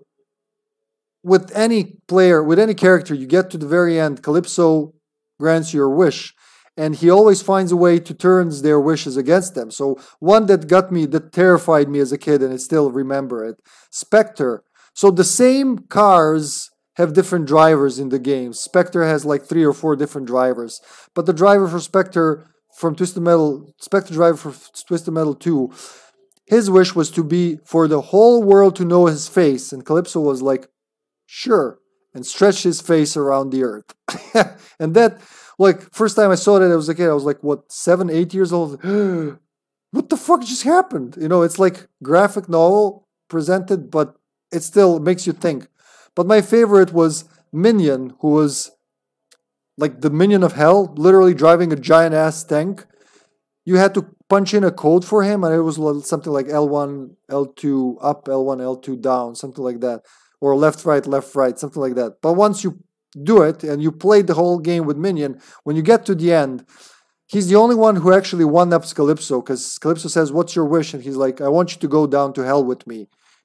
with any player, with any character, you get to the very end, Calypso grants your wish, and he always finds a way to turn their wishes against them. So one that got me, that terrified me as a kid, and I still remember it, Spectre. So the same cars have different drivers in the game. Spectre has like 3 or 4 different drivers, but the driver for Spectre from Twisted Metal, Spectre driver for Twisted Metal 2, his wish was to be for the whole world to know his face. And Calypso was like, sure. And stretched his face around the earth. And that, like, first time I saw that, I was a kid. I was like, what, 7, 8 years old? What the fuck just happened? You know, it's like graphic novel presented, but it still makes you think. But my favorite was Minion, who was like the minion of hell, literally driving a giant ass tank. You had to punch in a code for him, and it was something like L1, L2 up, L1, L2 down, something like that. Or left, right, something like that. But once you do it, and you played the whole game with Minion, when you get to the end, he's the only one who actually one-ups Calypso, because Calypso says, what's your wish? And he's like, I want you to go down to hell with me.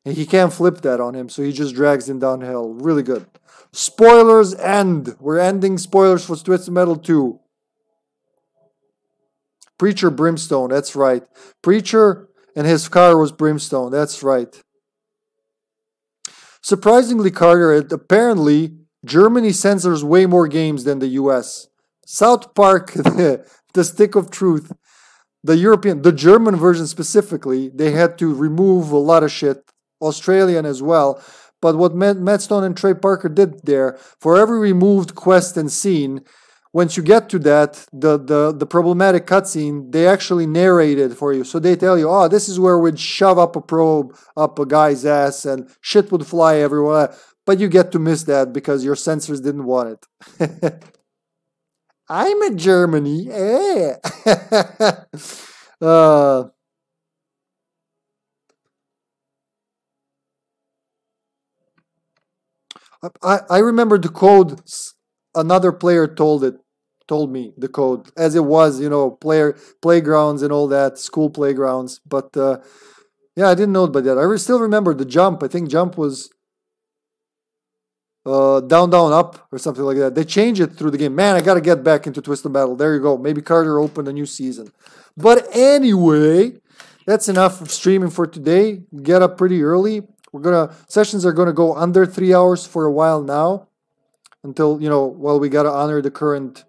And he can't flip that on him, so he just drags him down hell. Really good. Spoilers end. We're ending spoilers for Twisted Metal 2. Preacher Brimstone, that's right. Preacher and his car was Brimstone, that's right. Surprisingly, Carter, apparently, Germany censors way more games than the U.S. South Park, the stick of truth. The European, the German version specifically, they had to remove a lot of shit. Australian as well. But what Matt Stone and Trey Parker did there, for every removed quest and scene, once you get to that, the problematic cutscene, they actually narrate it for you. So they tell you, oh, this is where we'd shove up a probe up a guy's ass and shit would fly everywhere. But you get to miss that because your censors didn't want it. I'm in Germany. Eh. I remember the code. Another player told me the code, as it was, you know, playgrounds and all that, school playgrounds. But yeah, I didn't know about that. I still remember the jump. I think jump was down, down, up or something like that. They changed it through the game. Man, I got to get back into Twisted Metal. There you go. Maybe Carter opened a new season. But anyway, that's enough of streaming for today. Get up pretty early. Sessions are going to go under 3 hours for a while now. Until, you know, well, we got to honor the current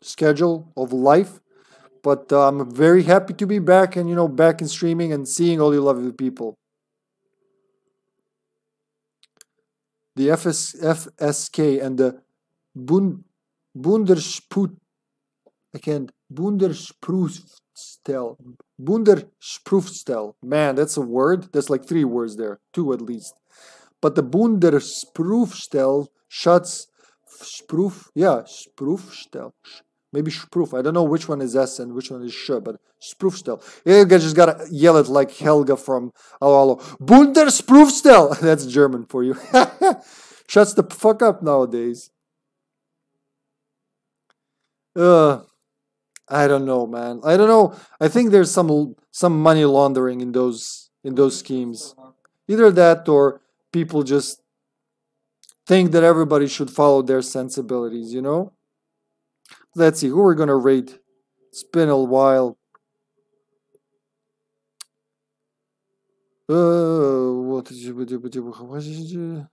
schedule of life. But I'm very happy to be back and, you know, back in streaming and seeing all you lovely people. The FSK and the Bundersprüfstelle. Man, that's a word. That's like 3 words there. 2 at least. But the Bundersprüfstelle Sprüfstelle. Maybe Sprüf. I don't know which one is S and which one is Sh, but Sprüfstelle. You guys just gotta yell it like Helga from Allo. Bundersprüfstelle! That's German for you. Shuts the fuck up nowadays. I don't know, man. I don't know. I think there's some money laundering in those schemes. Either that or people just think that everybody should follow their sensibilities, you know? Let's see, who we're gonna rate? It's been a while. What did you do?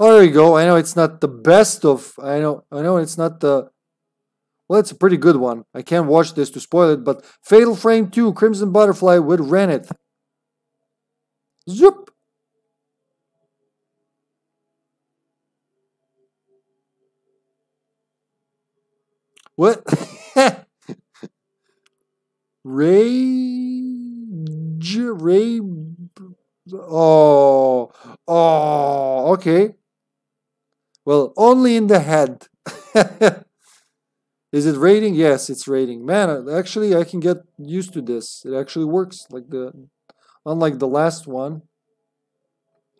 Oh, there you go. I know it's not the best of. I know it's not the. Well, it's a pretty good one. I can't watch this to spoil it, but Fatal Frame 2, Crimson Butterfly with Rennet. Zoop. What? Rage. Oh, okay. Well, only in the head. Is it rating? Yes, it's rating. Man, actually, I can get used to this. It actually works, unlike the last one.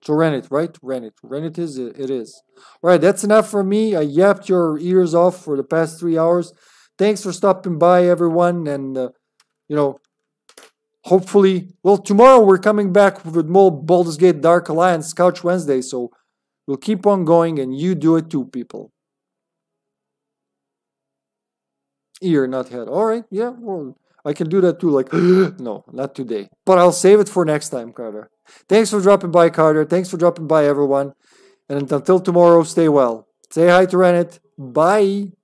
So Rennet, right? Rennet. Rennet is it. It is. All right, that's enough for me. I yapped your ears off for the past 3 hours. Thanks for stopping by, everyone, and you know. Hopefully, well, tomorrow we're coming back with more Baldur's Gate Dark Alliance Couch Wednesday, so we'll keep on going, and you do it too, people. Ear, not head. All right, yeah, well, I can do that too, like, no, not today. But I'll save it for next time, Carter. Thanks for dropping by, Carter. Thanks for dropping by, everyone. And until tomorrow, stay well. Say hi to Rennet. Bye.